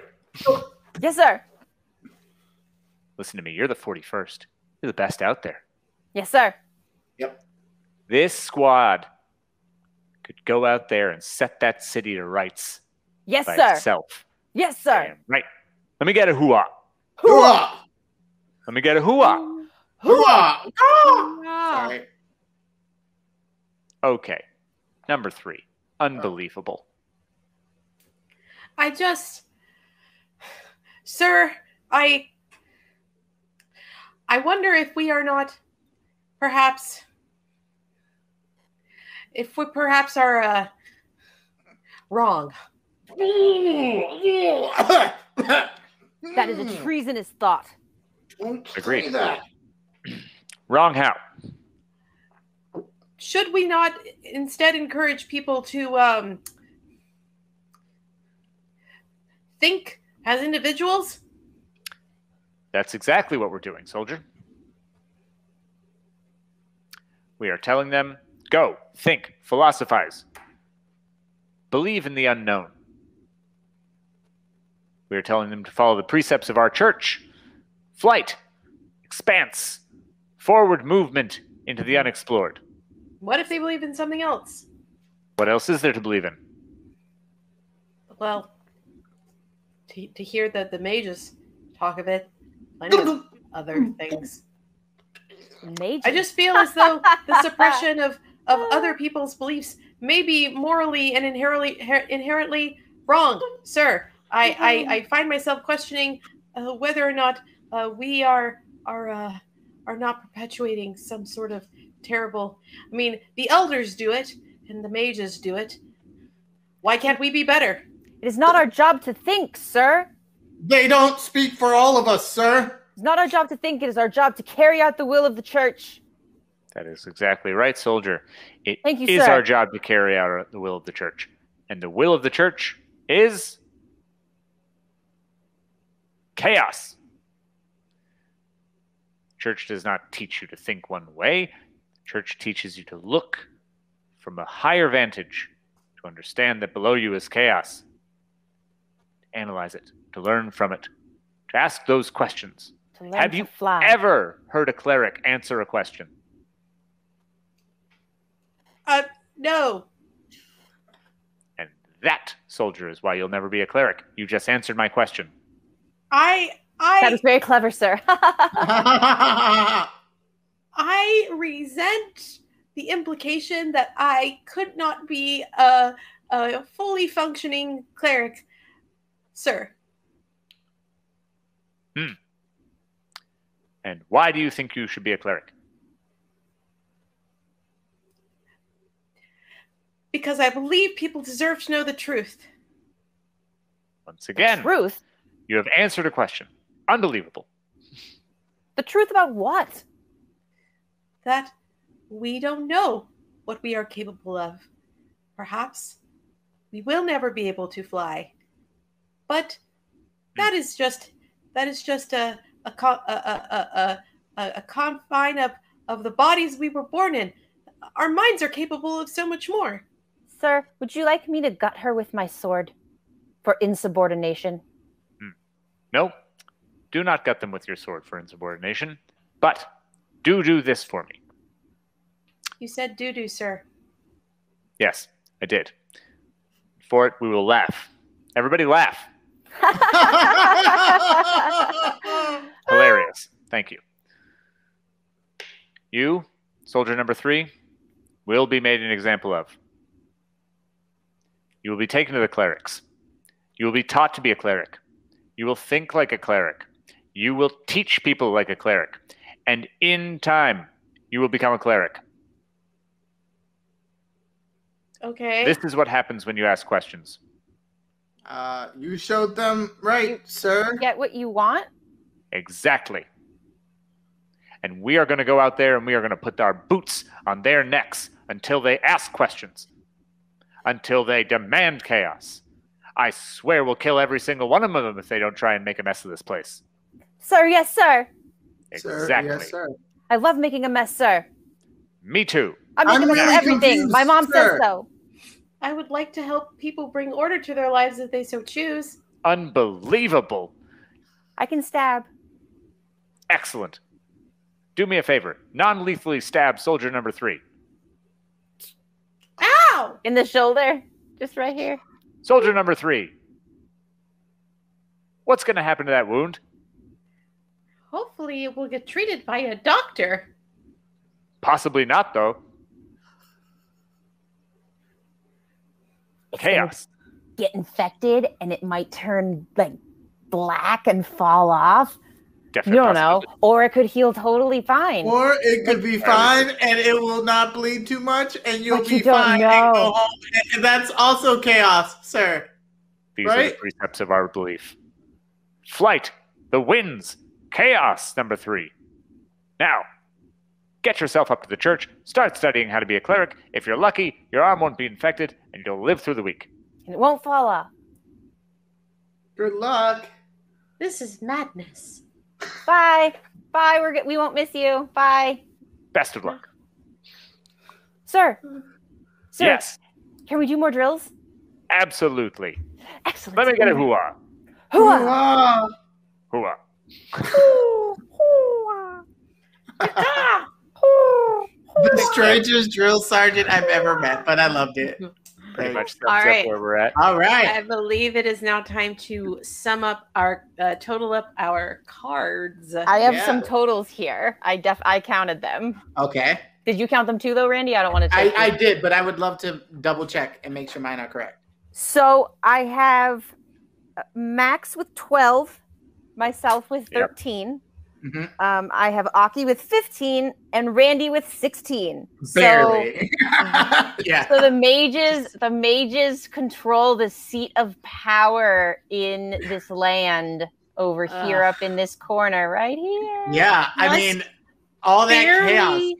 Yes, sir. Listen to me. You're the 41st. You're the best out there. Yes, sir. Yep. This squad could go out there and set that city to rights. Yes, by sir. Itself. Yes, sir. Damn right. Let me get a hoo-ah. Hoo-ah. Let me get a hoo-ah. Hoo-ah. Ah. Sorry. Okay. Number 3. Unbelievable. I just, sir, I wonder if we are not, perhaps, if we perhaps are wrong. That is a treasonous thought. Agreed. Wrong how? Should we not instead encourage people to think as individuals? That's exactly what we're doing, soldier. We are telling them, go, think, philosophize. Believe in the unknown. We are telling them to follow the precepts of our church. Flight, expanse, forward movement into the unexplored. What if they believe in something else? What else is there to believe in? Well, to hear that the mages talk of it, plenty of other things. Mages. I just feel as though the suppression of other people's beliefs may be morally and inherently wrong, sir. I find myself questioning whether or not we are not perpetuating some sort of terrible. I mean, the elders do it and the mages do it. Why can't we be better? It is not our job to think, sir. They don't speak for all of us, sir. It's not our job to think. It is our job to carry out the will of the church. That is exactly right, soldier. It is our job to carry out the will of the church. And the will of the church is chaos. Church does not teach you to think one way. Church teaches you to look from a higher vantage, to understand that below you is chaos, to analyze it, to learn from it, to ask those questions. Have you ever heard a cleric answer a question? No. And that, soldier, is why you'll never be a cleric. You just answered my question. That was very clever, sir. I resent the implication that I could not be a fully functioning cleric, sir. Hmm. And why do you think you should be a cleric? Because I believe people deserve to know the truth. Once again, the truth. You have answered a question. Unbelievable. The truth about what? That we don't know what we are capable of. Perhaps we will never be able to fly. But that is just a confine of the bodies we were born in. Our minds are capable of so much more. Sir, would you like me to gut her with my sword for insubordination? No, do not gut them with your sword for insubordination, but do this for me. You said do, sir. Yes, I did. For it, we will laugh. Everybody laugh. Hilarious. Thank you. You, soldier number 3, will be made an example of. You will be taken to the clerics. You will be taught to be a cleric. You will think like a cleric. You will teach people like a cleric. And in time, you will become a cleric. Okay. This is what happens when you ask questions. You showed them right, sir. Get what you want? Exactly. And we are going to go out there and we are going to put our boots on their necks until they ask questions. Until they demand chaos. I swear we'll kill every single one of them if they don't try and make a mess of this place. Sir, yes, sir. Exactly. Sir, yes, sir. I love making a mess, sir. Me too. I'm making a mess of everything. My mom says so. I would like to help people bring order to their lives if they so choose. Unbelievable. I can stab. Excellent. Do me a favor. Non-lethally stab soldier number 3. Ow! In the shoulder. Just right here. Soldier number 3. What's going to happen to that wound? Hopefully it will get treated by a doctor. Possibly not, though. Chaos. get infected and it might turn like black and fall off. Definitely you don't know. Or it could heal totally fine. Or it could be fine and it will not bleed too much and you'll be fine and go home. And that's also chaos, sir. These are the three steps of our belief. Flight, the winds, chaos, number 3. Now, get yourself up to the church, start studying how to be a cleric. If you're lucky, your arm won't be infected and you'll live through the week. And it won't fall off. Good luck. This is madness. Bye. Bye. We won't miss you. Bye. Best of luck. Sir. Sir. Yes. Can we do more drills? Absolutely. Excellent. Let me get a hoo-ah. Hoo-ah. Hoo-ah. Hoo-ah. Hoo-ah. The strangest drill sergeant I've ever met, but I loved it. Pretty much sums up where we're at. All right. I believe it is now time to sum up our total up our cards. I have some totals here. I counted them. Okay. Did you count them too, though, Randy? I don't want to. I did, but I would love to double check and make sure mine are correct. So I have Max with 12, myself with 13. Yep. Mm-hmm. I have Aki with 15 and Randy with 16. Barely. So, yeah. So the mages control the seat of power in this land over here, up in this corner, right here. Yeah, I mean, all that chaos. Barely.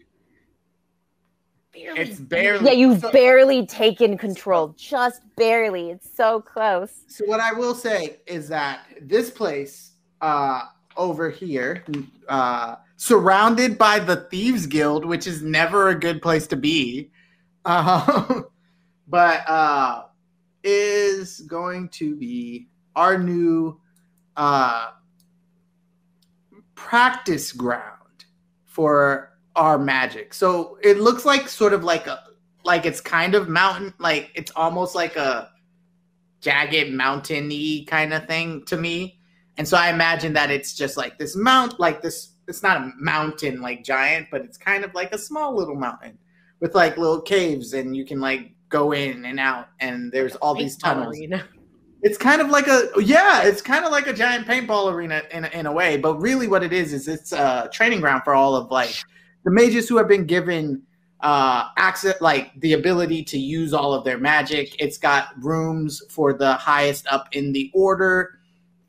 It's barely. Yeah, you've barely taken control. Just barely. It's so close. So what I will say is that this place over here, surrounded by the Thieves Guild, which is never a good place to be, but is going to be our new practice ground for our magic. So it looks like sort of like a, like it's kind of mountain, like it's almost like a jagged mountain-y kind of thing to me. And so I imagine that it's just like this mount, like this, it's not a mountain like giant, but it's kind of like a small little mountain with like little caves and you can like go in and out and there's all these tunnels. Arena. It's kind of like a, yeah, it's kind of like a giant paintball arena in a way, but really what it is it's a training ground for all of like the mages who have been given access, like the ability to use all of their magic. It's got rooms for the highest up in the order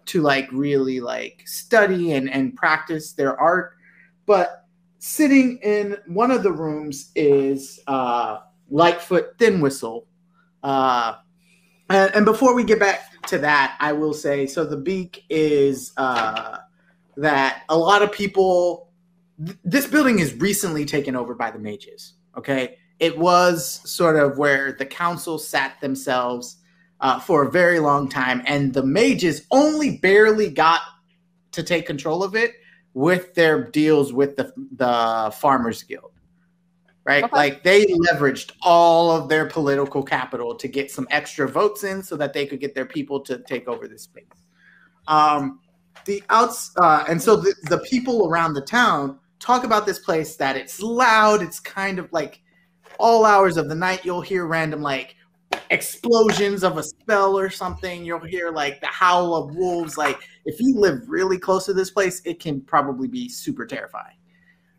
to like really like study and practice their art. But sitting in one of the rooms is Lightfoot Finn Whistle. And before we get back to that, I will say, so the Beak is that a lot of people... This building is recently taken over by the mages, okay? It was sort of where the council sat themselves for a very long time, and the mages only barely got to take control of it with their deals with the Farmers Guild, right? Okay. Like, they leveraged all of their political capital to get some extra votes in so that they could get their people to take over this space. So the people around the town talk about this place, that it's loud. It's kind of like all hours of the night. You'll hear random like explosions of a spell or something. You'll hear like the howl of wolves. Like if you live really close to this place, it can probably be super terrifying.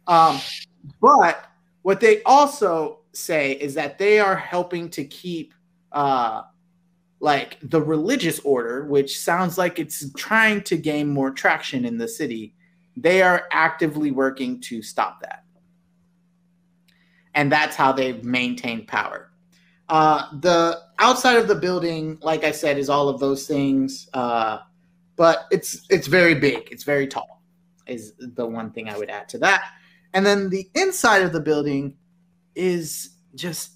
But what they also say is that they are helping to keep like the religious order, which sounds like it's trying to gain more traction in the city. They are actively working to stop that. And that's how they've maintained power. The outside of the building, like I said, is all of those things. But it's very big. It's very tall is the one thing I would add to that. And then the inside of the building is just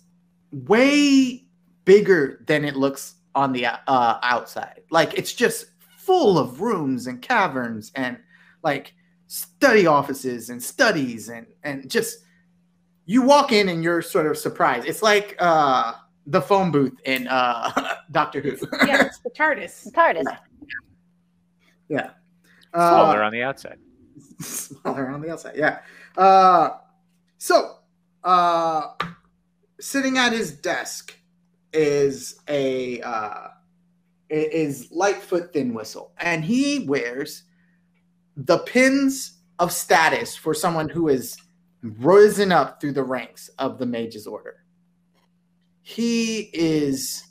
way bigger than it looks on the outside. Like, it's just full of rooms and caverns and, like, study offices and studies and just you walk in and you're sort of surprised. It's like the phone booth in Doctor Who. Yeah, it's the TARDIS. The TARDIS. Yeah. Smaller on the outside. Smaller on the outside. Yeah. Sitting at his desk is a is Lightfoot Thin Whistle, and he wears the pins of status for someone who has risen up through the ranks of the Mage's Order. He is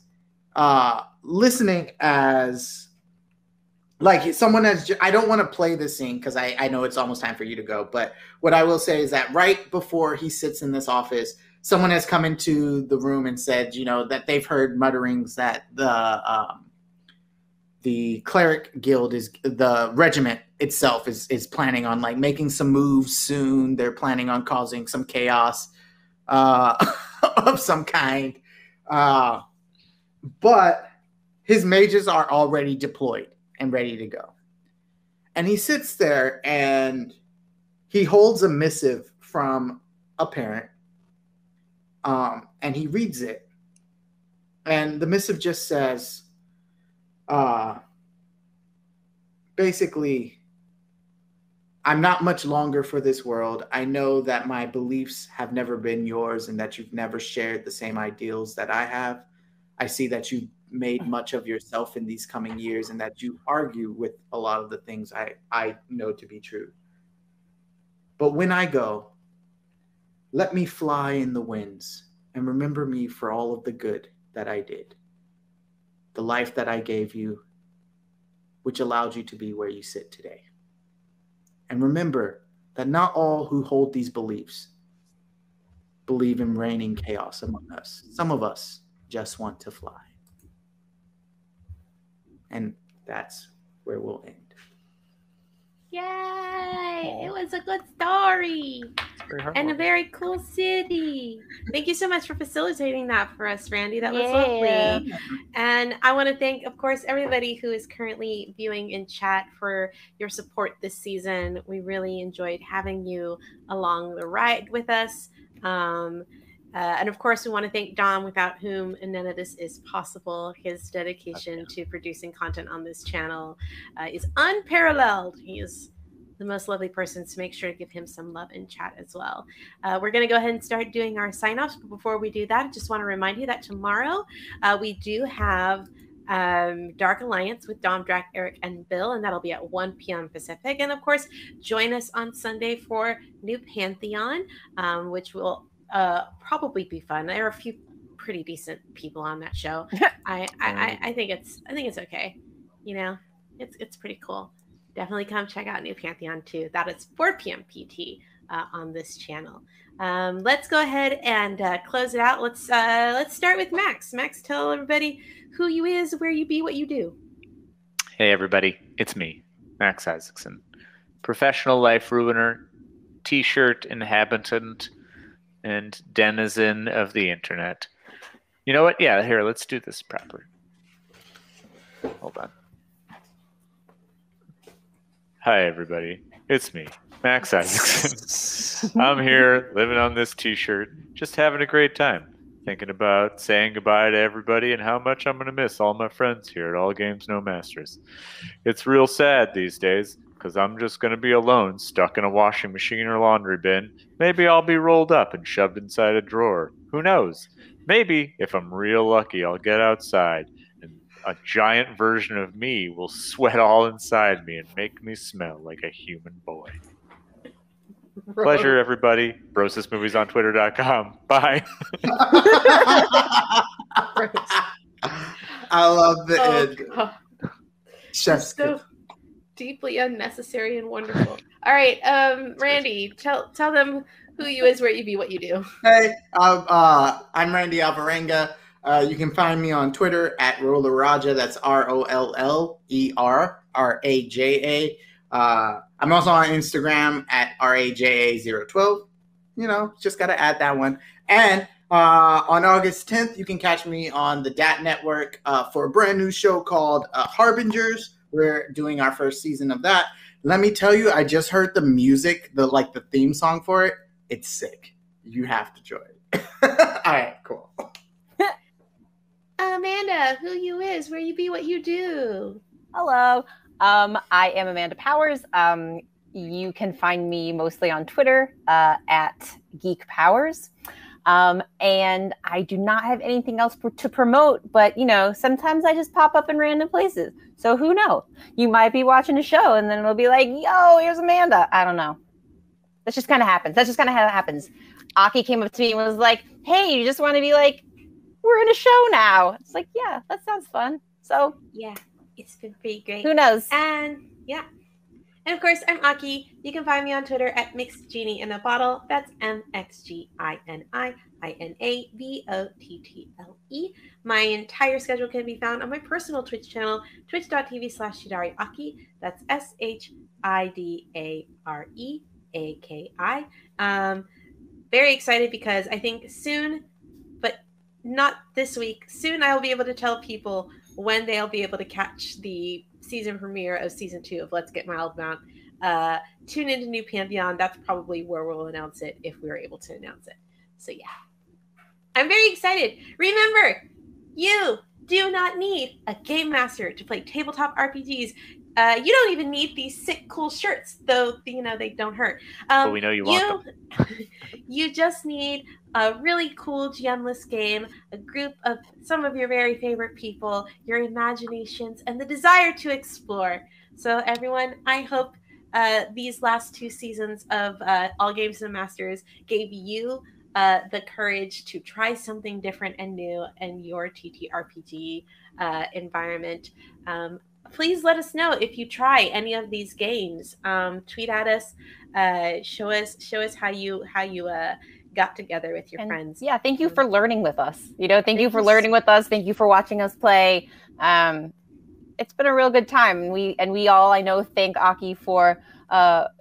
listening as like someone has. I don't want to play this scene because I know it's almost time for you to go. But what I will say is that right before he sits in this office, someone has come into the room and said, you know, that they've heard mutterings that the cleric guild is the regiment itself is planning on like making some moves soon. They're planning on causing some chaos of some kind. But his mages are already deployed and ready to go. And he sits there and he holds a missive from a parent. And he reads it. And the missive just says, basically, I'm not much longer for this world. I know that my beliefs have never been yours and that you've never shared the same ideals that I have. I see that you made much of yourself in these coming years and that you argue with a lot of the things I know to be true. But when I go, let me fly in the winds and remember me for all of the good that I did. The life that I gave you, which allowed you to be where you sit today. And remember that not all who hold these beliefs believe in reigning chaos among us. Some of us just want to fly. And that's where we'll end. Yay! It was a good story and a very cool city. Thank you so much for facilitating that for us, Randy. That was lovely. And I want to thank, of course, everybody who is currently viewing in chat for your support this season. We really enjoyed having you along the ride with us. And of course, we want to thank Dom, without whom none of this is possible. His dedication to producing content on this channel is unparalleled. He is the most lovely person, so make sure to give him some love in chat as well. We're going to go ahead and start doing our sign-offs. But before we do that, I just want to remind you that tomorrow we do have Dark Alliance with Dom, Drac, Eric, and Bill, and that'll be at 1 p.m. Pacific. And of course, join us on Sunday for New Pantheon, which will probably be fun. There are a few pretty decent people on that show. I think it's okay. You know, it's pretty cool. Definitely come check out New Pantheon too. That is 4 p.m. PT on this channel. Let's go ahead and close it out. Let's start with Max. Max, tell everybody who you is, where you be, what you do. Hey everybody, it's me, Max Isaacson, professional life ruiner, t-shirt inhabitant, and denizen of the internet. You know what? Yeah, here, let's do this proper. Hold on. Hi, everybody. It's me, Max Isaacson. I'm here living on this t-shirt, just having a great time, thinking about saying goodbye to everybody and how much I'm going to miss all my friends here at All Games, No Masters. It's real sad these days, because I'm just going to be alone, stuck in a washing machine or laundry bin. Maybe I'll be rolled up and shoved inside a drawer. Who knows? Maybe, if I'm real lucky, I'll get outside, and a giant version of me will sweat all inside me and make me smell like a human boy. Bro. Pleasure, everybody. BrosisMovies on Twitter.com. Bye. I love the end. Chef's kiss. Deeply unnecessary and wonderful. All right, Randy, tell them who you is, where you be, what you do. Hey, I'm Randy Alvarenga. You can find me on Twitter at Rolleraja. That's ROLLERRAJA. I'm also on Instagram at RAJA012. You know, just got to add that one. And on August 10th, you can catch me on the DAT Network for a brand new show called Harbingers. We're doing our first season of that. Let me tell you, I just heard the music, the theme song for it. It's sick. You have to join. All right, cool. Amanda, who you is, where you be, what you do. Hello. I am Amanda Powers. You can find me mostly on Twitter at GeekPowers. And I do not have anything else to promote, but, you know, sometimes I just pop up in random places. So who knows? You might be watching a show and then it'll be like, yo, here's Amanda. I don't know. That's just kind of happens. That's just kind of how it happens. Aki came up to me and was like, hey, you just want to be like, we're in a show now. It's like, yeah, that sounds fun. So yeah, it's been pretty great. Who knows? And yeah. And of course, I'm Aki. You can find me on Twitter at Mixed Genie in a Bottle. That's MXGINIINABOTTLE. My entire schedule can be found on my personal Twitch channel, twitch.tv/shidariaki. That's SHIDAREAKI. Very excited because I think soon, but not this week, soon I will be able to tell people when they'll be able to catch the season premiere of season 2 of Let's Get Mildmount. Tune into New Pantheon. That's probably where we'll announce it if we're able to announce it. So yeah, I'm very excited. Remember, you do not need a game master to play tabletop RPGs. You don't even need these sick, cool shirts, though, you know, they don't hurt. But we know you want them. You just need a really cool GM-less game, a group of some of your very favorite people, your imaginations, and the desire to explore. So, everyone, I hope these last 2 seasons of All Games and Masters gave you the courage to try something different and new in your TTRPG environment. Please let us know if you try any of these games. Tweet at us, show us how you got together with your friends. Yeah, thank you for learning with us. You know, thank you for learning with us. Thank you for watching us play. It's been a real good time, and we all, I know, thank Aki for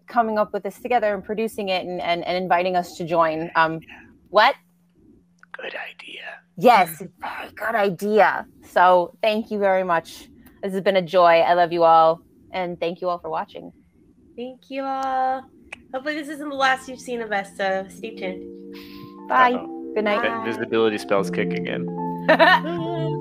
coming up with this together and producing it and inviting us to join. What? Good idea. Yes, very good idea. So thank you very much. This has been a joy. I love you all. And thank you all for watching. Thank you all. Hopefully this isn't the last you've seen of us, so stay tuned. Bye. Uh-oh. Good night. Bye. Invisibility spells kicking in.